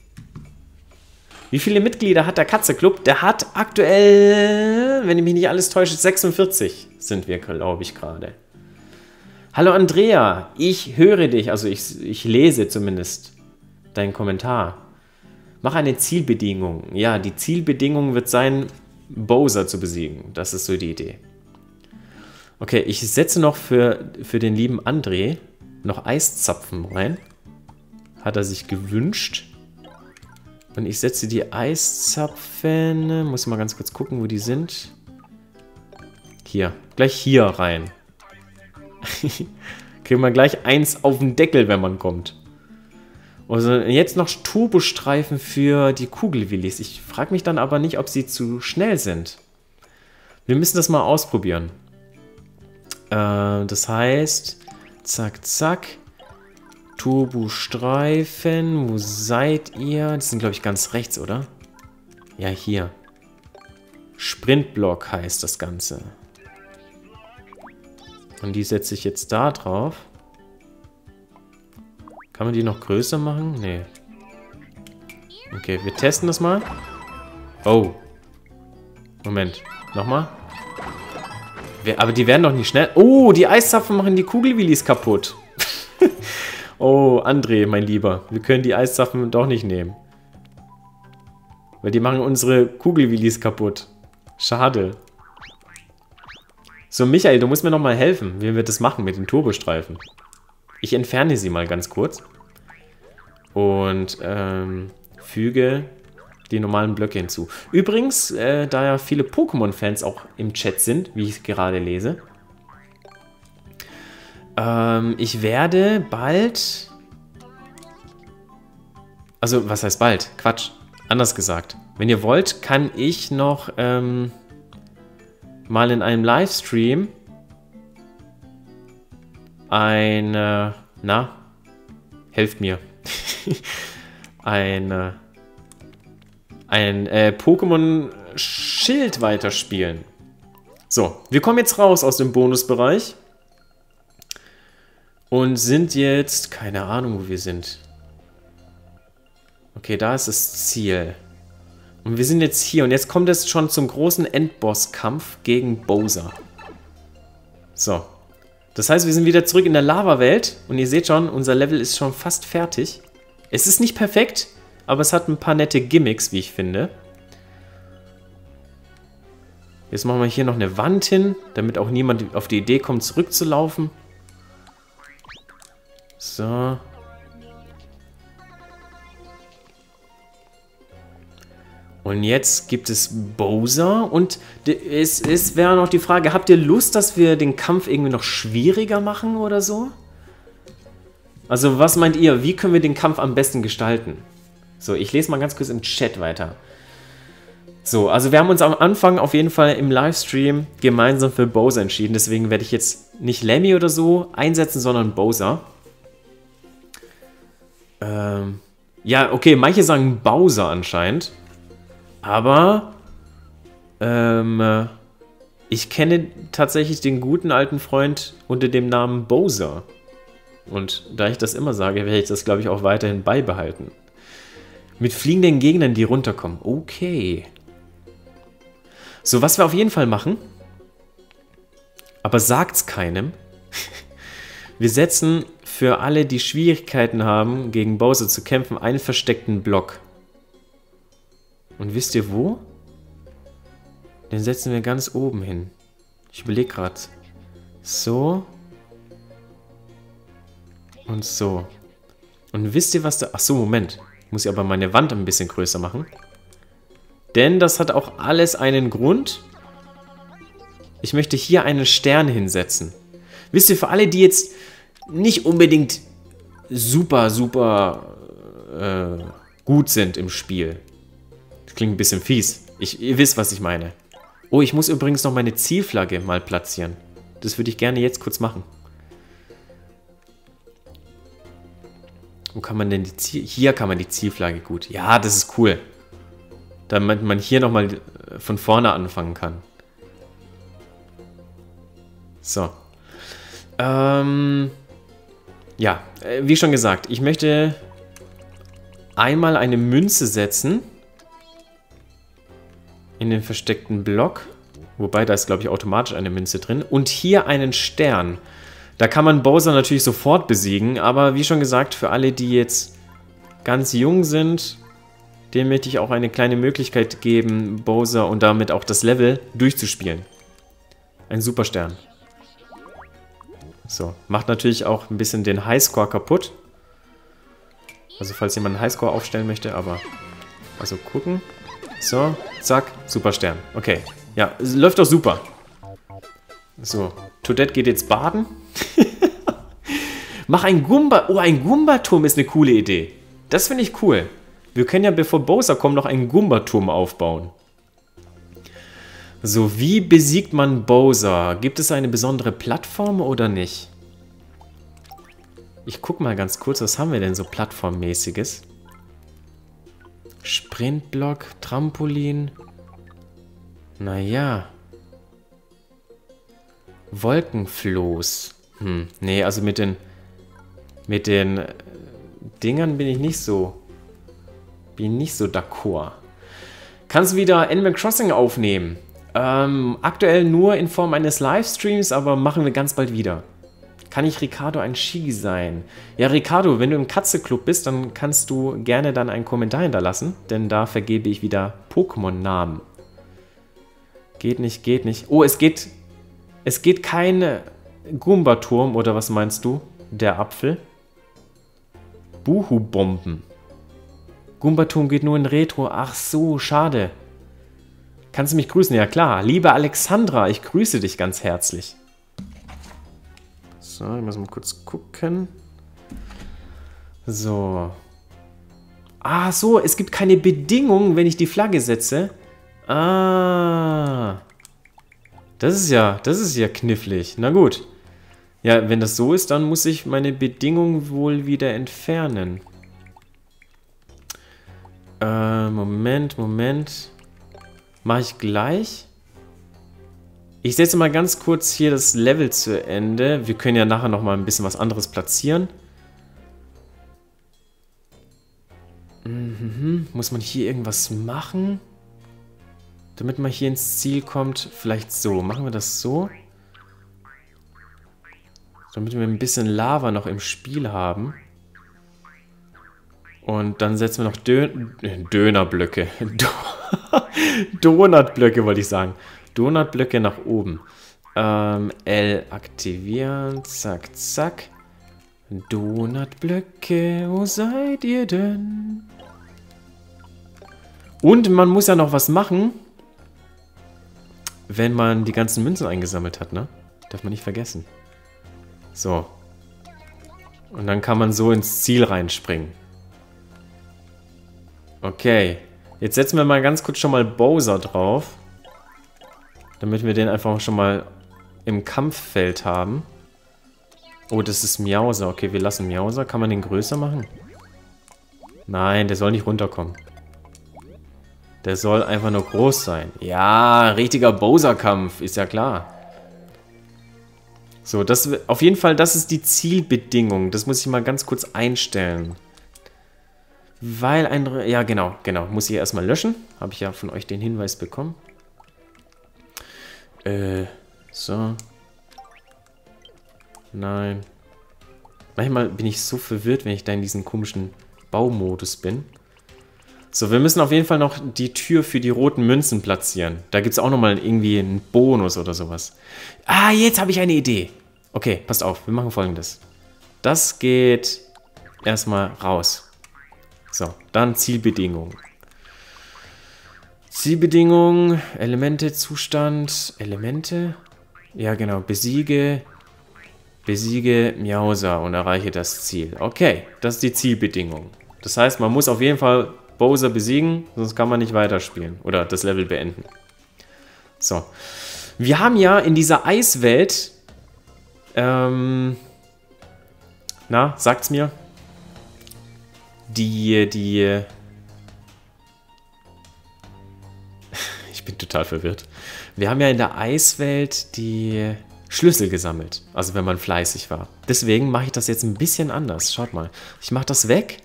Wie viele Mitglieder hat der Katze-Club? Der hat aktuell, wenn ich mich nicht alles täusche, 46 sind wir, glaube ich, gerade. Hallo Andrea, ich höre dich, also ich lese zumindest deinen Kommentar. Mach eine Zielbedingung. Ja, die Zielbedingung wird sein, Bowser zu besiegen. Das ist so die Idee. Okay, ich setze noch für den lieben André noch Eiszapfen rein. Hat er sich gewünscht. Und ich setze die Eiszapfen... Muss mal ganz kurz gucken, wo die sind. Hier. Gleich hier rein. Kriegen wir gleich eins auf den Deckel, wenn man kommt. Also jetzt noch Turbostreifen für die Kugelwillis. Ich frage mich dann aber nicht, ob sie zu schnell sind. Wir müssen das mal ausprobieren. Das heißt, zack, zack. Turbostreifen, wo seid ihr? Die sind, glaube ich, ganz rechts, oder? Ja, hier. Sprintblock heißt das Ganze. Und die setze ich jetzt da drauf. Kann man die noch größer machen? Nee. Okay, wir testen das mal. Oh. Moment. Nochmal. Aber die werden doch nicht schnell... Oh, die Eiszapfen machen die Kugelwillis kaputt. Oh, André, mein Lieber. Wir können die Eiszapfen doch nicht nehmen. Weil die machen unsere Kugelwillis kaputt. Schade. So, Michael, du musst mir nochmal helfen, wie wir das machen mit dem Turbostreifen. Ich entferne sie mal ganz kurz. Und füge die normalen Blöcke hinzu. Übrigens, da ja viele Pokémon-Fans auch im Chat sind, wie ich gerade lese. Ich werde bald... Also, was heißt bald? Quatsch. Anders gesagt. Wenn ihr wollt, kann ich noch mal in einem Livestream ein Pokémon Schild weiterspielen. So, wir kommen jetzt raus aus dem Bonusbereich. Und sind jetzt... Keine Ahnung, wo wir sind. Okay, da ist das Ziel. Und wir sind jetzt hier. Und jetzt kommt es schon zum großen Endbosskampf gegen Bowser. So. Das heißt, wir sind wieder zurück in der Lava-Welt. Und ihr seht schon, unser Level ist schon fast fertig. Es ist nicht perfekt, aber es hat ein paar nette Gimmicks, wie ich finde. Jetzt machen wir hier noch eine Wand hin, damit auch niemand auf die Idee kommt, zurückzulaufen. So. Und jetzt gibt es Bowser. Und es wäre noch die Frage, habt ihr Lust, dass wir den Kampf irgendwie noch schwieriger machen oder so? Also was meint ihr? Wie können wir den Kampf am besten gestalten? So, ich lese mal ganz kurz im Chat weiter. So, also wir haben uns am Anfang auf jeden Fall im Livestream gemeinsam für Bowser entschieden. Deswegen werde ich jetzt nicht Lemmy oder so einsetzen, sondern Bowser. Ja, okay, manche sagen Bowser anscheinend. Aber ich kenne tatsächlich den guten alten Freund unter dem Namen Bowser. Und da ich das immer sage, werde ich das, glaube ich, auch weiterhin beibehalten. Mit fliegenden Gegnern, die runterkommen. Okay. So, was wir auf jeden Fall machen, aber sagt's keinem. Wir setzen für alle, die Schwierigkeiten haben, gegen Bowser zu kämpfen, einen versteckten Block. Und wisst ihr wo? Den setzen wir ganz oben hin. Ich überlege gerade. So. Und so. Und wisst ihr, was da... Achso, Moment. Muss ich aber meine Wand ein bisschen größer machen. Denn das hat auch alles einen Grund. Ich möchte hier einen Stern hinsetzen. Wisst ihr, für alle, die jetzt nicht unbedingt super, super gut sind im Spiel. Das klingt ein bisschen fies. Ihr wisst, was ich meine. Oh, ich muss übrigens noch meine Zielflagge mal platzieren. Das würde ich gerne jetzt kurz machen. Wo kann man denn die Zielflagge? Hier kann man die Zielflagge gut. Ja, das ist cool. Damit man hier nochmal von vorne anfangen kann. So. Ja, wie schon gesagt, ich möchte einmal eine Münze setzen. In den versteckten Block. Wobei, da ist, glaube ich, automatisch eine Münze drin. Und hier einen Stern. Da kann man Bowser natürlich sofort besiegen, aber wie schon gesagt, für alle, die jetzt ganz jung sind, denen möchte ich auch eine kleine Möglichkeit geben, Bowser und damit auch das Level durchzuspielen. Ein Superstern. So, macht natürlich auch ein bisschen den Highscore kaputt. Also falls jemand einen Highscore aufstellen möchte, aber... Also gucken. So, zack, Superstern. Okay, ja, läuft doch super. So, Toadette geht jetzt baden. Mach ein Goomba. Oh, ein Goomba-Turm ist eine coole Idee. Das finde ich cool. Wir können ja, bevor Bowser kommt, noch einen Goomba-Turm aufbauen. So, wie besiegt man Bowser? Gibt es eine besondere Plattform oder nicht? Ich guck mal ganz kurz, was haben wir denn so plattformmäßiges? Sprintblock, Trampolin. Naja. Wolkenfloß. Hm, nee, also mit den Dingern bin ich nicht so d'accord. Kannst du wieder Animal Crossing aufnehmen? Aktuell nur in Form eines Livestreams, aber machen wir ganz bald wieder. Kann ich Ricardo ein Shigi sein? Ja, Ricardo, wenn du im Katze-Club bist, dann kannst du gerne dann einen Kommentar hinterlassen, denn da vergebe ich wieder Pokémon-Namen. Geht nicht, geht nicht. Oh, es geht kein Goomba-Turm, oder was meinst du? Der Apfel? Buhu-Bomben. Goomba-Turm geht nur in Retro. Ach so, schade. Kannst du mich grüßen? Ja, klar. Liebe Alexandra, ich grüße dich ganz herzlich. So, ich muss mal kurz gucken. So. Ah, so, es gibt keine Bedingungen, wenn ich die Flagge setze. Ah. Das ist ja knifflig. Na gut. Ja, wenn das so ist, dann muss ich meine Bedingungen wohl wieder entfernen. Moment. Mache ich gleich. Ich setze mal ganz kurz hier das Level zu Ende. Wir können ja nachher noch mal ein bisschen was anderes platzieren. Muss man hier irgendwas machen? Damit man hier ins Ziel kommt. Vielleicht so. Machen wir das so. Damit wir ein bisschen Lava noch im Spiel haben. Und dann setzen wir noch Dönerblöcke. Donutblöcke wollte ich sagen. Donutblöcke nach oben. L aktivieren. Zack, zack. Donutblöcke, wo seid ihr denn? Und man muss ja noch was machen, wenn man die ganzen Münzen eingesammelt hat, ne? Darf man nicht vergessen. So. Und dann kann man so ins Ziel reinspringen. Okay. Jetzt setzen wir mal ganz kurz schon mal Bowser drauf. Damit wir den einfach schon mal im Kampffeld haben. Oh, das ist Miauser. Okay, wir lassen Miauser. Kann man den größer machen? Nein, der soll nicht runterkommen. Der soll einfach nur groß sein. Ja, richtiger Bowser-Kampf. Ist ja klar. So, das auf jeden Fall, das ist die Zielbedingung. Das muss ich mal ganz kurz einstellen. Weil ein... Ja, genau. Muss ich erstmal löschen. Habe ich ja von euch den Hinweis bekommen. So. Nein. Manchmal bin ich so verwirrt, wenn ich da in diesem komischen Baumodus bin. So, wir müssen auf jeden Fall noch die Tür für die roten Münzen platzieren. Da gibt es auch nochmal irgendwie einen Bonus oder sowas. Ah, jetzt habe ich eine Idee. Okay, passt auf. Wir machen Folgendes. Das geht erstmal raus. So, dann Zielbedingungen. Zielbedingungen, Elemente, Zustand, Elemente. Ja, genau. Besiege Miauser und erreiche das Ziel. Okay, das ist die Zielbedingung. Das heißt, man muss auf jeden Fall Bowser besiegen, sonst kann man nicht weiterspielen oder das Level beenden. So. Wir haben ja in dieser Eiswelt, na, sagt's mir, die bin total verwirrt. Wir haben ja in der Eiswelt die Schlüssel gesammelt. Also wenn man fleißig war. Deswegen mache ich das jetzt ein bisschen anders. Schaut mal. Ich mache das weg.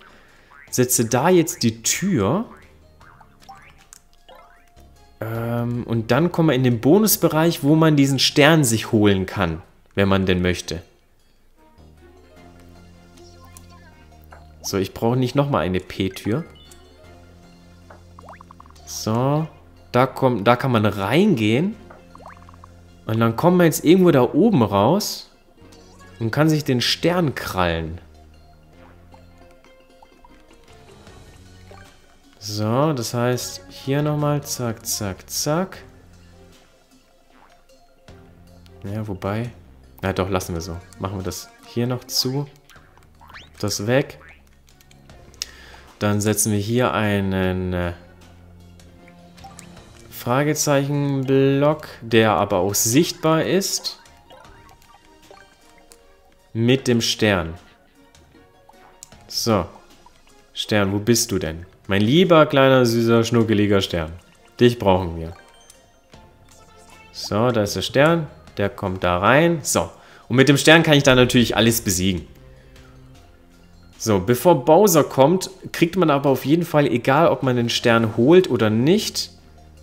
Setze da jetzt die Tür. Und dann kommen wir in den Bonusbereich, wo man diesen Stern sich holen kann. Wenn man denn möchte. So, ich brauche nicht nochmal eine P-Tür. So. Da kann man reingehen. Und dann kommen wir jetzt irgendwo da oben raus. und kann sich den Stern krallen. So, das heißt, hier nochmal, zack, zack, zack. Ja, wobei... Na doch, lassen wir so. Machen wir das hier noch zu. Das weg. Dann setzen wir hier einen Fragezeichenblock, der aber auch sichtbar ist. Mit dem Stern. So. Stern, wo bist du denn? Mein lieber, kleiner, süßer, schnuckeliger Stern. Dich brauchen wir. So, da ist der Stern. Der kommt da rein. So. Und mit dem Stern kann ich dann natürlich alles besiegen. So, bevor Bowser kommt, kriegt man aber auf jeden Fall, egal ob man den Stern holt oder nicht,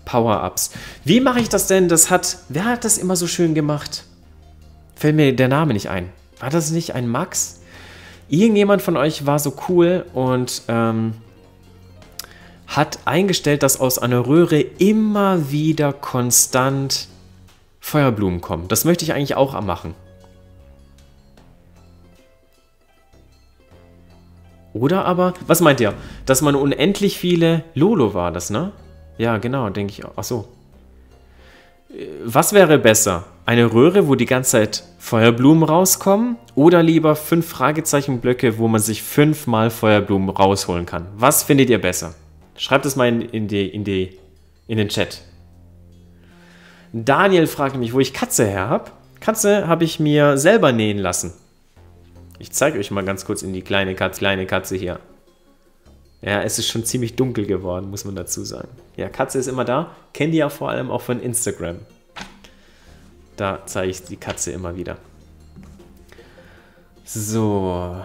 Power-Ups. Wie mache ich das denn? Wer hat das immer so schön gemacht? Fällt mir der Name nicht ein. War das nicht ein Max? Irgendjemand von euch war so cool und hat eingestellt, dass aus einer Röhre immer wieder konstant Feuerblumen kommen. Das möchte ich eigentlich auch machen. Oder aber, was meint ihr? Dass man unendlich viele... Lolo war das, ne? Ja, genau, denke ich auch. Ach so. Was wäre besser? Eine Röhre, wo die ganze Zeit Feuerblumen rauskommen? Oder lieber 5 Fragezeichenblöcke, wo man sich 5-mal Feuerblumen rausholen kann? Was findet ihr besser? Schreibt es mal in den Chat. Daniel fragt mich, wo ich Katze her habe. Katze habe ich mir selber nähen lassen. Ich zeige euch mal ganz kurz in die kleine Katze hier. Ja, es ist schon ziemlich dunkel geworden, muss man dazu sagen. Ja, Katze ist immer da. Kennt ihr ja vor allem auch von Instagram. Da zeige ich die Katze immer wieder. So,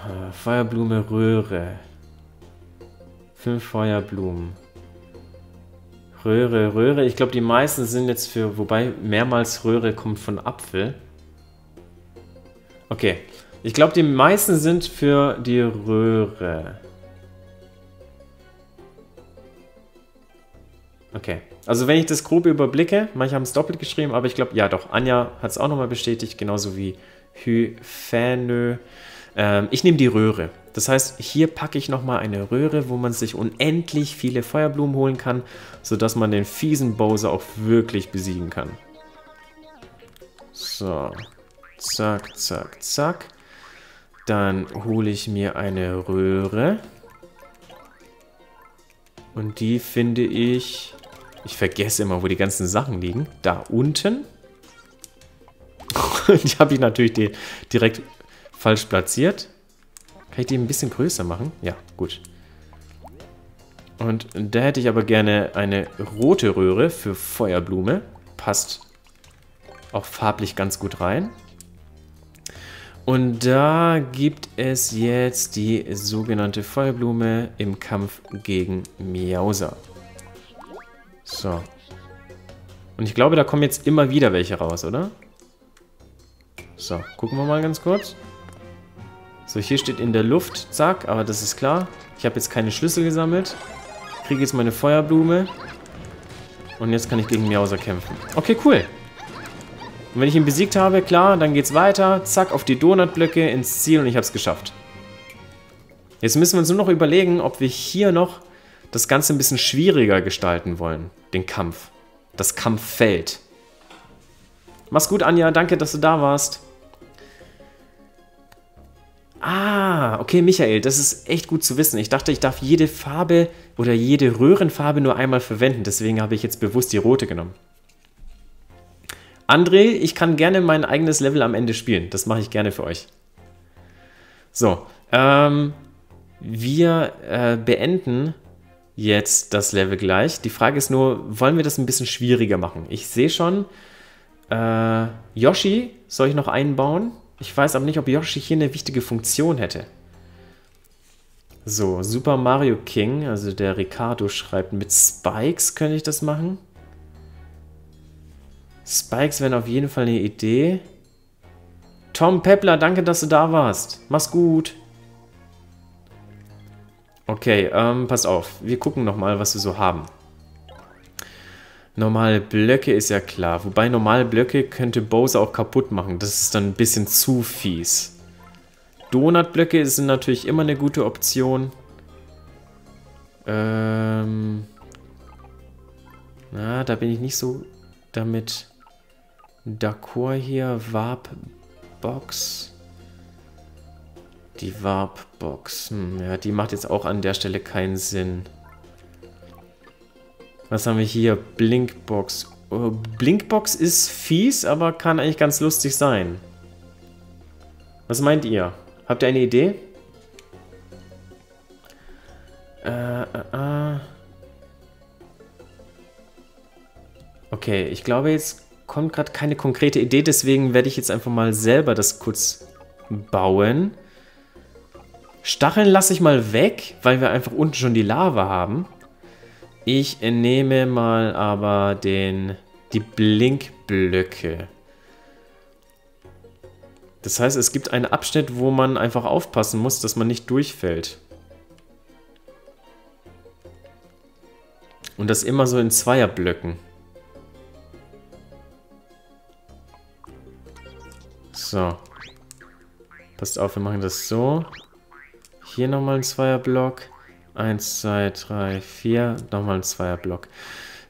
Feuerblume, Röhre. 5 Feuerblumen. Röhre, Röhre. Ich glaube, die meisten sind jetzt für... Wobei, mehrmals Röhre kommt von Apfel. Okay. Ich glaube, die meisten sind für die Röhre. Okay. Also wenn ich das grob überblicke, manche haben es doppelt geschrieben, aber ich glaube, ja doch, Anja hat es auch nochmal bestätigt, genauso wie Hyphänö. Ich nehme die Röhre. Das heißt, hier packe ich nochmal eine Röhre, wo man sich unendlich viele Feuerblumen holen kann, sodass man den fiesen Bowser auch wirklich besiegen kann. So. Zack, zack, zack. Dann hole ich mir eine Röhre. Und die finde ich... Ich vergesse immer, wo die ganzen Sachen liegen. Da unten. Die habe ich natürlich direkt falsch platziert. Kann ich die ein bisschen größer machen? Ja, gut. Und da hätte ich aber gerne eine rote Röhre für Feuerblume. Passt auch farblich ganz gut rein. Und da gibt es jetzt die sogenannte Feuerblume im Kampf gegen Miauser. So. Und ich glaube, da kommen jetzt immer wieder welche raus, oder? So, gucken wir mal ganz kurz. So, hier steht in der Luft, zack, aber das ist klar. Ich habe jetzt keine Schlüssel gesammelt. Kriege jetzt meine Feuerblume. Und jetzt kann ich gegen Miauser kämpfen. Okay, cool. Und wenn ich ihn besiegt habe, klar, dann geht's weiter. Zack, auf die Donutblöcke, ins Ziel und ich hab's geschafft. Jetzt müssen wir uns nur noch überlegen, ob wir hier noch das Ganze ein bisschen schwieriger gestalten wollen. Den Kampf. Das Kampffeld. Mach's gut, Anja. Danke, dass du da warst. Ah, okay, Michael, das ist echt gut zu wissen. Ich dachte, ich darf jede Farbe oder jede Röhrenfarbe nur einmal verwenden. Deswegen habe ich jetzt bewusst die rote genommen. André, ich kann gerne mein eigenes Level am Ende spielen. Das mache ich gerne für euch. So, wir beenden jetzt das Level gleich. Die Frage ist nur, wollen wir das ein bisschen schwieriger machen? Ich sehe schon, Yoshi soll ich noch einbauen? Ich weiß aber nicht, ob Yoshi hier eine wichtige Funktion hätte. So, Super Mario King, also der Ricardo schreibt, mit Spikes könnte ich das machen. Spikes wären auf jeden Fall eine Idee. Tom Peppler, danke, dass du da warst. Mach's gut. Okay, pass auf. Wir gucken nochmal, was wir so haben. Normale Blöcke ist ja klar. Wobei normale Blöcke könnte Bowser auch kaputt machen. Das ist dann ein bisschen zu fies. Donutblöcke sind natürlich immer eine gute Option. Na, da bin ich nicht so damit d'accord hier. Warpbox. Die Warpbox. Ja, die macht jetzt auch an der Stelle keinen Sinn. Was haben wir hier? Blinkbox. Blinkbox ist fies, aber kann eigentlich ganz lustig sein. Was meint ihr? Habt ihr eine Idee? Okay, ich glaube, jetzt kommt gerade keine konkrete Idee, deswegen werde ich jetzt einfach mal selber das kurz bauen. Stacheln lasse ich mal weg, weil wir einfach unten schon die Lava haben. Ich nehme mal aber die Blinkblöcke. Das heißt, es gibt einen Abschnitt, wo man einfach aufpassen muss, dass man nicht durchfällt. Und das immer so in Zweierblöcken. So. Passt auf, wir machen das so. Hier nochmal ein Zweierblock. 1, 2, 3, 4, nochmal ein Zweierblock.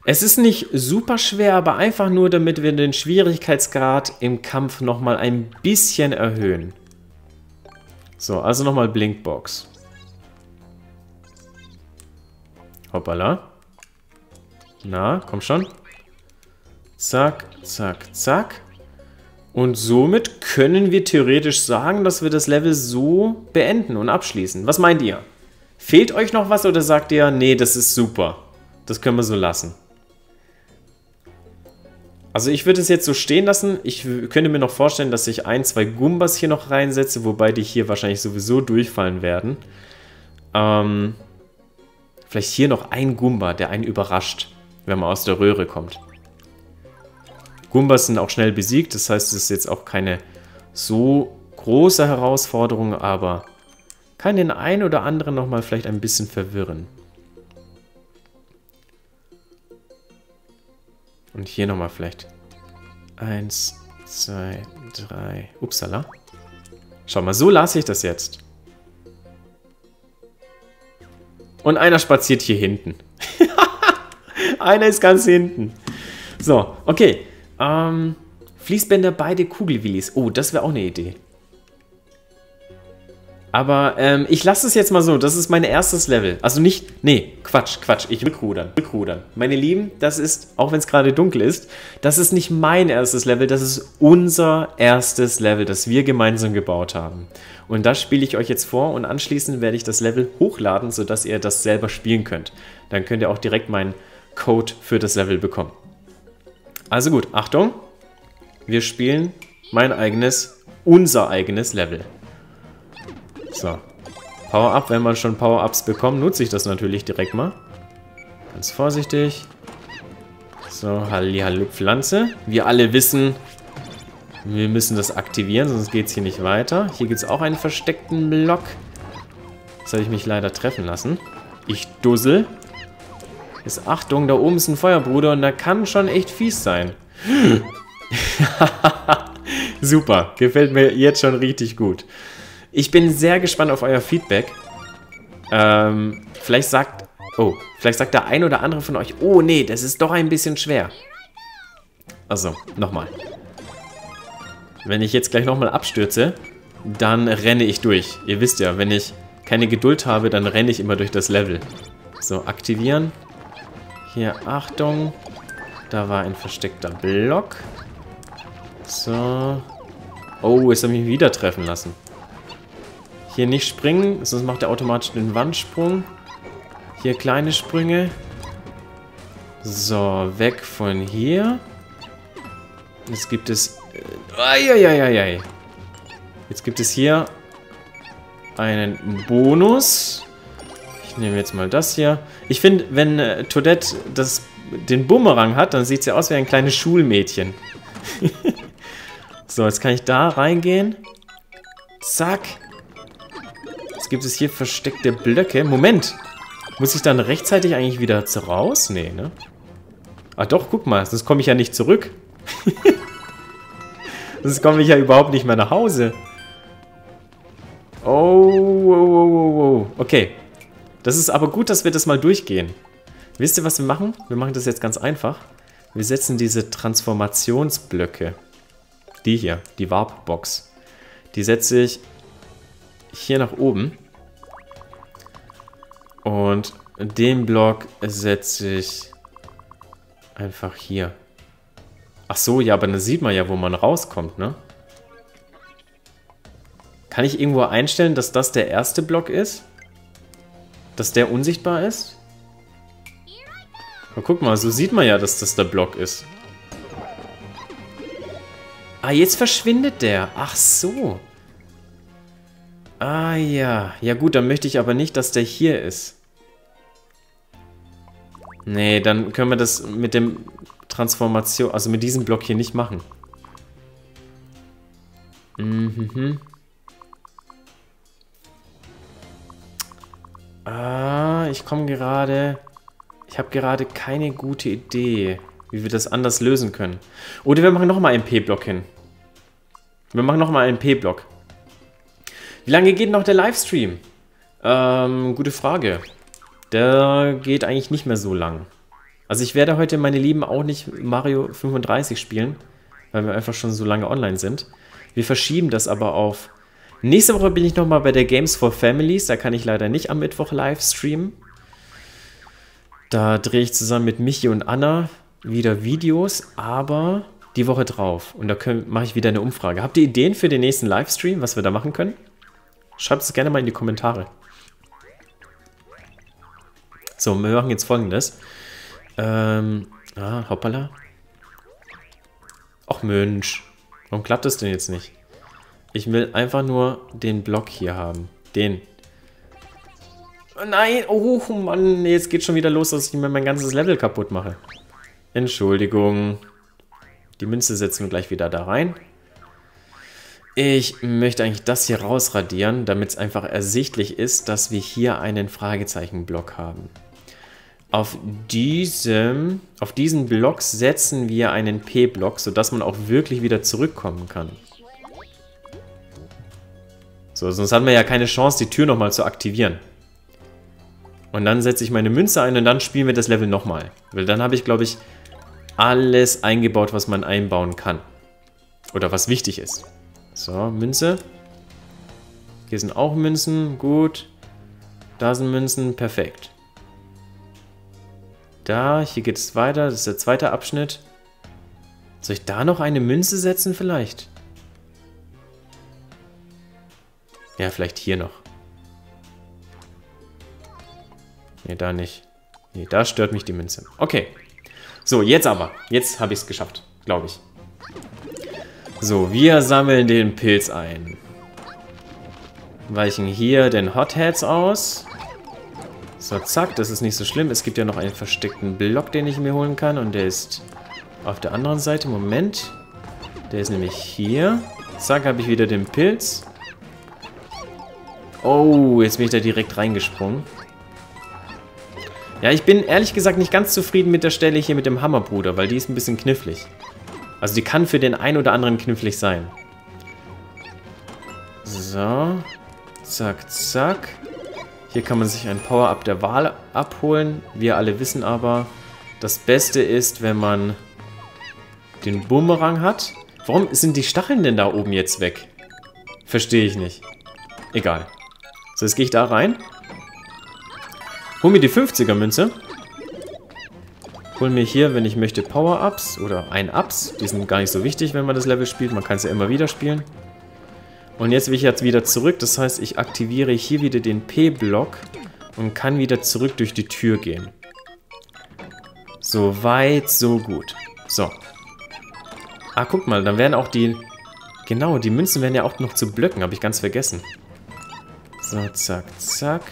Es ist nicht super schwer, aber einfach nur, damit wir den Schwierigkeitsgrad im Kampf nochmal ein bisschen erhöhen. So, also nochmal Blinkbox. Hoppala. Na, komm schon. Zack, zack, zack. Und somit können wir theoretisch sagen, dass wir das Level so beenden und abschließen. Was meint ihr? Fehlt euch noch was oder sagt ihr, nee, das ist super. Das können wir so lassen. Also ich würde es jetzt so stehen lassen. Ich könnte mir noch vorstellen, dass ich ein, zwei Goombas hier noch reinsetze, wobei die hier wahrscheinlich sowieso durchfallen werden. Vielleicht hier noch ein Goomba, der einen überrascht, wenn man aus der Röhre kommt. Goombas sind auch schnell besiegt, das heißt, es ist jetzt auch keine so große Herausforderung, aber kann den einen oder anderen nochmal vielleicht ein bisschen verwirren. Und hier nochmal vielleicht. 1, 2, 3. Upsala. Schau mal, so lasse ich das jetzt. Und einer spaziert hier hinten. Einer ist ganz hinten. So, okay. Fließbänder, beide Kugelwillis. Oh, das wäre auch eine Idee. Aber ich lasse es jetzt mal so, das ist mein erstes Level. Also nicht, nee, Quatsch, ich rückrudern. Meine Lieben, das ist, auch wenn es gerade dunkel ist, das ist nicht mein erstes Level, das ist unser erstes Level, das wir gemeinsam gebaut haben. Und das spiele ich euch jetzt vor und anschließend werde ich das Level hochladen, sodass ihr das selber spielen könnt. Dann könnt ihr auch direkt meinen Code für das Level bekommen. Also gut, Achtung, wir spielen unser eigenes Level. So, Power-Up, wenn man schon Power-Ups bekommt, nutze ich das natürlich direkt mal. Ganz vorsichtig. So, Hallihallo Pflanze. Wir alle wissen, wir müssen das aktivieren, sonst geht es hier nicht weiter. Hier gibt es auch einen versteckten Block. Das habe ich mich leider treffen lassen. Ich dussel. Jetzt Achtung, da oben ist ein Feuerbruder und da kann schon echt fies sein. Super, gefällt mir jetzt schon richtig gut. Ich bin sehr gespannt auf euer Feedback. Vielleicht sagt der ein oder andere von euch, oh nee, das ist doch ein bisschen schwer. Also, nochmal. Wenn ich jetzt gleich nochmal abstürze, dann renne ich durch. Ihr wisst ja, wenn ich keine Geduld habe, dann renne ich immer durch das Level. So, aktivieren. Hier, Achtung. Da war ein versteckter Block. So. Oh, jetzt habe ich mich wieder treffen lassen. Hier nicht springen, sonst macht er automatisch den Wandsprung. Hier kleine Sprünge. So, weg von hier. Jetzt gibt es... Eieieiei. Jetzt gibt es hier einen Bonus. Ich nehme jetzt mal das hier. Ich finde, wenn Toadette den Bumerang hat, dann sieht sie aus wie ein kleines Schulmädchen. So, jetzt kann ich da reingehen. Zack. Jetzt gibt es hier versteckte Blöcke. Moment! Muss ich dann rechtzeitig eigentlich wieder raus? Nee, ne? Ah doch, guck mal, sonst komme ich ja nicht zurück. Sonst komme ich ja überhaupt nicht mehr nach Hause. Oh, oh, oh, oh, oh. Okay. Das ist aber gut, dass wir das mal durchgehen. Wisst ihr, was wir machen? Wir machen das jetzt ganz einfach. Wir setzen diese Transformationsblöcke. Die hier, die Warp-Box. Die setze ich hier nach oben. Und den Block setze ich einfach hier. Ach so, ja, aber dann sieht man ja, wo man rauskommt, ne? Kann ich irgendwo einstellen, dass das der erste Block ist? Dass der unsichtbar ist? Na, guck mal, so sieht man ja, dass das der Block ist. Ah, jetzt verschwindet der. Ach so. Ah ja. Ja gut, dann möchte ich aber nicht, dass der hier ist. Nee, dann können wir das mit dem Transformation, also mit diesem Block hier nicht machen. Mhm. Ah, ich komme gerade... Ich habe gerade keine gute Idee, wie wir das anders lösen können. Oder wir machen nochmal einen P-Block hin. Wir machen nochmal einen P-Block. Wie lange geht noch der Livestream? Gute Frage. Der geht eigentlich nicht mehr so lang. Also ich werde heute, meine Lieben, auch nicht Mario 35 spielen, weil wir einfach schon so lange online sind. Wir verschieben das aber auf... Nächste Woche bin ich nochmal bei der Games for Families. Da kann ich leider nicht am Mittwoch live streamen. Da drehe ich zusammen mit Michi und Anna wieder Videos, aber die Woche drauf. Und da mache ich wieder eine Umfrage. Habt ihr Ideen für den nächsten Livestream, was wir da machen können? Schreibt es gerne mal in die Kommentare. So, wir machen jetzt Folgendes. Hoppala. Och Mensch, warum klappt das denn jetzt nicht? Ich will einfach nur den Block hier haben. Den. Nein, oh Mann, jetzt geht schon wieder los, dass ich mir mein ganzes Level kaputt mache. Entschuldigung. Die Münze setzen wir gleich wieder da rein. Ich möchte eigentlich das hier rausradieren, damit es einfach ersichtlich ist, dass wir hier einen Fragezeichenblock haben. Auf diesen Block setzen wir einen P-Block, sodass man auch wirklich wieder zurückkommen kann. So, sonst hat man ja keine Chance, die Tür nochmal zu aktivieren. Und dann setze ich meine Münze ein und dann spielen wir das Level nochmal. Weil dann habe ich, glaube ich, alles eingebaut, was man einbauen kann. Oder was wichtig ist. So, Münze. Hier sind auch Münzen, gut. Da sind Münzen, perfekt. Da, hier geht es weiter, das ist der zweite Abschnitt. Soll ich da noch eine Münze setzen vielleicht? Ja, vielleicht hier noch. Ne, da nicht. Ne, da stört mich die Münze. Okay. So, jetzt aber. Jetzt habe ich es geschafft, glaube ich. So, wir sammeln den Pilz ein. Weichen hier den Hotheads aus. So, zack, das ist nicht so schlimm. Es gibt ja noch einen versteckten Block, den ich mir holen kann. Und der ist auf der anderen Seite. Moment. Der ist nämlich hier. Zack, habe ich wieder den Pilz. Oh, jetzt bin ich da direkt reingesprungen. Ja, ich bin ehrlich gesagt nicht ganz zufrieden mit der Stelle hier mit dem Hammerbruder, weil die ist ein bisschen knifflig. Also die kann für den einen oder anderen knifflig sein. So. Zack, zack. Hier kann man sich ein Power-Up der Wahl abholen. Wir alle wissen aber, das Beste ist, wenn man den Bumerang hat. Warum sind die Stacheln denn da oben jetzt weg? Verstehe ich nicht. Egal. So, jetzt gehe ich da rein. Hol mir die 50er Münze. Hol mir hier, wenn ich möchte, Power-Ups oder Ein-Ups. Die sind gar nicht so wichtig, wenn man das Level spielt. Man kann es ja immer wieder spielen. Und jetzt will ich jetzt wieder zurück. Das heißt, ich aktiviere hier wieder den P-Block und kann wieder zurück durch die Tür gehen. So weit, so gut. So. Ah, guck mal, dann werden auch die... Genau, die Münzen werden ja auch noch zu Blöcken. Habe ich ganz vergessen. So, zack, zack.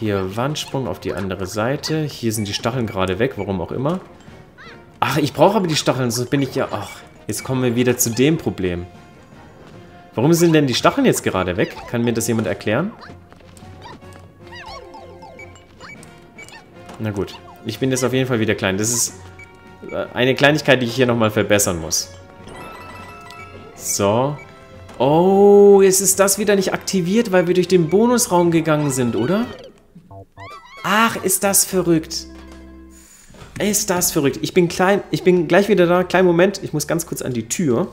Hier Wandsprung auf die andere Seite. Hier sind die Stacheln gerade weg, warum auch immer. Ach, ich brauche aber die Stacheln, sonst bin ich ja... Ach, jetzt kommen wir wieder zu dem Problem. Warum sind denn die Stacheln jetzt gerade weg? Kann mir das jemand erklären? Na gut, ich bin jetzt auf jeden Fall wieder klein. Das ist eine Kleinigkeit, die ich hier nochmal verbessern muss. So. Oh, jetzt ist das wieder nicht aktiviert, weil wir durch den Bonusraum gegangen sind, oder? Ach, ist das verrückt. Ist das verrückt. Ich bin gleich wieder da. Kleinen Moment, ich muss ganz kurz an die Tür.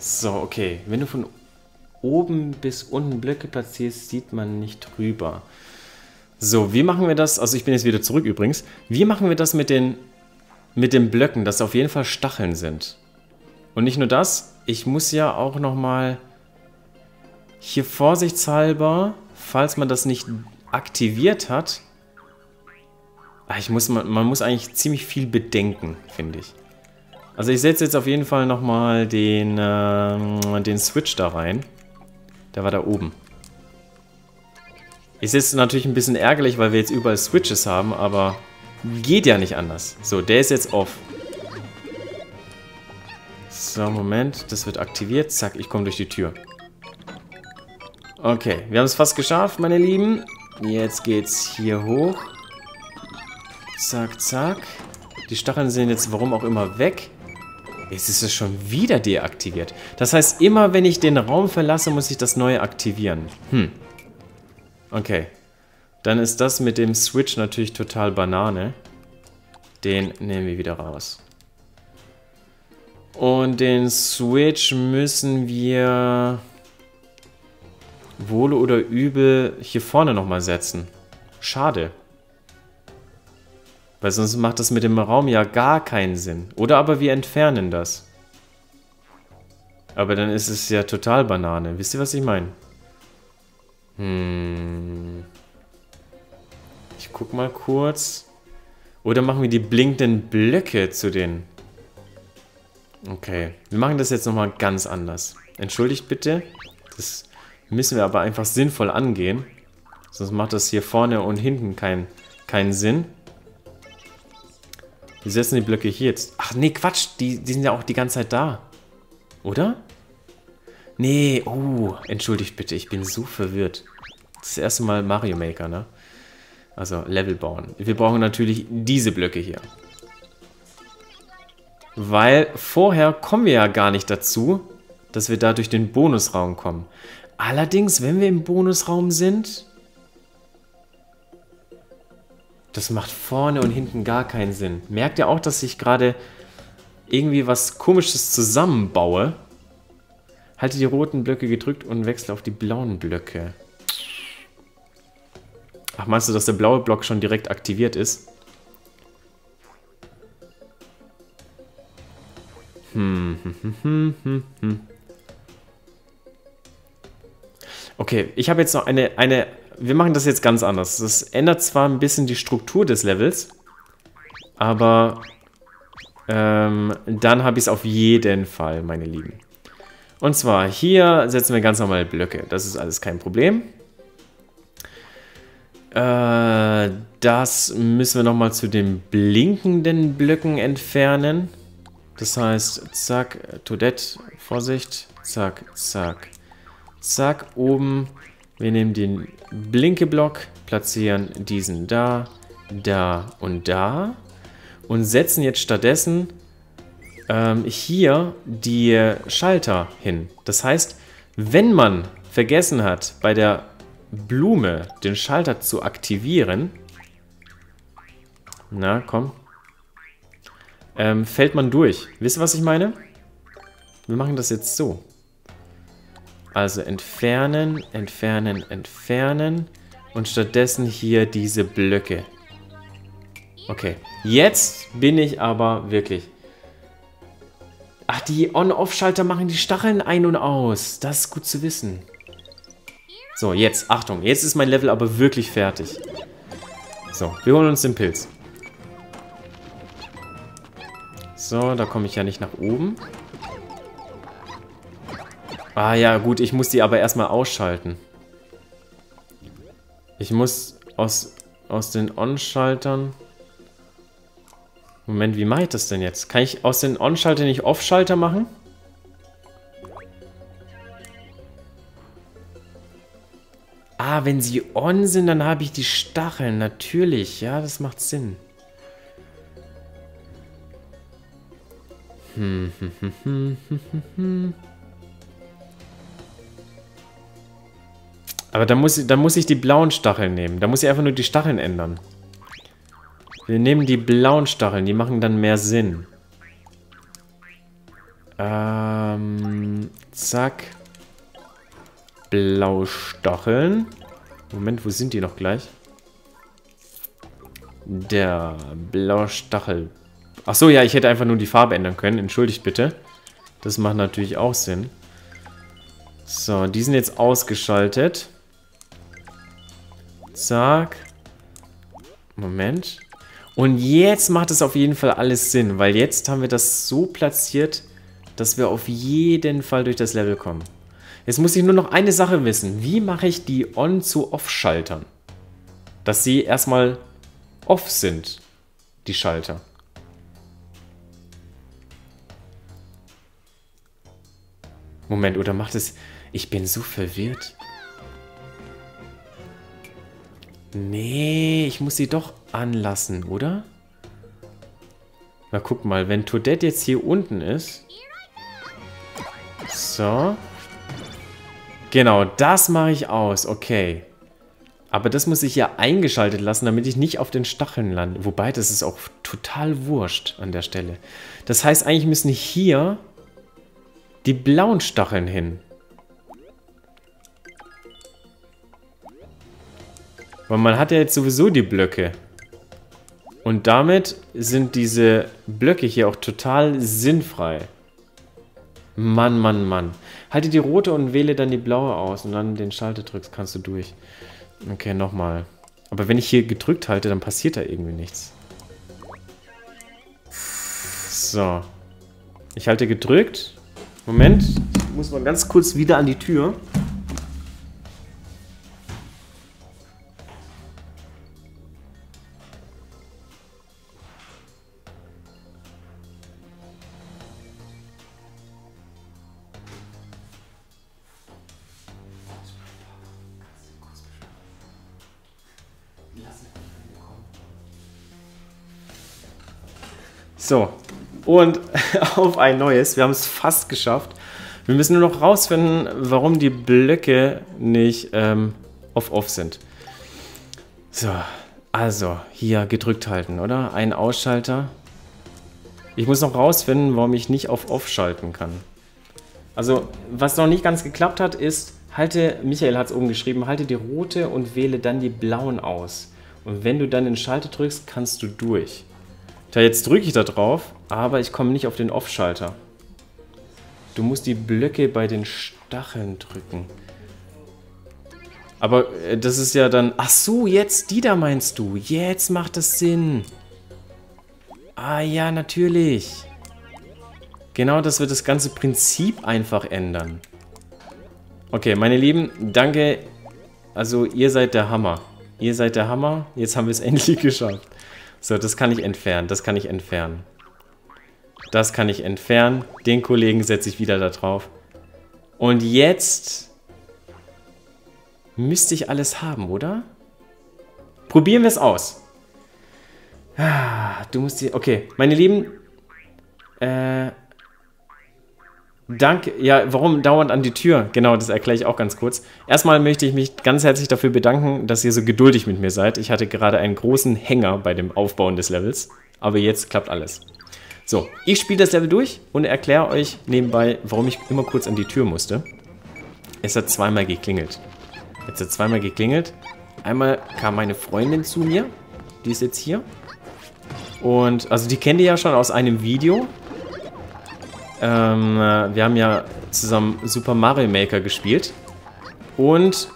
So, okay. Wenn du von oben bis unten Blöcke platzierst, sieht man nicht drüber. So, wie machen wir das? Also ich bin jetzt wieder zurück übrigens. Wie machen wir das mit den Blöcken, dass auf jeden Fall Stacheln sind? Und nicht nur das, ich muss ja auch nochmal hier vorsichtshalber, falls man das nicht aktiviert hat, man muss eigentlich ziemlich viel bedenken, finde ich. Also ich setze jetzt auf jeden Fall nochmal den Switch da rein. Der war da oben. Ist jetzt natürlich ein bisschen ärgerlich, weil wir jetzt überall Switches haben, aber geht ja nicht anders. So, der ist jetzt off. So, Moment. Das wird aktiviert. Zack, ich komme durch die Tür. Okay, wir haben es fast geschafft, meine Lieben. Jetzt geht's hier hoch. Zack, zack. Die Stacheln sind jetzt warum auch immer weg. Jetzt ist es schon wieder deaktiviert. Das heißt, immer wenn ich den Raum verlasse, muss ich das neue aktivieren. Hm. Okay. Dann ist das mit dem Switch natürlich total Banane. Den nehmen wir wieder raus. Und den Switch müssen wir wohl oder übel hier vorne nochmal setzen. Schade. Weil sonst macht das mit dem Raum ja gar keinen Sinn. Oder aber wir entfernen das. Aber dann ist es ja total Banane. Wisst ihr, was ich meine? Hm. Ich guck mal kurz. Oder machen wir die blinkenden Blöcke zu den... Okay. Wir machen das jetzt nochmal ganz anders. Entschuldigt bitte. Das müssen wir aber einfach sinnvoll angehen. Sonst macht das hier vorne und hinten keinen Sinn. Wir setzen die Blöcke hier jetzt. Ach nee, Quatsch. Die sind ja auch die ganze Zeit da. Oder? Nee, oh. Entschuldigt bitte, ich bin so verwirrt. Das ist das erste Mal Mario Maker, ne? Also Level bauen. Wir brauchen natürlich diese Blöcke hier. Weil vorher kommen wir ja gar nicht dazu, dass wir da durch den Bonusraum kommen. Allerdings, wenn wir im Bonusraum sind... Das macht vorne und hinten gar keinen Sinn. Merkt ihr auch, dass ich gerade irgendwie was Komisches zusammenbaue? Halte die roten Blöcke gedrückt und wechsle auf die blauen Blöcke. Ach, meinst du, dass der blaue Block schon direkt aktiviert ist? Okay, ich habe jetzt noch eine... Wir machen das jetzt ganz anders. Das ändert zwar ein bisschen die Struktur des Levels, aber dann habe ich es auf jeden Fall, meine Lieben. Und zwar hier setzen wir ganz normale Blöcke. Das ist alles kein Problem. Das müssen wir nochmal zu den blinkenden Blöcken entfernen. Das heißt, zack, Toadette, Vorsicht, zack, zack, zack, oben. Wir nehmen den Blinke-Block, platzieren diesen da, da und da und setzen jetzt stattdessen hier die Schalter hin. Das heißt, wenn man vergessen hat, bei der Blume den Schalter zu aktivieren, na komm, fällt man durch. Wisst ihr, was ich meine? Wir machen das jetzt so. Also entfernen, entfernen, entfernen und stattdessen hier diese Blöcke. Okay, jetzt bin ich aber wirklich... Ach, die On-Off-Schalter machen die Stacheln ein und aus. Das ist gut zu wissen. So, jetzt, Achtung, jetzt ist mein Level aber wirklich fertig. So, wir holen uns den Pilz. So, da komme ich ja nicht nach oben. Ah ja, gut, ich muss die aber erstmal ausschalten. Ich muss aus den On-Schaltern... Moment, wie mache ich das denn jetzt? Kann ich aus den On-Schaltern nicht Off-Schalter machen? Ah, wenn sie on sind, dann habe ich die Stacheln. Natürlich, ja, das macht Sinn. Aber dann muss ich die blauen Stacheln nehmen. Da muss ich einfach nur die Stacheln ändern. Wir nehmen die blauen Stacheln, die machen dann mehr Sinn. Zack. Blaue Stacheln. Moment, wo sind die noch gleich? Der blaue Stachel. Achso, ja, ich hätte einfach nur die Farbe ändern können. Entschuldigt bitte. Das macht natürlich auch Sinn. So, die sind jetzt ausgeschaltet. Zack. Moment. Und jetzt macht es auf jeden Fall alles Sinn, weil jetzt haben wir das so platziert, dass wir auf jeden Fall durch das Level kommen. Jetzt muss ich nur noch eine Sache wissen. Wie mache ich die On- zu Off-Schaltern? Dass sie erstmal off sind, die Schalter. Moment, oder macht es... Ich bin so verwirrt. Nee, ich muss sie doch anlassen, oder? Na, guck mal, wenn Toadette jetzt hier unten ist... So. Genau, das mache ich aus, okay. Aber das muss ich ja eingeschaltet lassen, damit ich nicht auf den Stacheln lande. Wobei, das ist auch total wurscht an der Stelle. Das heißt, eigentlich müssen hier die blauen Stacheln hin. Weil man hat ja jetzt sowieso die Blöcke. Und damit sind diese Blöcke hier auch total sinnfrei. Mann, Mann, Mann. Halte die rote und wähle dann die blaue aus und dann den Schalter drückst, kannst du durch. Okay, nochmal. Aber wenn ich hier gedrückt halte, dann passiert da irgendwie nichts. So. Ich halte gedrückt. Moment. Ich muss mal ganz kurz wieder an die Tür. So, und auf ein neues. Wir haben es fast geschafft. Wir müssen nur noch rausfinden, warum die Blöcke nicht off-off sind. So, also hier gedrückt halten, oder? Ein Ausschalter. Ich muss noch rausfinden, warum ich nicht auf off schalten kann. Also, was noch nicht ganz geklappt hat, ist, Michael hat es oben geschrieben, halte die rote und wähle dann die blauen aus. Und wenn du dann den Schalter drückst, kannst du durch. Da jetzt drücke ich da drauf, aber ich komme nicht auf den Off-Schalter. Du musst die Blöcke bei den Stacheln drücken. Aber das ist ja dann... Ach so, jetzt die da meinst du. Jetzt macht das Sinn. Ah ja, natürlich. Genau, dass wir das ganze Prinzip einfach ändern. Okay, meine Lieben, danke. Also ihr seid der Hammer. Ihr seid der Hammer. Jetzt haben wir es endlich geschafft. So, das kann ich entfernen, das kann ich entfernen. Das kann ich entfernen. Den Kollegen setze ich wieder da drauf. Und jetzt müsste ich alles haben, oder? Probieren wir es aus. Du musst die... Okay, meine Lieben. Danke. Ja, warum dauernd an die Tür? Genau, das erkläre ich auch ganz kurz. Erstmal möchte ich mich ganz herzlich dafür bedanken, dass ihr so geduldig mit mir seid. Ich hatte gerade einen großen Hänger bei dem Aufbauen des Levels, aber jetzt klappt alles. So, ich spiele das Level durch und erkläre euch nebenbei, warum ich immer kurz an die Tür musste. Es hat zweimal geklingelt. Jetzt hat zweimal geklingelt. Einmal kam meine Freundin zu mir. Die ist jetzt hier. Und, also die kennt ihr ja schon aus einem Video. Wir haben ja zusammen Super Mario Maker gespielt. Und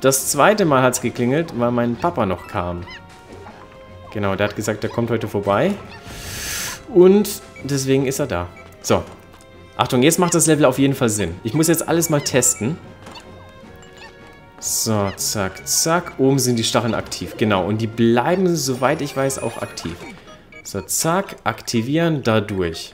das zweite Mal hat es geklingelt, weil mein Papa noch kam. Genau, der hat gesagt, der kommt heute vorbei. Und deswegen ist er da. So, Achtung, jetzt macht das Level auf jeden Fall Sinn. Ich muss jetzt alles mal testen. So, zack, zack. Oben sind die Stacheln aktiv. Genau, und die bleiben, soweit ich weiß, auch aktiv. So, zack, aktivieren, dadurch.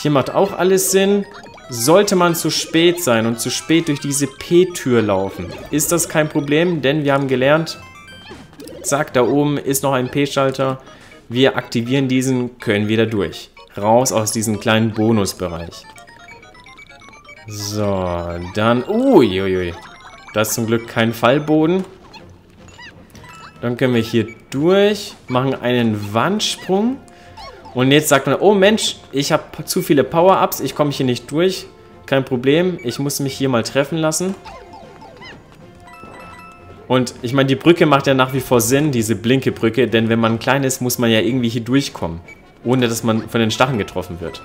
Hier macht auch alles Sinn. Sollte man zu spät sein und zu spät durch diese P-Tür laufen, ist das kein Problem, denn wir haben gelernt, zack, da oben ist noch ein P-Schalter. Wir aktivieren diesen, können wieder durch. Raus aus diesem kleinen Bonusbereich. So, dann... Uiuiui. Das ist zum Glück kein Fallboden. Dann können wir hier durch, machen einen Wandsprung. Und jetzt sagt man, oh Mensch, ich habe zu viele Power-Ups, ich komme hier nicht durch. Kein Problem, ich muss mich hier mal treffen lassen. Und ich meine, die Brücke macht ja nach wie vor Sinn, diese blinke Brücke, denn wenn man klein ist, muss man ja irgendwie hier durchkommen. Ohne, dass man von den Stacheln getroffen wird.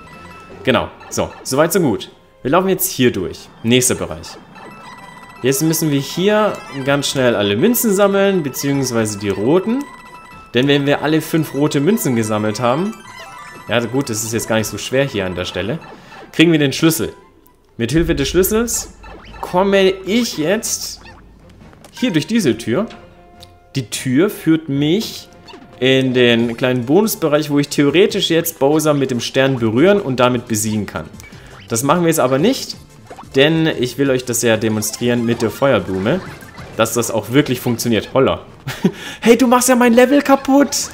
Genau, so, soweit so gut. Wir laufen jetzt hier durch. Nächster Bereich. Jetzt müssen wir hier ganz schnell alle Münzen sammeln, beziehungsweise die roten. Denn wenn wir alle 5 rote Münzen gesammelt haben, ja gut, das ist jetzt gar nicht so schwer hier an der Stelle, kriegen wir den Schlüssel. Mit Hilfe des Schlüssels komme ich jetzt hier durch diese Tür. Die Tür führt mich in den kleinen Bonusbereich, wo ich theoretisch jetzt Bowser mit dem Stern berühren und damit besiegen kann. Das machen wir jetzt aber nicht, denn ich will euch das ja demonstrieren mit der Feuerblume, dass das auch wirklich funktioniert. Holla. Hey, du machst ja mein Level kaputt.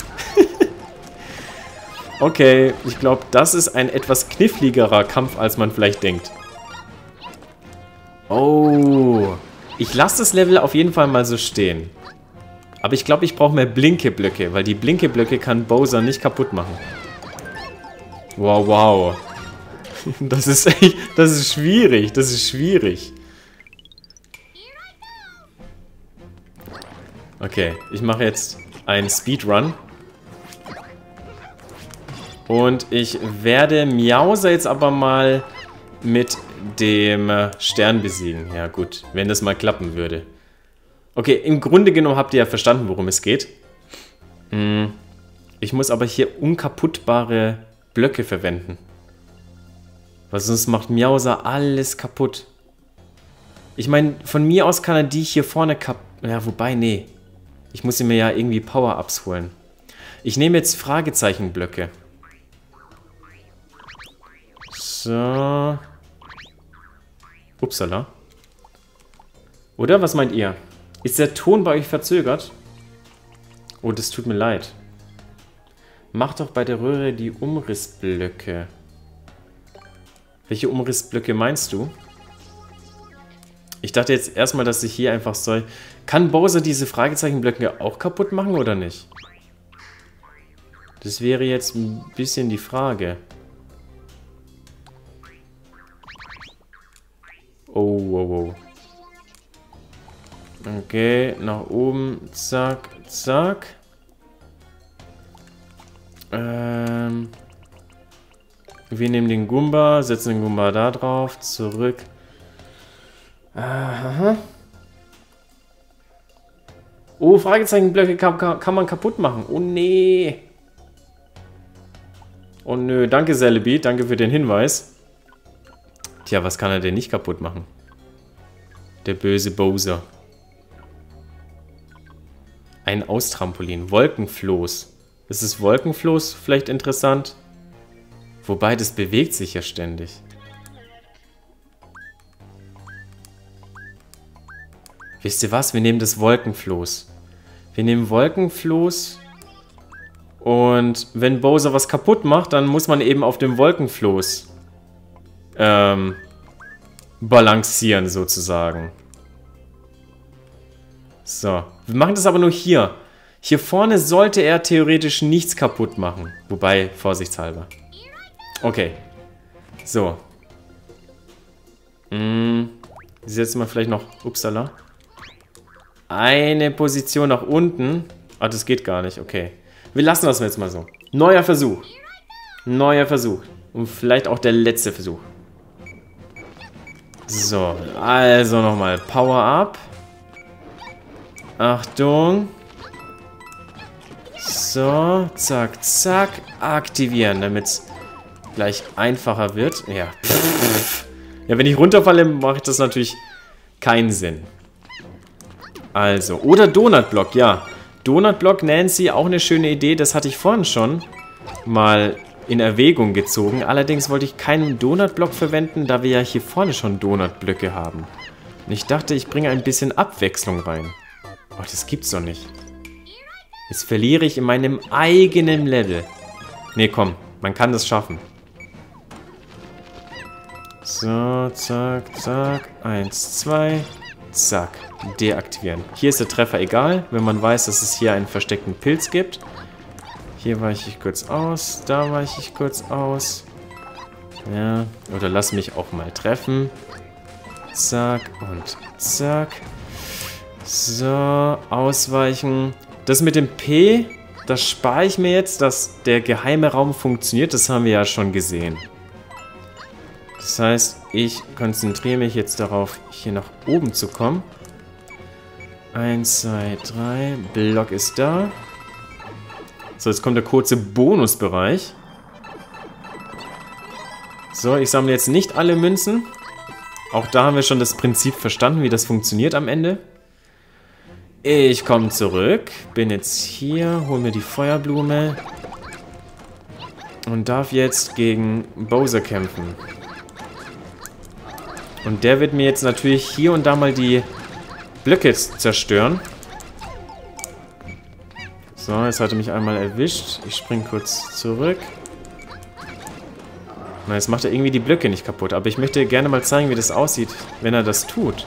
Okay, ich glaube, das ist ein etwas kniffligerer Kampf, als man vielleicht denkt. Oh, ich lasse das Level auf jeden Fall mal so stehen. Aber ich glaube, ich brauche mehr Blinke-Blöcke, weil die Blinke-Blöcke kann Bowser nicht kaputt machen. Wow, wow. Das ist echt, das ist schwierig, das ist schwierig. Okay, ich mache jetzt einen Speedrun. Und ich werde Miauser jetzt aber mal mit dem Stern besiegen. Ja gut, wenn das mal klappen würde. Okay, im Grunde genommen habt ihr ja verstanden, worum es geht. Ich muss aber hier unkaputtbare Blöcke verwenden. Weil sonst macht Miauser alles kaputt. Ich meine, von mir aus kann er die hier vorne kaputt... Ja, wobei, nee. Ich muss mir ja irgendwie Power-Ups holen. Ich nehme jetzt Fragezeichenblöcke. So. Upsala. Oder? Was meint ihr? Ist der Ton bei euch verzögert? Oh, das tut mir leid. Mach doch bei der Röhre die Umrissblöcke. Welche Umrissblöcke meinst du? Ich dachte jetzt erstmal, dass ich hier einfach so... Kann Bowser diese Fragezeichenblöcke auch kaputt machen oder nicht? Das wäre jetzt ein bisschen die Frage. Oh, wow, wow. Okay, nach oben, zack, zack. Wir nehmen den Goomba, setzen den Goomba da drauf, zurück. Aha. Oh, Fragezeichenblöcke kann man kaputt machen. Oh, nee. Oh, nö. Danke, Celebi. Danke für den Hinweis. Tja, was kann er denn nicht kaputt machen? Der böse Bowser. Ein Austrampolin. Wolkenfloß. Ist das Wolkenfloß vielleicht interessant? Wobei, das bewegt sich ja ständig. Wisst ihr was? Wir nehmen das Wolkenfloß. Wir nehmen Wolkenfloß. Und wenn Bowser was kaputt macht, dann muss man eben auf dem Wolkenfloß balancieren sozusagen. So, wir machen das aber nur hier. Hier vorne sollte er theoretisch nichts kaputt machen. Wobei, vorsichtshalber. Okay. So. Setzen wir vielleicht noch... Upsala. Eine Position nach unten. Ah, das geht gar nicht. Okay. Wir lassen das jetzt mal so. Neuer Versuch. Neuer Versuch. Und vielleicht auch der letzte Versuch. So, also nochmal. Power-Up. Achtung. So, zack, zack. Aktivieren, damit es gleich einfacher wird. Ja, ja, wenn ich runterfalle, macht das natürlich keinen Sinn. Also, oder Donutblock, ja. Donutblock, Nancy, auch eine schöne Idee. Das hatte ich vorhin schon mal in Erwägung gezogen. Allerdings wollte ich keinen Donutblock verwenden, da wir ja hier vorne schon Donutblöcke haben. Und ich dachte, ich bringe ein bisschen Abwechslung rein. Oh, das gibt's doch nicht. Jetzt verliere ich in meinem eigenen Level. Nee, komm, man kann das schaffen. So, zack, zack. 1, 2, zack. Deaktivieren. Hier ist der Treffer egal, wenn man weiß, dass es hier einen versteckten Pilz gibt. Hier weiche ich kurz aus, da weiche ich kurz aus. Ja, oder lass mich auch mal treffen. Zack und zack. So, ausweichen. Das mit dem P, das spare ich mir jetzt, dass der geheime Raum funktioniert. Das haben wir ja schon gesehen. Das heißt, ich konzentriere mich jetzt darauf, hier nach oben zu kommen. 1, 2, 3. Block ist da. So, jetzt kommt der kurze Bonusbereich. So, ich sammle jetzt nicht alle Münzen. Auch da haben wir schon das Prinzip verstanden, wie das funktioniert am Ende. Ich komme zurück, bin jetzt hier, hole mir die Feuerblume und darf jetzt gegen Bowser kämpfen. Und der wird mir jetzt natürlich hier und da mal die Blöcke zerstören. So, jetzt hat er mich einmal erwischt. Ich springe kurz zurück. Na, jetzt macht er irgendwie die Blöcke nicht kaputt. Aber ich möchte gerne mal zeigen, wie das aussieht, wenn er das tut.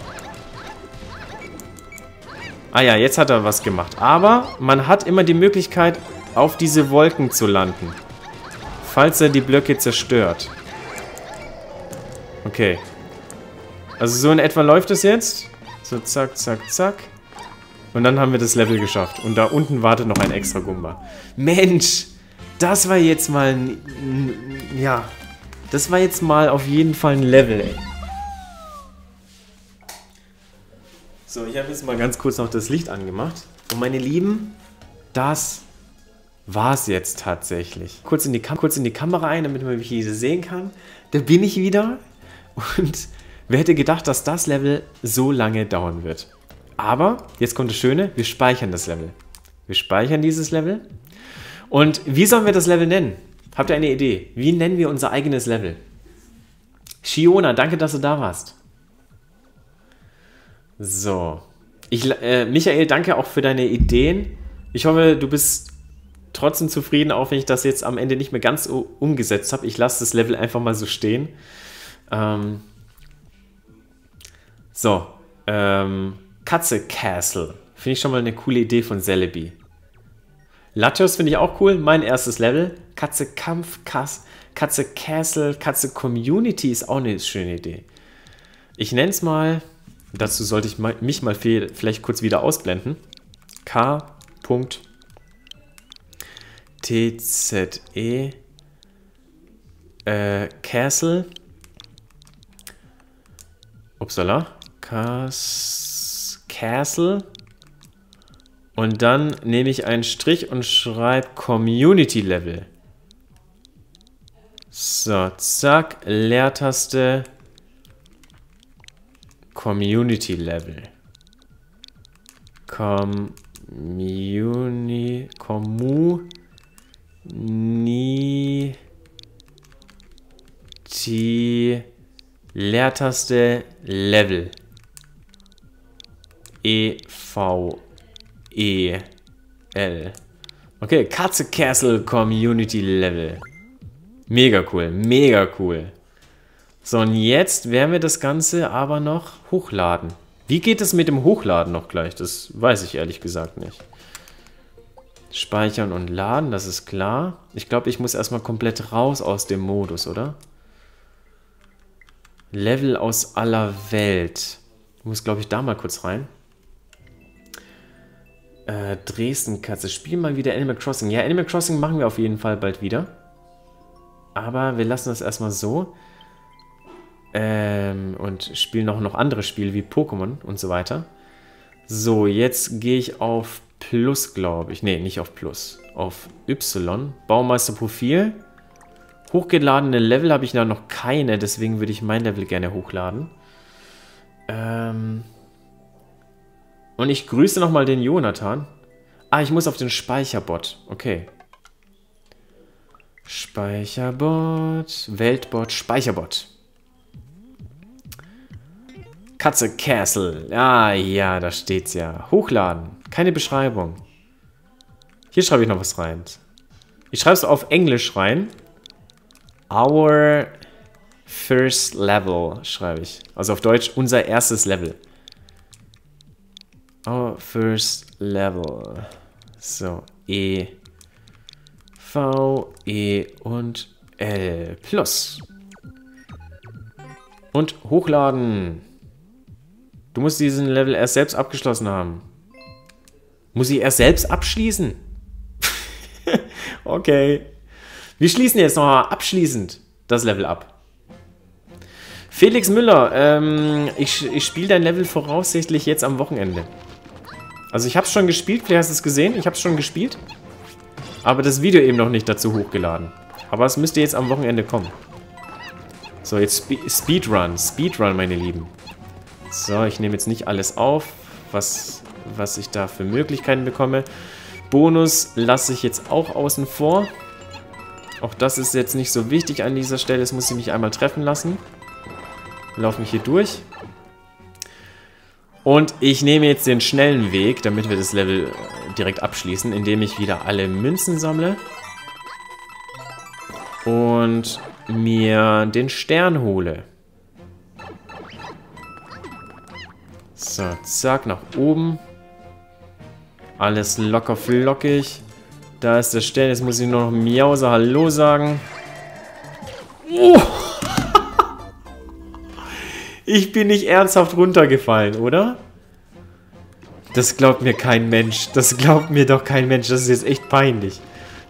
Ah ja, jetzt hat er was gemacht. Aber man hat immer die Möglichkeit, auf diese Wolken zu landen. Falls er die Blöcke zerstört. Okay. Also so in etwa läuft es jetzt. So, zack, zack, zack. Und dann haben wir das Level geschafft. Und da unten wartet noch ein extra Goomba. Mensch, das war jetzt mal ein... Ja, das war jetzt mal auf jeden Fall ein Level, ey. So, ich habe jetzt mal ganz kurz noch das Licht angemacht. Und meine Lieben, das war's jetzt tatsächlich. Kurz in die Kamera ein, damit man mich hier sehen kann. Da bin ich wieder. Und wer hätte gedacht, dass das Level so lange dauern wird. Aber, jetzt kommt das Schöne, wir speichern das Level. Wir speichern dieses Level. Und wie sollen wir das Level nennen? Habt ihr eine Idee? Wie nennen wir unser eigenes Level? Shiona, danke, dass du da warst. So, Michael, danke auch für deine Ideen. Ich hoffe, du bist trotzdem zufrieden, auch wenn ich das jetzt am Ende nicht mehr ganz umgesetzt habe. Ich lasse das Level einfach mal so stehen. Katze Castle. Finde ich schon mal eine coole Idee von Celebi. Latios finde ich auch cool. Mein erstes Level. Katze Kampf, Katze Castle, Katze Community ist auch eine schöne Idee. Ich nenne es mal... Dazu sollte ich mich mal vielleicht kurz wieder ausblenden. K.tze Castle. Upsala. Castle. Und dann nehme ich einen Strich und schreibe Community Level. So, zack. Leertaste. Community Level. Community Leertaste Level. E-V-E-L. Okay, Katze Castle Community Level. Mega cool, mega cool. So, und jetzt werden wir das Ganze aber noch hochladen. Wie geht es mit dem Hochladen noch gleich? Das weiß ich ehrlich gesagt nicht. Speichern und laden, das ist klar. Ich glaube, ich muss erstmal komplett raus aus dem Modus, oder? Level aus aller Welt. Ich muss, glaube ich, da mal kurz rein. Dresden-Katze. Spielen mal wieder Animal Crossing. Ja, Animal Crossing machen wir auf jeden Fall bald wieder. Aber wir lassen das erstmal so. Und spielen auch noch andere Spiele wie Pokémon und so weiter. So, jetzt gehe ich auf Plus, glaube ich. Ne, nicht auf Plus. Auf Y. Baumeisterprofil. Hochgeladene Level habe ich da noch keine, deswegen würde ich mein Level gerne hochladen. Und ich grüße nochmal den Jonathan. Ah, ich muss auf den Speicherbot. Okay. Speicherbot, Weltbot, Speicherbot. Katze Castle. Ah, ja, da steht's ja. Hochladen. Keine Beschreibung. Hier schreibe ich noch was rein. Ich schreibe es auf Englisch rein. Our first level schreibe ich. Also auf Deutsch unser erstes Level. Our first level. So, E, V, E und L. Plus. Und hochladen. Du musst diesen Level erst selbst abgeschlossen haben. Muss ich erst selbst abschließen? Okay. Wir schließen jetzt noch abschließend das Level ab. Felix Müller, ich spiele dein Level voraussichtlich jetzt am Wochenende. Also ich habe es schon gespielt, vielleicht hast du es gesehen, ich habe es schon gespielt. Aber das Video eben noch nicht dazu hochgeladen. Aber es müsste jetzt am Wochenende kommen. So, jetzt Speedrun, meine Lieben. So, ich nehme jetzt nicht alles auf, was ich da für Möglichkeiten bekomme. Bonus lasse ich jetzt auch außen vor. Auch das ist jetzt nicht so wichtig an dieser Stelle. Das muss ich mich einmal treffen lassen. Lauf mich hier durch. Und ich nehme jetzt den schnellen Weg, damit wir das Level direkt abschließen, indem ich wieder alle Münzen sammle. Und mir den Stern hole. So, zack, nach oben. Alles locker flockig. Da ist der Stern, jetzt muss ich nur noch Miausa Hallo sagen. Oh. Ich bin nicht ernsthaft runtergefallen, oder? Das glaubt mir kein Mensch. Das glaubt mir doch kein Mensch. Das ist jetzt echt peinlich.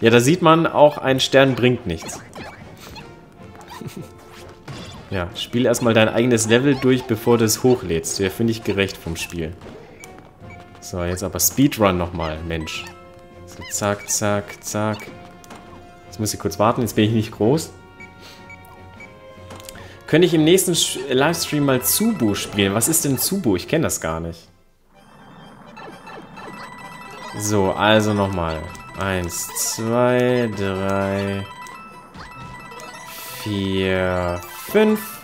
Ja, da sieht man, auch ein Stern bringt nichts. Ja, spiel erstmal dein eigenes Level durch, bevor du es hochlädst. Ja, finde ich gerecht vom Spiel. So, jetzt aber Speedrun nochmal, Mensch. So, zack, zack, zack. Jetzt muss ich kurz warten, jetzt bin ich nicht groß. Könnte ich im nächsten Livestream mal Tsubu spielen? Was ist denn Tsubu? Ich kenne das gar nicht. So, also nochmal. 1, 2, 3, 4, 5.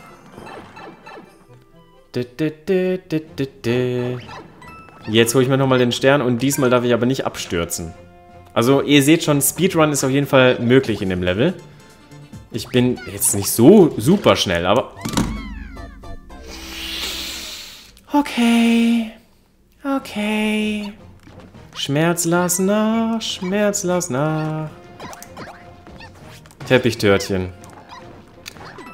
Jetzt hole ich mir nochmal den Stern und diesmal darf ich aber nicht abstürzen. Also ihr seht schon, Speedrun ist auf jeden Fall möglich in dem Level. Ich bin jetzt nicht so super schnell, aber... Okay. Okay. Schmerz lass nach, Schmerz lass nach. Teppichtörtchen.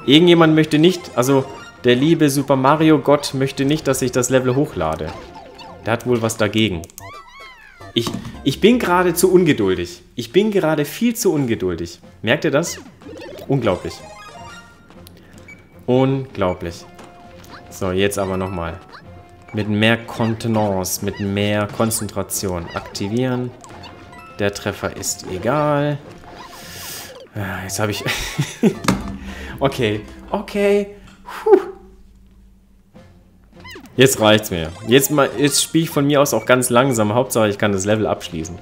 Irgendjemand möchte nicht, also der liebe Super Mario Gott möchte nicht, dass ich das Level hochlade. Der hat wohl was dagegen. Ich bin gerade zu ungeduldig. Ich bin gerade viel zu ungeduldig. Merkt ihr das? Unglaublich. Unglaublich. So, jetzt aber nochmal. Mit mehr Kontenance, mit mehr Konzentration. Aktivieren. Der Treffer ist egal. Jetzt habe ich... Okay, okay. Puh. Jetzt reicht's mir. Jetzt spiele ich von mir aus auch ganz langsam. Hauptsache, ich kann das Level abschließen.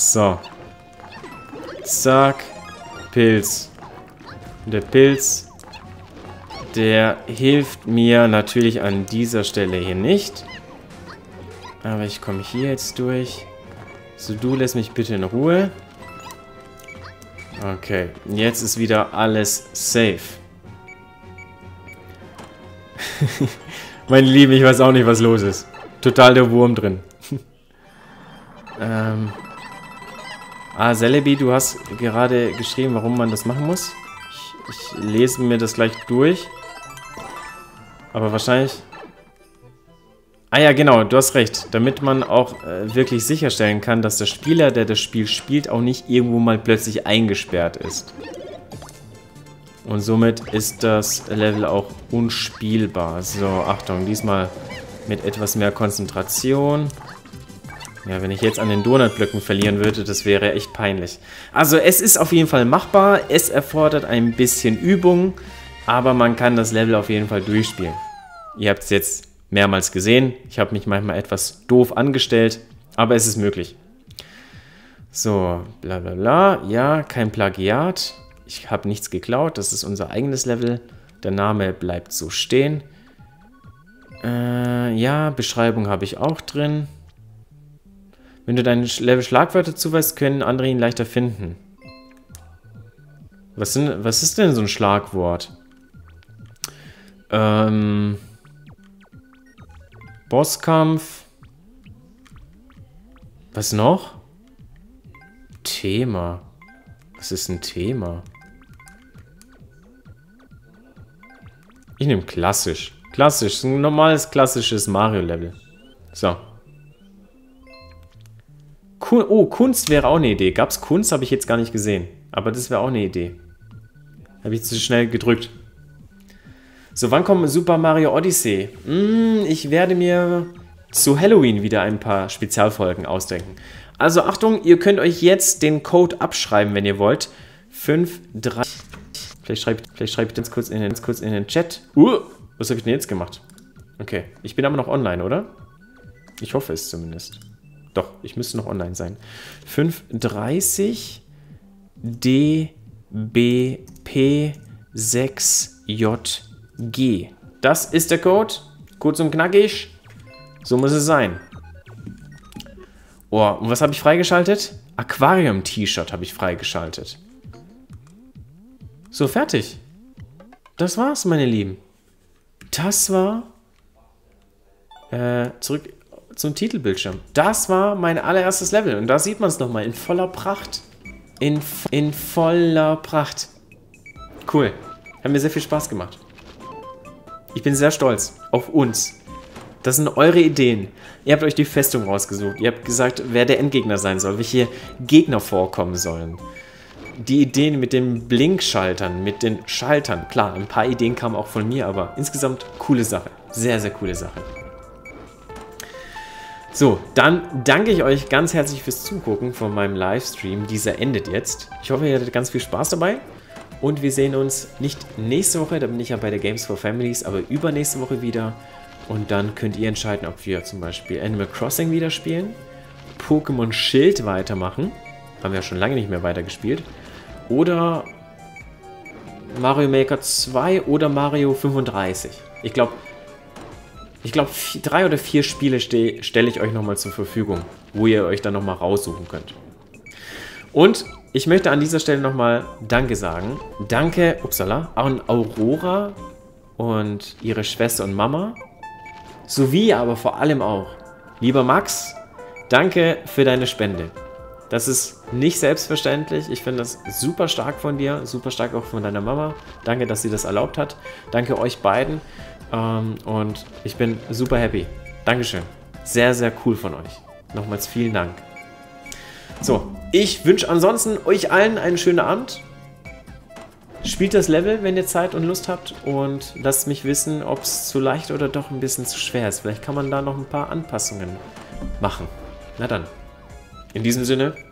So. Zack. Pilz. Der Pilz, der hilft mir natürlich an dieser Stelle hier nicht. Aber ich komme hier jetzt durch. So, du lässt mich bitte in Ruhe. Okay, jetzt ist wieder alles safe. Meine Lieben, ich weiß auch nicht, was los ist. Total der Wurm drin. Celebi, du hast gerade geschrieben, warum man das machen muss. Ich lese mir das gleich durch. Aber wahrscheinlich... Ah ja, genau, du hast recht. Damit man auch wirklich sicherstellen kann, dass der Spieler, der das Spiel spielt, auch nicht irgendwo mal plötzlich eingesperrt ist. Und somit ist das Level auch unspielbar. So, Achtung, diesmal mit etwas mehr Konzentration. Ja, wenn ich jetzt an den Donutblöcken verlieren würde, das wäre echt peinlich. Also es ist auf jeden Fall machbar, es erfordert ein bisschen Übung, aber man kann das Level auf jeden Fall durchspielen. Ihr habt es jetzt mehrmals gesehen, ich habe mich manchmal etwas doof angestellt, aber es ist möglich. So, bla bla bla, ja, kein Plagiat, ich habe nichts geklaut, das ist unser eigenes Level, der Name bleibt so stehen. Ja, Beschreibung habe ich auch drin. Wenn du deine Level-Schlagwörter zuweist, können andere ihn leichter finden. Was ist denn so ein Schlagwort? Bosskampf. Was noch? Thema. Was ist ein Thema? Ich nehme klassisch. Klassisch, ein normales, klassisches Mario-Level. So. Oh, Kunst wäre auch eine Idee. Gab es Kunst? Habe ich jetzt gar nicht gesehen. Aber das wäre auch eine Idee. Habe ich zu schnell gedrückt. So, wann kommt Super Mario Odyssey? Ich werde mir zu Halloween wieder ein paar Spezialfolgen ausdenken. Also Achtung, ihr könnt euch jetzt den Code abschreiben, wenn ihr wollt. 5, 3... Vielleicht schreibe ich das kurz in den Chat. Was habe ich denn jetzt gemacht? Okay, ich bin aber noch online, oder? Ich hoffe es zumindest. Doch, ich müsste noch online sein. 530 DBP6JG. Das ist der Code. Kurz und knackig. So muss es sein. Oh, und was habe ich freigeschaltet? Aquarium-T-Shirt habe ich freigeschaltet. So, fertig. Das war's, meine Lieben. Das war... zurück zum Titelbildschirm. Das war mein allererstes Level. Und da sieht man es nochmal in voller Pracht. In voller Pracht. Cool. Hat mir sehr viel Spaß gemacht. Ich bin sehr stolz auf uns. Das sind eure Ideen. Ihr habt euch die Festung rausgesucht. Ihr habt gesagt, wer der Endgegner sein soll. Welche Gegner vorkommen sollen. Die Ideen mit den Blinkschaltern, mit den Schaltern. Klar, ein paar Ideen kamen auch von mir, aber insgesamt coole Sache. Sehr, sehr coole Sache. So, dann danke ich euch ganz herzlich fürs Zugucken von meinem Livestream. Dieser endet jetzt. Ich hoffe, ihr hattet ganz viel Spaß dabei. Und wir sehen uns nicht nächste Woche, da bin ich ja bei der Games for Families, aber übernächste Woche wieder. Und dann könnt ihr entscheiden, ob wir zum Beispiel Animal Crossing wieder spielen, Pokémon Schild weitermachen. Haben wir ja schon lange nicht mehr weitergespielt. Oder Mario Maker 2 oder Mario 35. Ich glaube 3 oder 4 Spiele stelle ich euch nochmal zur Verfügung, wo ihr euch dann nochmal raussuchen könnt. Und ich möchte an dieser Stelle nochmal Danke sagen. Danke, upsala, an Aurora und ihre Schwester und Mama. Sowie aber vor allem auch, lieber Max, danke für deine Spende. Das ist nicht selbstverständlich. Ich finde das super stark von dir, super stark auch von deiner Mama. Danke, dass sie das erlaubt hat. Danke euch beiden und ich bin super happy. Dankeschön. Sehr, sehr cool von euch. Nochmals vielen Dank. So, ich wünsche ansonsten euch allen einen schönen Abend. Spielt das Level, wenn ihr Zeit und Lust habt und lasst mich wissen, ob es zu leicht oder doch ein bisschen zu schwer ist. Vielleicht kann man da noch ein paar Anpassungen machen. Na dann. In diesem Sinne...